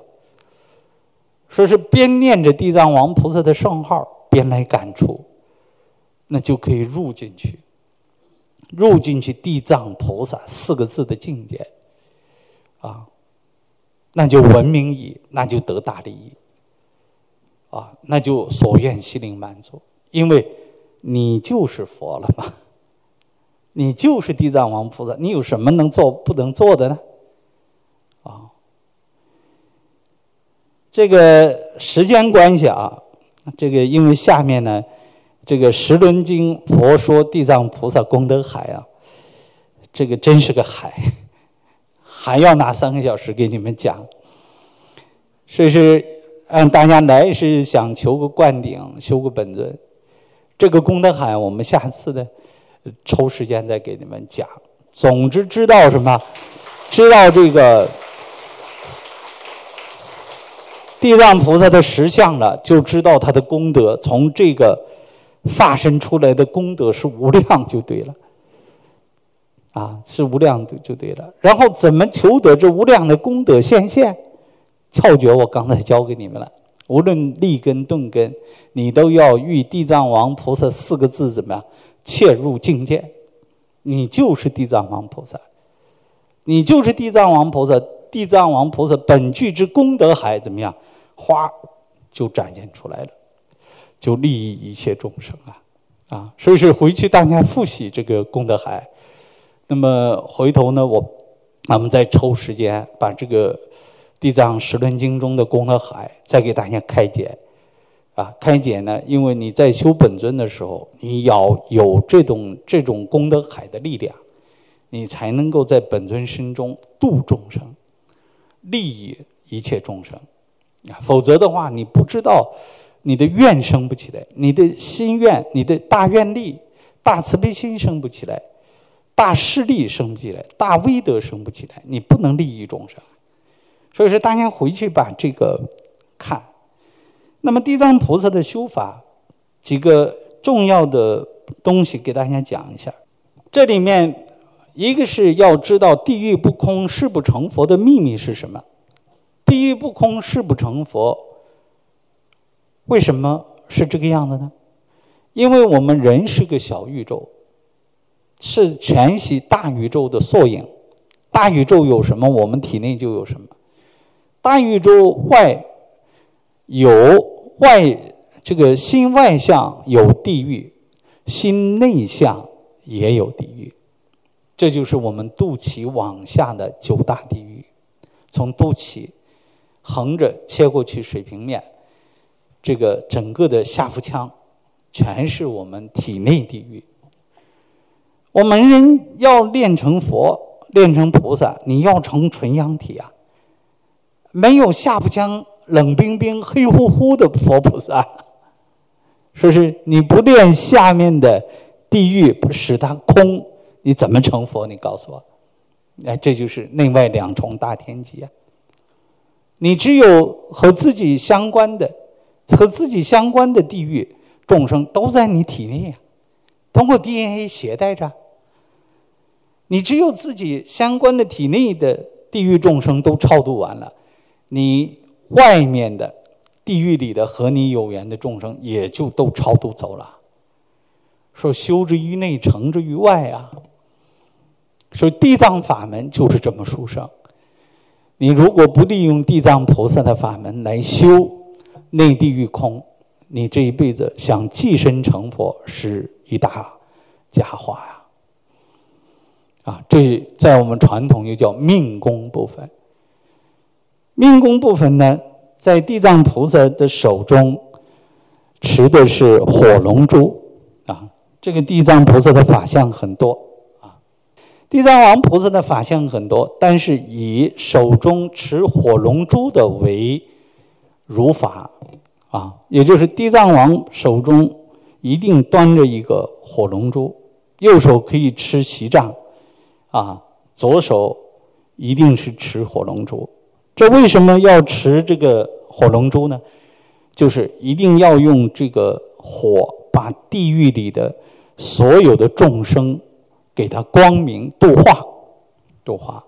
说是边念着地藏王菩萨的圣号，边来感触，那就可以入进去，入进去地藏菩萨四个字的境界，啊，那就闻名矣，那就得大利益，啊，那就所愿悉令满足，因为你就是佛了嘛。你就是地藏王菩萨，你有什么能做不能做的呢？啊，这个时间关系啊，这个因为下面呢，这个《十轮经》佛说地藏菩萨功德海啊，这个真是个海，还要拿三个小时给你们讲。所以是让大家来是想求个灌顶，修个本尊。这个功德海，我们下次的。抽时间再给你们讲。总之，知道什么？知道这个地藏菩萨的实相了，就知道他的功德。从这个化身出来的功德是无量，就对了。啊，是无量就对了。然后怎么求得这无量的功德现现？窍诀我刚才教给你们了。无论立根顿根，你都要遇地藏王菩萨四个字怎么样？切入境界，你就是地藏王菩萨，你就是地藏王菩萨。地藏王菩萨本具之功德海怎么样？哗，就展现出来了，就利益一切众生啊！啊，所以是回去大家复习这个功德海。那么回头呢，我我们再抽时间把这个《地藏十轮经》中的功德海再给大家开解。啊，开解呢？因为你在修本尊的时候，你要有这种这种功德海的力量，你才能够在本尊身中度众生，利益一切众生。啊，否则的话，你不知道你的愿生不起来，你的心愿、你的大愿力、大慈悲心生不起来，大势力生不起来，大威德生不起来，你不能利益众生。所以说，大家回去把这个看。那么地藏菩萨的修法几个重要的东西给大家讲一下。这里面一个是要知道地狱不空誓不成佛的秘密是什么。地狱不空誓不成佛，为什么是这个样子呢？因为我们人是个小宇宙，是全息大宇宙的缩影。大宇宙有什么，我们体内就有什么。大宇宙外有外，这个心外相有地狱，心内相也有地狱，这就是我们肚脐往下的九大地狱。从肚脐横着切过去水平面，这个整个的下腹腔全是我们体内地狱。我们人要练成佛，练成菩萨，你要成纯阳体啊，没有下腹腔冷冰冰黑乎乎的佛菩萨，说是你不练下面的地狱，使它空，你怎么成佛？你告诉我。哎，这就是内外两重大天劫。你只有和自己相关的、和自己相关的地狱众生都在你体内啊，通过 D N A 携带着。你只有自己相关的体内的地狱众生都超度完了，你外面的地狱里的和你有缘的众生也就都超度走了。说修之于内，成之于外啊。所以地藏法门就是这么殊胜。你如果不利用地藏菩萨的法门来修内地狱空，你这一辈子想寄身成佛是一大佳话呀！啊，这在我们传统又叫命宫部分。命宫部分呢，在地藏菩萨的手中持的是火龙珠啊。这个地藏菩萨的法相很多。地藏王菩萨的法相很多，但是以手中持火龙珠的为如法啊，也就是地藏王手中一定端着一个火龙珠，右手可以持锡杖啊，左手一定是持火龙珠。这为什么要持这个火龙珠呢？就是一定要用这个火把地狱里的所有的众生给他光明度化，度化。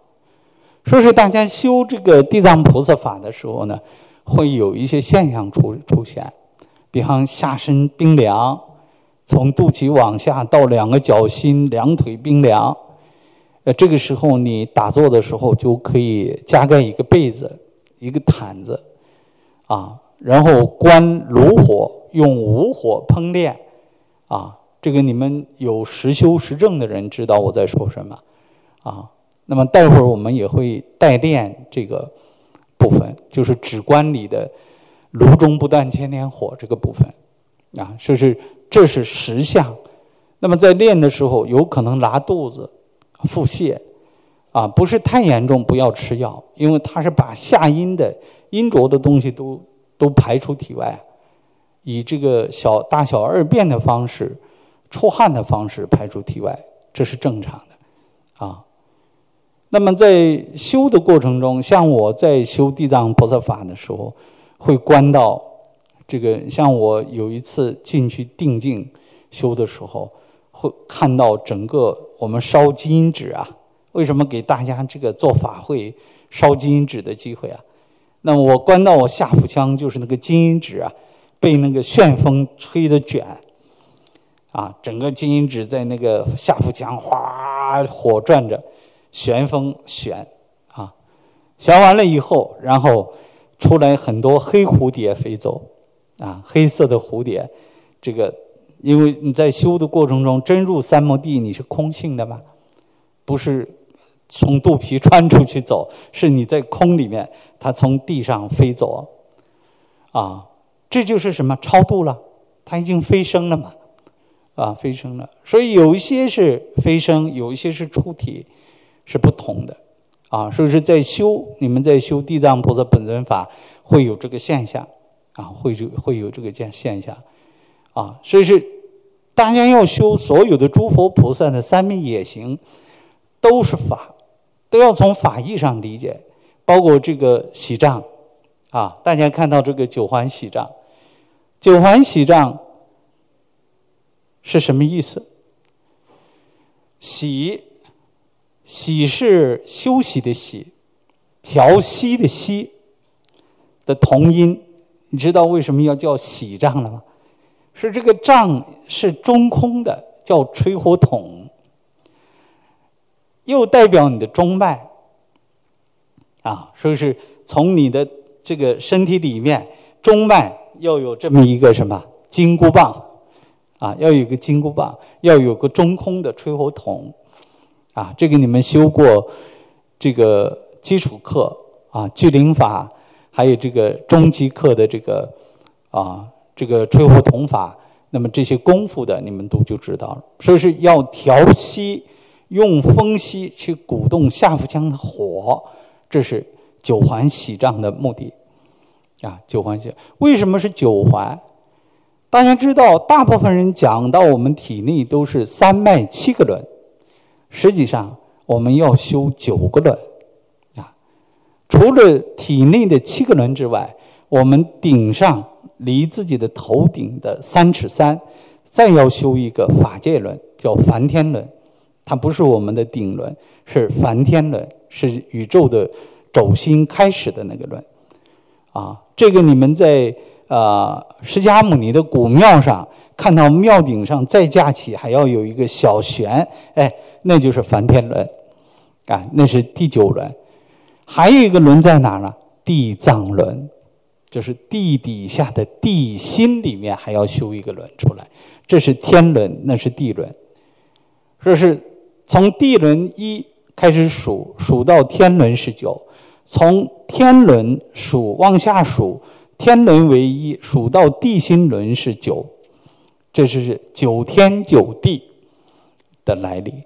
说是大家修这个地藏菩萨法的时候呢，会有一些现象出出现，比方下身冰凉，从肚脐往下到两个脚心，两腿冰凉。呃，这个时候你打坐的时候就可以加盖一个被子，一个毯子，啊，然后关炉火，用无火烹炼，啊。这个你们有实修实证的人知道我在说什么啊。那么待会儿我们也会代练这个部分，就是止观里的炉中不断千年火这个部分啊，这是这是实相。那么在练的时候有可能拉肚子腹泻啊，不是太严重不要吃药，因为它是把下阴的阴浊的东西都都排出体外，以这个小大小二便的方式，出汗的方式排出体外，这是正常的啊。那么在修的过程中，像我在修地藏菩萨法的时候会观到这个，像我有一次进去定静修的时候，会看到整个我们烧金银纸啊，为什么给大家这个做法会烧金银纸的机会啊？那么我观到我下腹腔就是那个金银纸啊，被那个旋风吹的卷啊，整个金银纸在那个下腹腔哗火转着，旋风旋啊，旋完了以后，然后出来很多黑蝴蝶飞走啊，黑色的蝴蝶。这个因为你在修的过程中真入三摩地，你是空性的嘛，不是从肚皮穿出去走，是你在空里面，它从地上飞走啊，这就是什么超度了，它已经飞升了嘛。啊，飞升了，所以有一些是飞升，有一些是出体，是不同的，啊，所以是在修，你们在修地藏菩萨本尊法会有这个现象，啊，会就会有这个现现象，啊，所以是大家要修所有的诸佛菩萨的三昧也行，都是法，都要从法义上理解，包括这个喜杖，啊，大家看到这个九环喜杖，九环喜杖。是什么意思？喜，喜是休息的喜，调息的息的同音。你知道为什么要叫喜杖了吗？是这个杖是中空的，叫吹火筒，又代表你的中脉啊，所以是从你的这个身体里面中脉要有这么一个什么金箍棒。啊，要有个金箍棒，要有个中空的吹火筒，啊，这个你们修过这个基础课啊，聚灵法，还有这个中级课的这个啊，这个吹火筒法，那么这些功夫的你们都就知道了。所以是要调息，用风息去鼓动下腹腔的火，这是九环喜杖的目的。啊，九环喜，为什么是九环？大家知道大部分人讲到我们体内都是三脉七个轮，实际上我们要修九个轮啊。除了体内的七个轮之外，我们顶上离自己的头顶的三尺三，再要修一个法界轮，叫梵天轮。它不是我们的顶轮，是梵天轮，是宇宙的轴心开始的那个轮。啊，这个你们在呃释迦牟尼的古庙上看到庙顶上再架起还要有一个小悬，哎，那就是梵天轮，啊，那是第九轮。还有一个轮在哪呢？地藏轮，就是地底下的地心里面还要修一个轮出来，这是天轮，那是地轮。这是从地轮一开始数，数到天轮十九，从天轮数往下数，天轮为一，数到地心轮是九，这是九天九地的来历，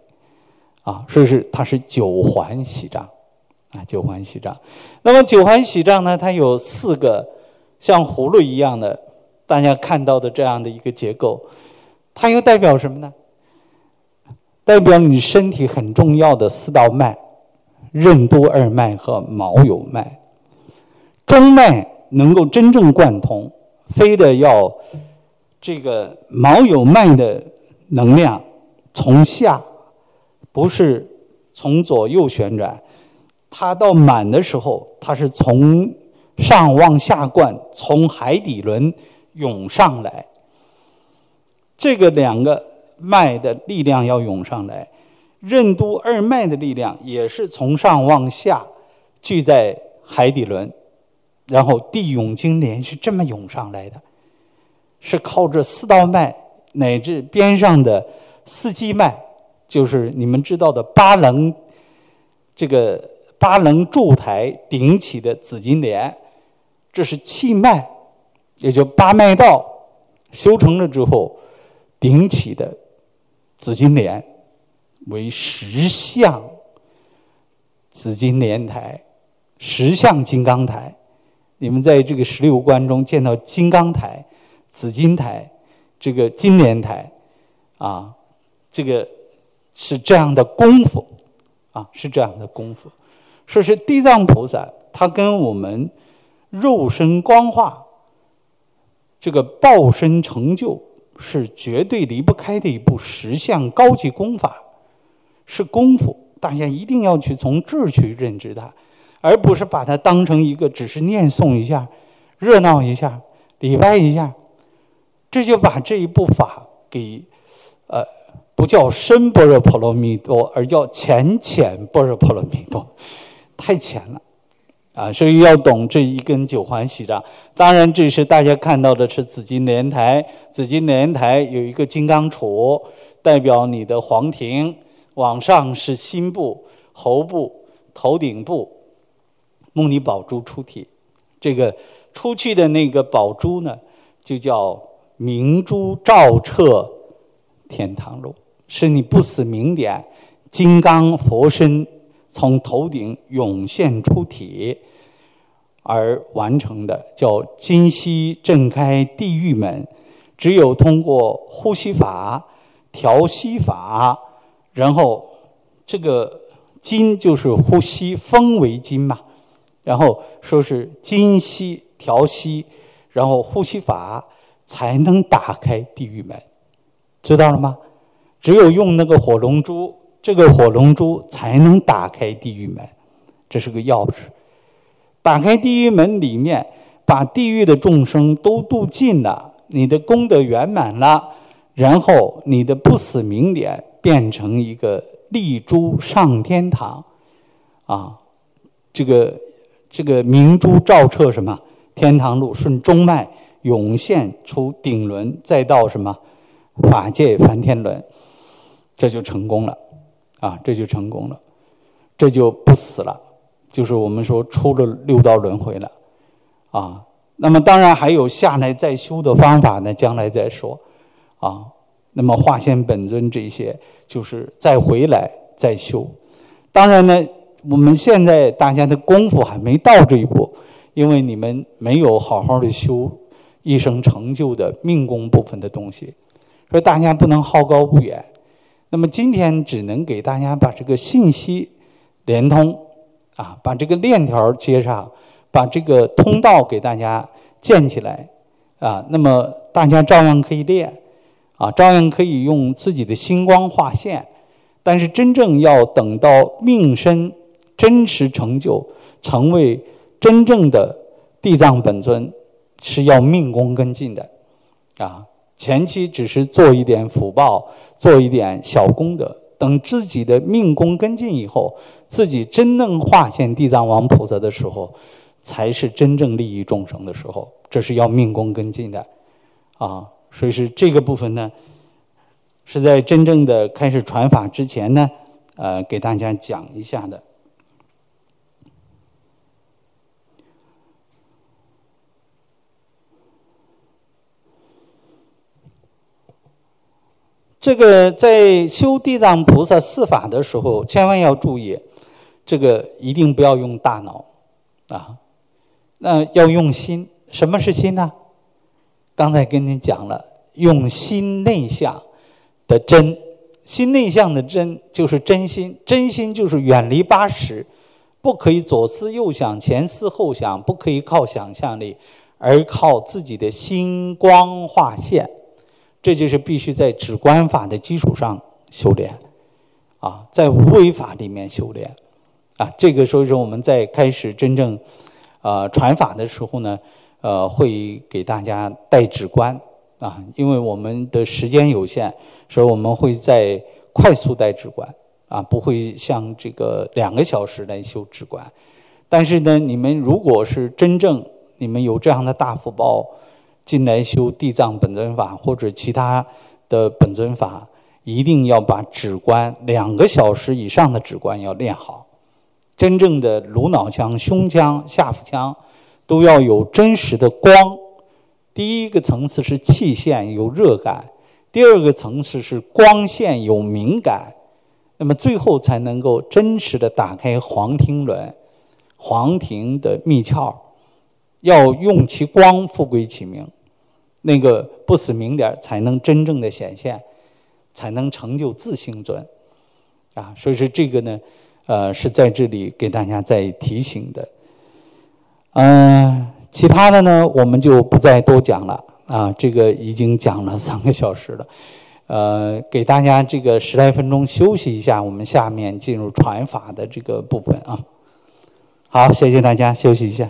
啊，所以是它是九环喜杖。啊，九环喜杖。那么九环喜杖呢，它有四个像葫芦一样的，大家看到的这样的一个结构，它又代表什么呢？代表你身体很重要的四道脉：任督二脉和卯酉脉。中脉能够真正贯通，非得要这个卯酉脉的能量从下，不是从左右旋转。它到满的时候，它是从上往下灌，从海底轮涌上来。这个两个脉的力量要涌上来，任督二脉的力量也是从上往下聚在海底轮，然后地涌金莲是这么涌上来的，是靠着四道脉乃至边上的四基脉，就是你们知道的八棱，这个八棱柱台顶起的紫金莲，这是气脉，也就八脉道修成了之后顶起的紫金莲，为十相紫金莲台，十相金刚台。你们在这个十六观中见到金刚台、紫金台、这个金莲台，啊，这个是这样的功夫，啊，是这样的功夫。说是地藏菩萨，他跟我们肉身光化这个报身成就是绝对离不开的一部十项高级功法，是功夫，大家一定要去从这儿去认知它，而不是把它当成一个只是念诵一下、热闹一下、礼拜一下，这就把这一部法给呃不叫深般若波罗蜜多，而叫浅浅般若波罗蜜多。太浅了，啊，所以要懂这一根九环喜杖。当然，这是大家看到的是紫金莲台，紫金莲台有一个金刚杵，代表你的黄庭，往上是心部、喉部、头顶部，目尼宝珠出体。这个出去的那个宝珠呢，就叫明珠照彻天堂路，是你不死明点金刚佛身。从头顶涌现出体而完成的，叫今夕震开地狱门。只有通过呼吸法、调息法，然后这个金就是呼吸，风为金嘛，然后说是今夕调息，然后呼吸法才能打开地狱门，知道了吗？只有用那个火龙珠，这个火龙珠才能打开地狱门，这是个钥匙。打开地狱门里面，把地狱的众生都度尽了，你的功德圆满了，然后你的不死明点变成一个丽珠上天堂，啊，这个这个明珠照彻什么天堂路，顺中脉涌现出顶轮，再到什么法界梵天轮，这就成功了。啊，这就成功了，这就不死了，就是我们说出了六道轮回了，啊，那么当然还有下来再修的方法呢，将来再说，啊，那么化现本尊这些就是再回来再修。当然呢，我们现在大家的功夫还没到这一步，因为你们没有好好的修一生成就的命功部分的东西，所以大家不能好高骛远。那么今天只能给大家把这个信息连通，啊，把这个链条接上，把这个通道给大家建起来啊。那么大家照样可以练啊，照样可以用自己的星光画线，但是真正要等到命身真实成就，成为真正的地藏本尊，是要命功跟进的啊。前期只是做一点福报，做一点小功德。 等自己的命功跟进以后，自己真正化现地藏王菩萨的时候，才是真正利益众生的时候。这是要命功跟进的，啊，所以是这个部分呢，是在真正的开始传法之前呢，呃，给大家讲一下的。这个在修地藏菩萨四法的时候，千万要注意，这个一定不要用大脑，啊，那要用心。什么是心呢？刚才跟你讲了，用心内向的真，心内向的真就是真心，真心就是远离八识，不可以左思右想，前思后想，不可以靠想象力，而靠自己的心光画线。 这就是必须在止观法的基础上修炼，啊，在无为法里面修炼，啊，这个所以说我们在开始真正，呃，传法的时候呢，呃，会给大家带止观，啊，因为我们的时间有限，所以我们会在快速带止观，啊，不会像这个两个小时来修止观，但是呢，你们如果是真正你们有这样的大福报。 进来修地藏本尊法或者其他的本尊法，一定要把止观两个小时以上的止观要练好。真正的颅脑腔、胸腔、下腹腔都要有真实的光。第一个层次是气线有热感，第二个层次是光线有敏感，那么最后才能够真实的打开黄庭轮、黄庭的密窍。 要用其光复归其明，那个不死明点才能真正的显现，才能成就自性尊，啊，所以说这个呢，呃，是在这里给大家再提醒的。嗯、呃，其他的呢，我们就不再多讲了啊，这个已经讲了三个小时了，呃，给大家这个十来分钟休息一下，我们下面进入传法的这个部分啊。好，谢谢大家，休息一下。